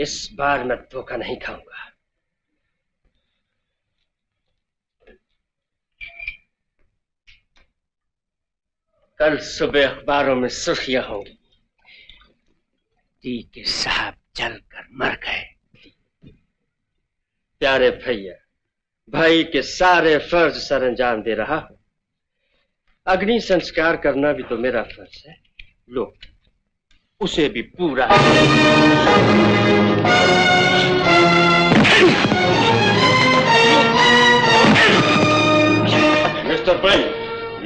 इस बार मैं धोखा नहीं खाऊंगा। कल सुबह अखबारों में सुर्खियां होंगी। टीके साहब जलकर मर गए। प्यारे भैया, भाई के सारे फर्ज सर अंजाम दे रहा हूं। अग्नि संस्कार करना भी तो मेरा फर्ज है। लो, उसे भी पूरा। Mister Peng,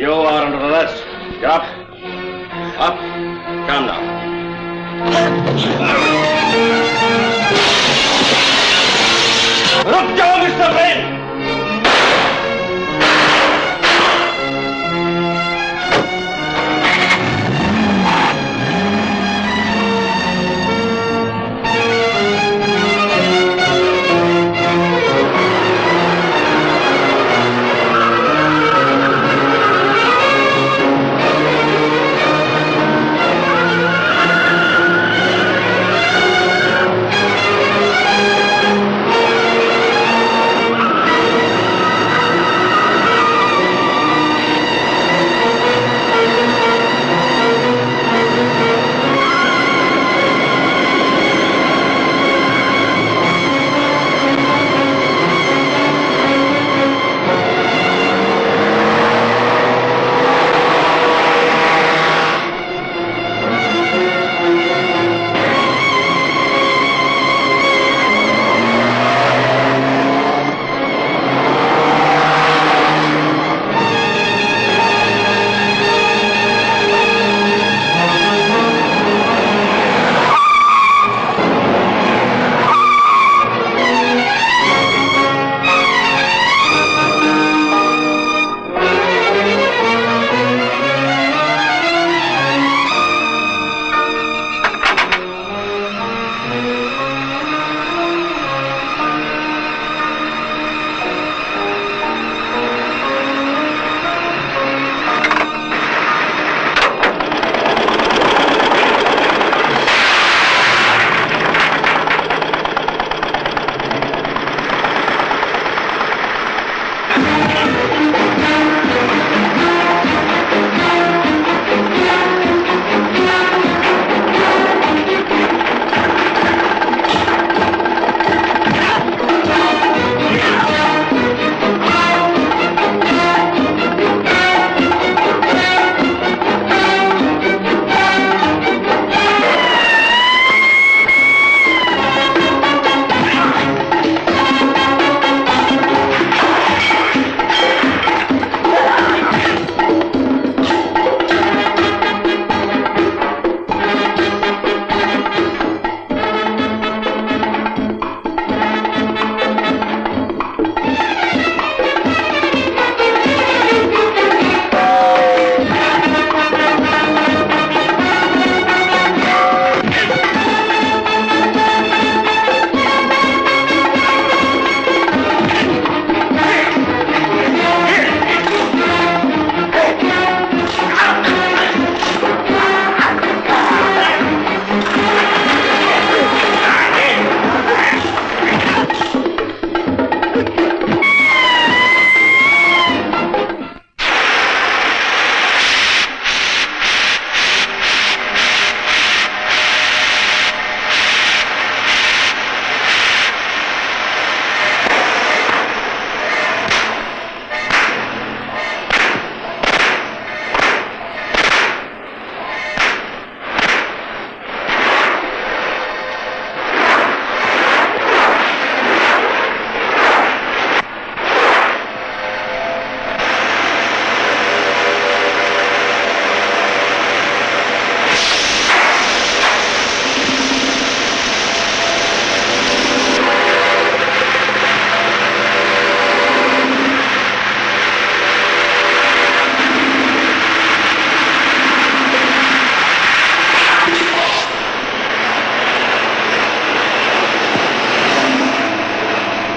you are under arrest. Get up. Up. Calm down. Ruk jao, Mister Peng.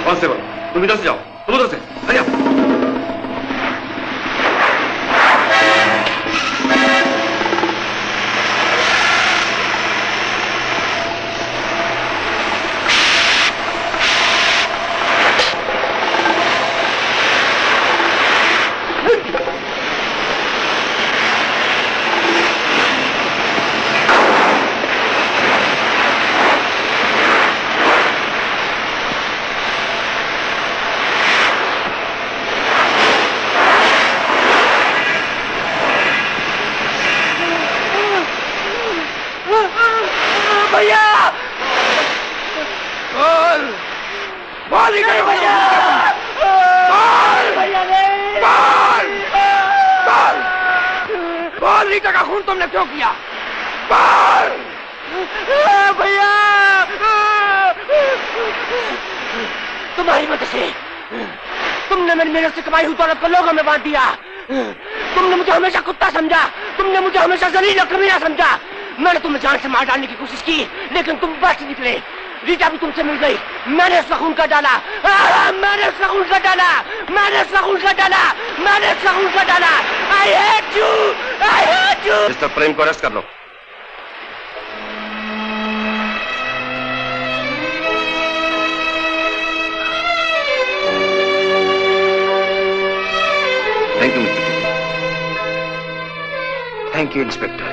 One seven, तुम इधर से जाओ, तुम उधर से, अरे दिया। तुमने मुझे हमेशा कुत्ता समझा, तुमने मुझे हमेशा जलील और कमीना समझा। मैंने तुम्हें जान से मार डालने की कोशिश की, लेकिन तुम बच निकले। रीटा भी तुमसे मिल गई, मैंने उसका खून कर डाला, मैंने उसका खून कर डाला, मैंने उसका खून कर डाला, मैंने उसका खून कर डाला। I hate you, I hate you। Mister Prem को अरेस्ट कर लो। Thank you mister, thank you inspector.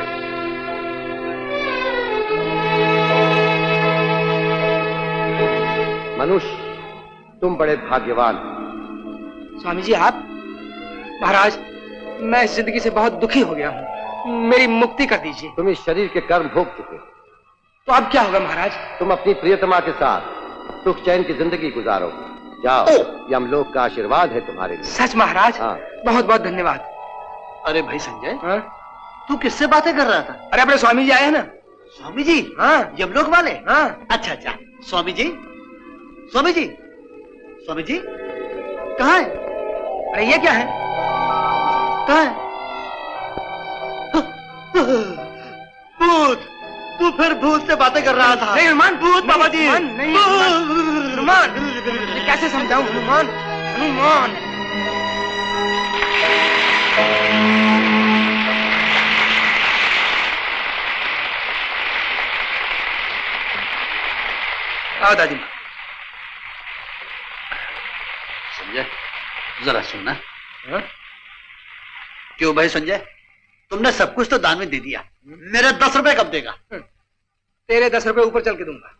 मनुष, तुम बड़े भाग्यवान। स्वामी जी आप। महाराज, मैं इस जिंदगी से बहुत दुखी हो गया हूँ, मेरी मुक्ति कर दीजिए। तुम इस शरीर के कर्म भोग चुके, तो अब क्या होगा महाराज? तुम अपनी प्रियतमा के साथ सुख चैन की जिंदगी गुजारो। जाओ, ये हम लोग का आशीर्वाद है तुम्हारे लिए। सच महाराज, हाँ। बहुत बहुत धन्यवाद। अरे भाई संजय, हाँ? तू किससे बातें कर रहा था? अरे अपने स्वामी जी आए हैं ना। स्वामी जी? हाँ, यमलोक वाले। हाँ, अच्छा अच्छा। स्वामी जी, स्वामी जी, स्वामी जी कहाँ है? अरे ये क्या है, कहाँ है? भूत, तू फिर भूत से बातें कर रहा था। नहीं भूत बाबा जी, नहीं कैसे समझाऊं? हनुमान, हनुमान। आओ दादी माँ। संजय जरा सुनना। क्यों भाई संजय, तुमने सब कुछ तो दान में दे दिया, मेरे दस रुपए कब देगा? तेरे दस रुपए ऊपर चल के दूंगा।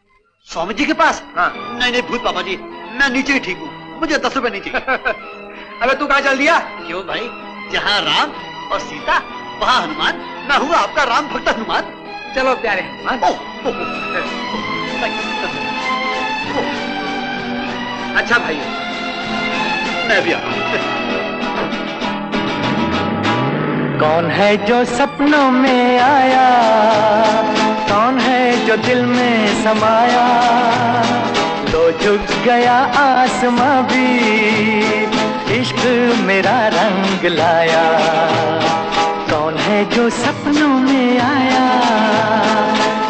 स्वामी जी के पास? हाँ। नहीं नहीं भूत पापा जी, मैं नीचे ही ठीक हूँ, मुझे दस रुपए नीचे। अबे तू कहाँ चल दिया? क्यों भाई, जहाँ राम और सीता वहाँ हनुमान, मैं हूँ आपका राम भक्त हनुमान। चलो प्यारे हनुमान। ओ, ओ, ओ, ओ, ओ, अच्छा भाई, मैं भी आ रहा हूँ। कौन है जो सपनों में आया, कौन है जो दिल में समाया? तो झुक गया आसमां भी, इश्क मेरा रंग लाया। कौन है जो सपनों में आया,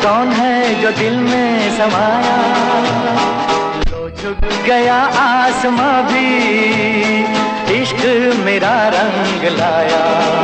कौन है जो दिल में समाया? तो झुक गया आसमां भी, इश्क मेरा रंग लाया।